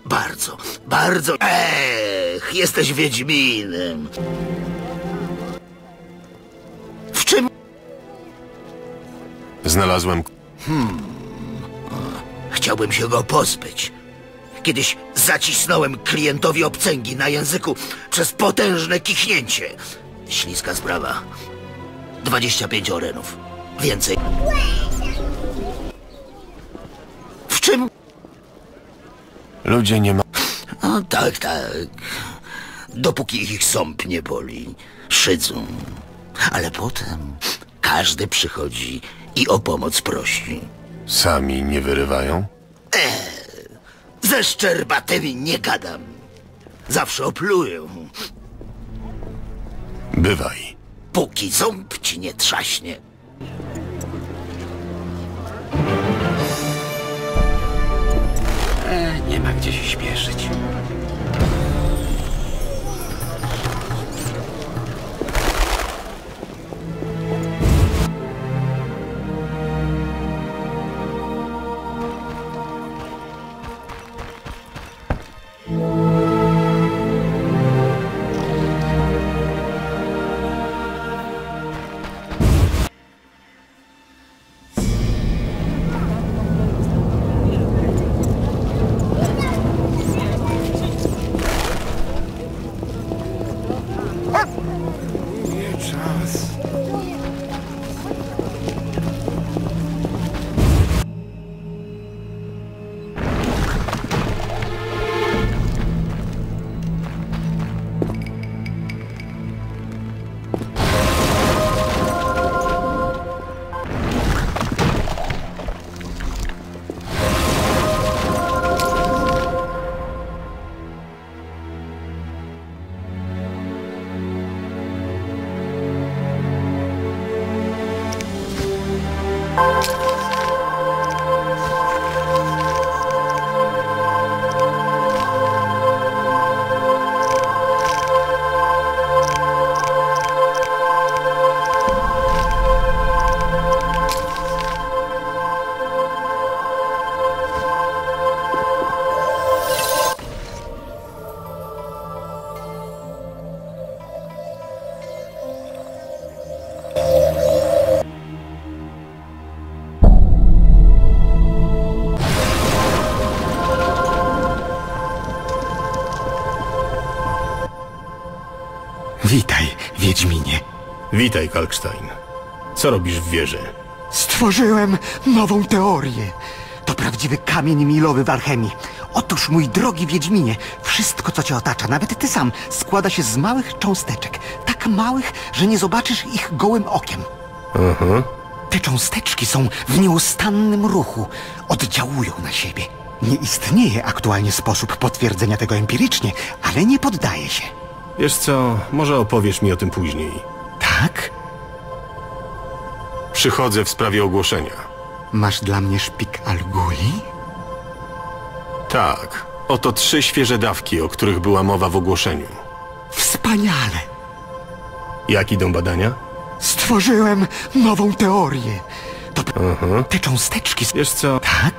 Bardzo, bardzo... Ech, jesteś Wiedźminem. W czym? Znalazłem... Chciałbym się go pozbyć. Kiedyś zacisnąłem klientowi obcęgi na języku przez potężne kichnięcie. Śliska sprawa. 25 orenów. Więcej. W czym? Ludzie nie ma... O, tak, tak. Dopóki ich ząb nie boli, szydzą. Ale potem każdy przychodzi... i o pomoc prosi. Sami nie wyrywają? Ze szczerbatymi nie gadam. Zawsze opluję. Bywaj. Póki ząb ci nie trzaśnie. Nie ma gdzie się śpieszyć. Witaj, Kalkstein. Co robisz w wieży? Stworzyłem nową teorię. To prawdziwy kamień milowy w alchemii. Otóż, mój drogi Wiedźminie, wszystko, co cię otacza, nawet ty sam, składa się z małych cząsteczek. Tak małych, że nie zobaczysz ich gołym okiem. Te cząsteczki są w nieustannym ruchu. Oddziałują na siebie. Nie istnieje aktualnie sposób potwierdzenia tego empirycznie, ale nie poddaje się. Wiesz co, może opowiesz mi o tym później. Tak? Przychodzę w sprawie ogłoszenia. Masz dla mnie szpik Alguli? Tak. Oto 3 świeże dawki, o których była mowa w ogłoszeniu. Wspaniale! Jak idą badania? Stworzyłem nową teorię. To te cząsteczki... Wiesz co? Tak?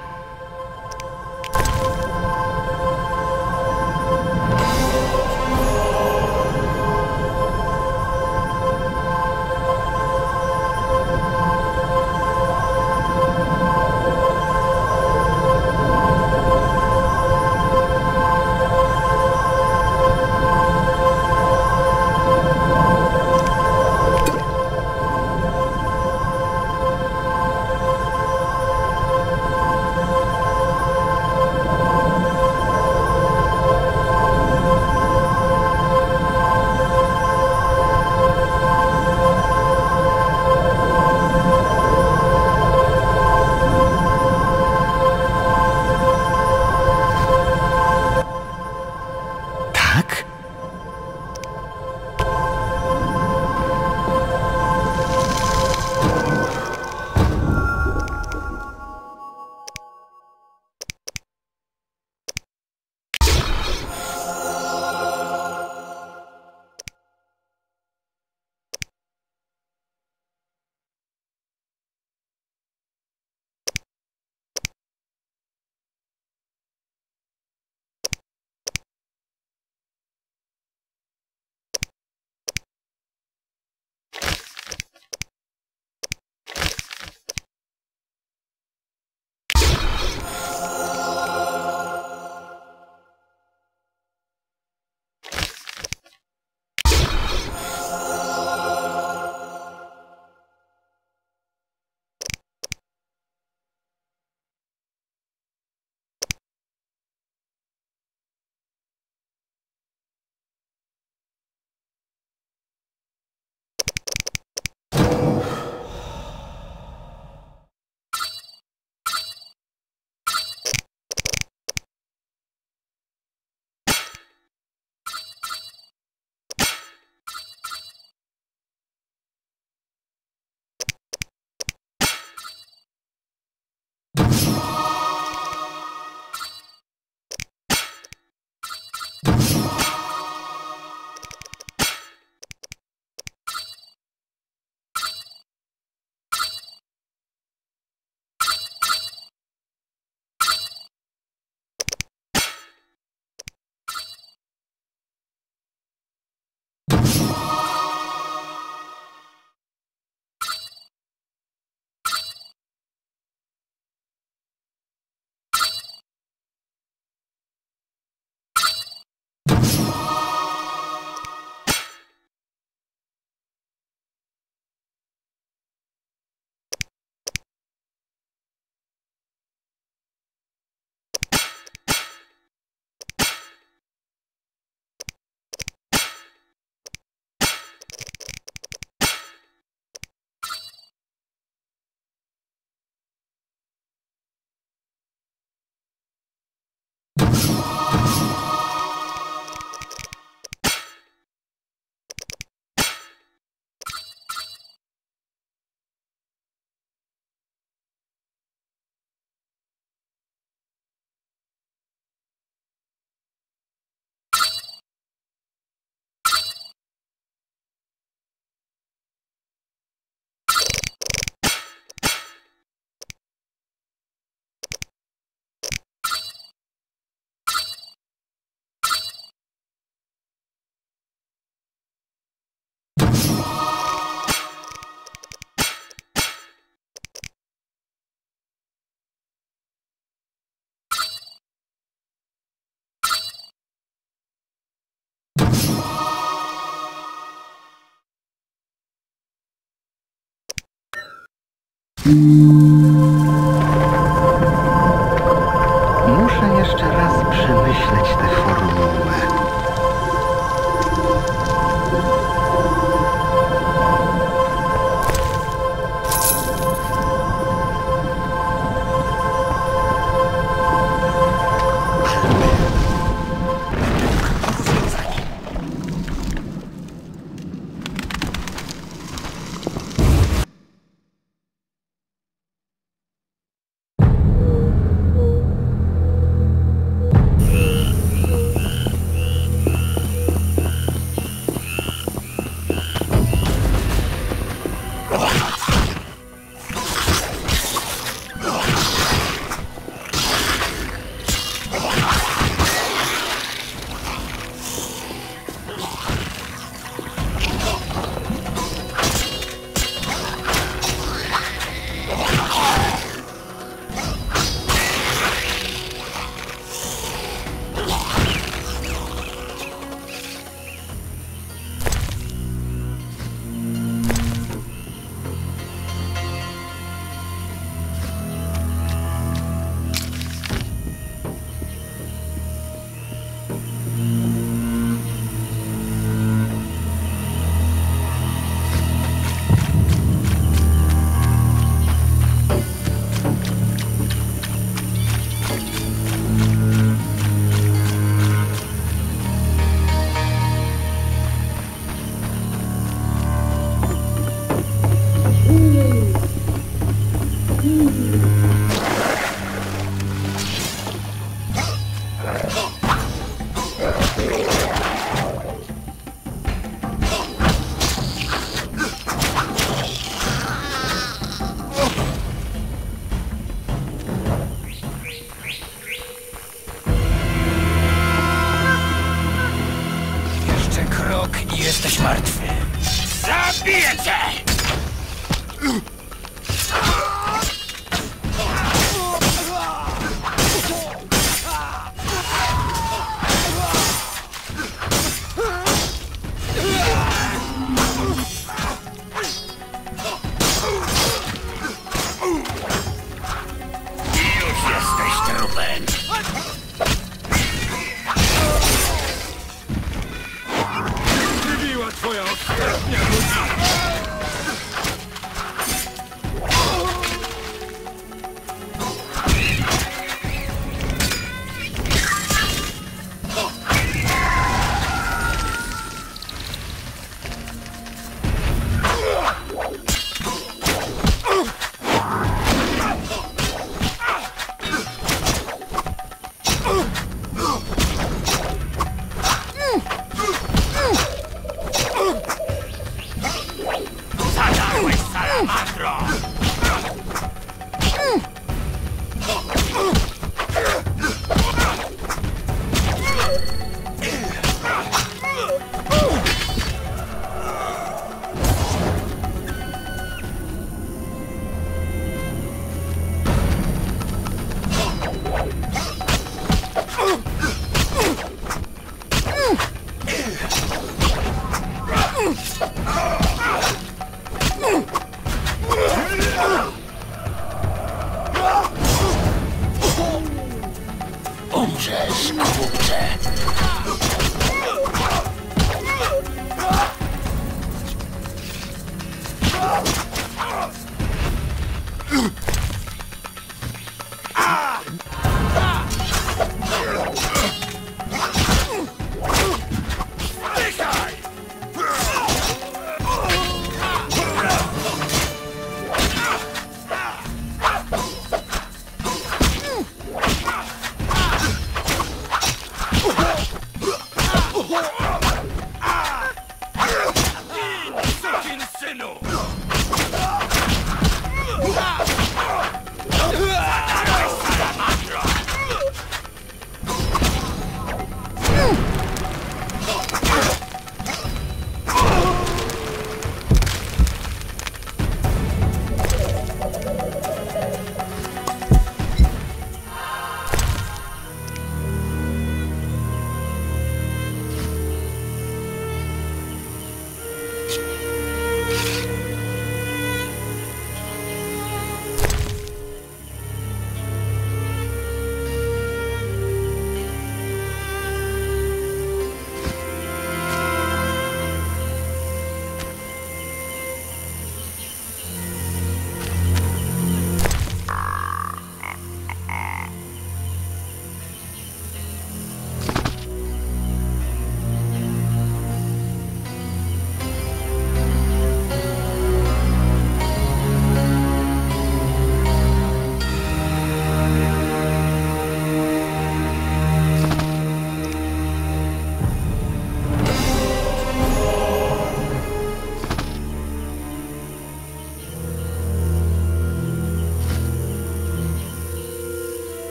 Muszę jeszcze raz przemyśleć tę formułę.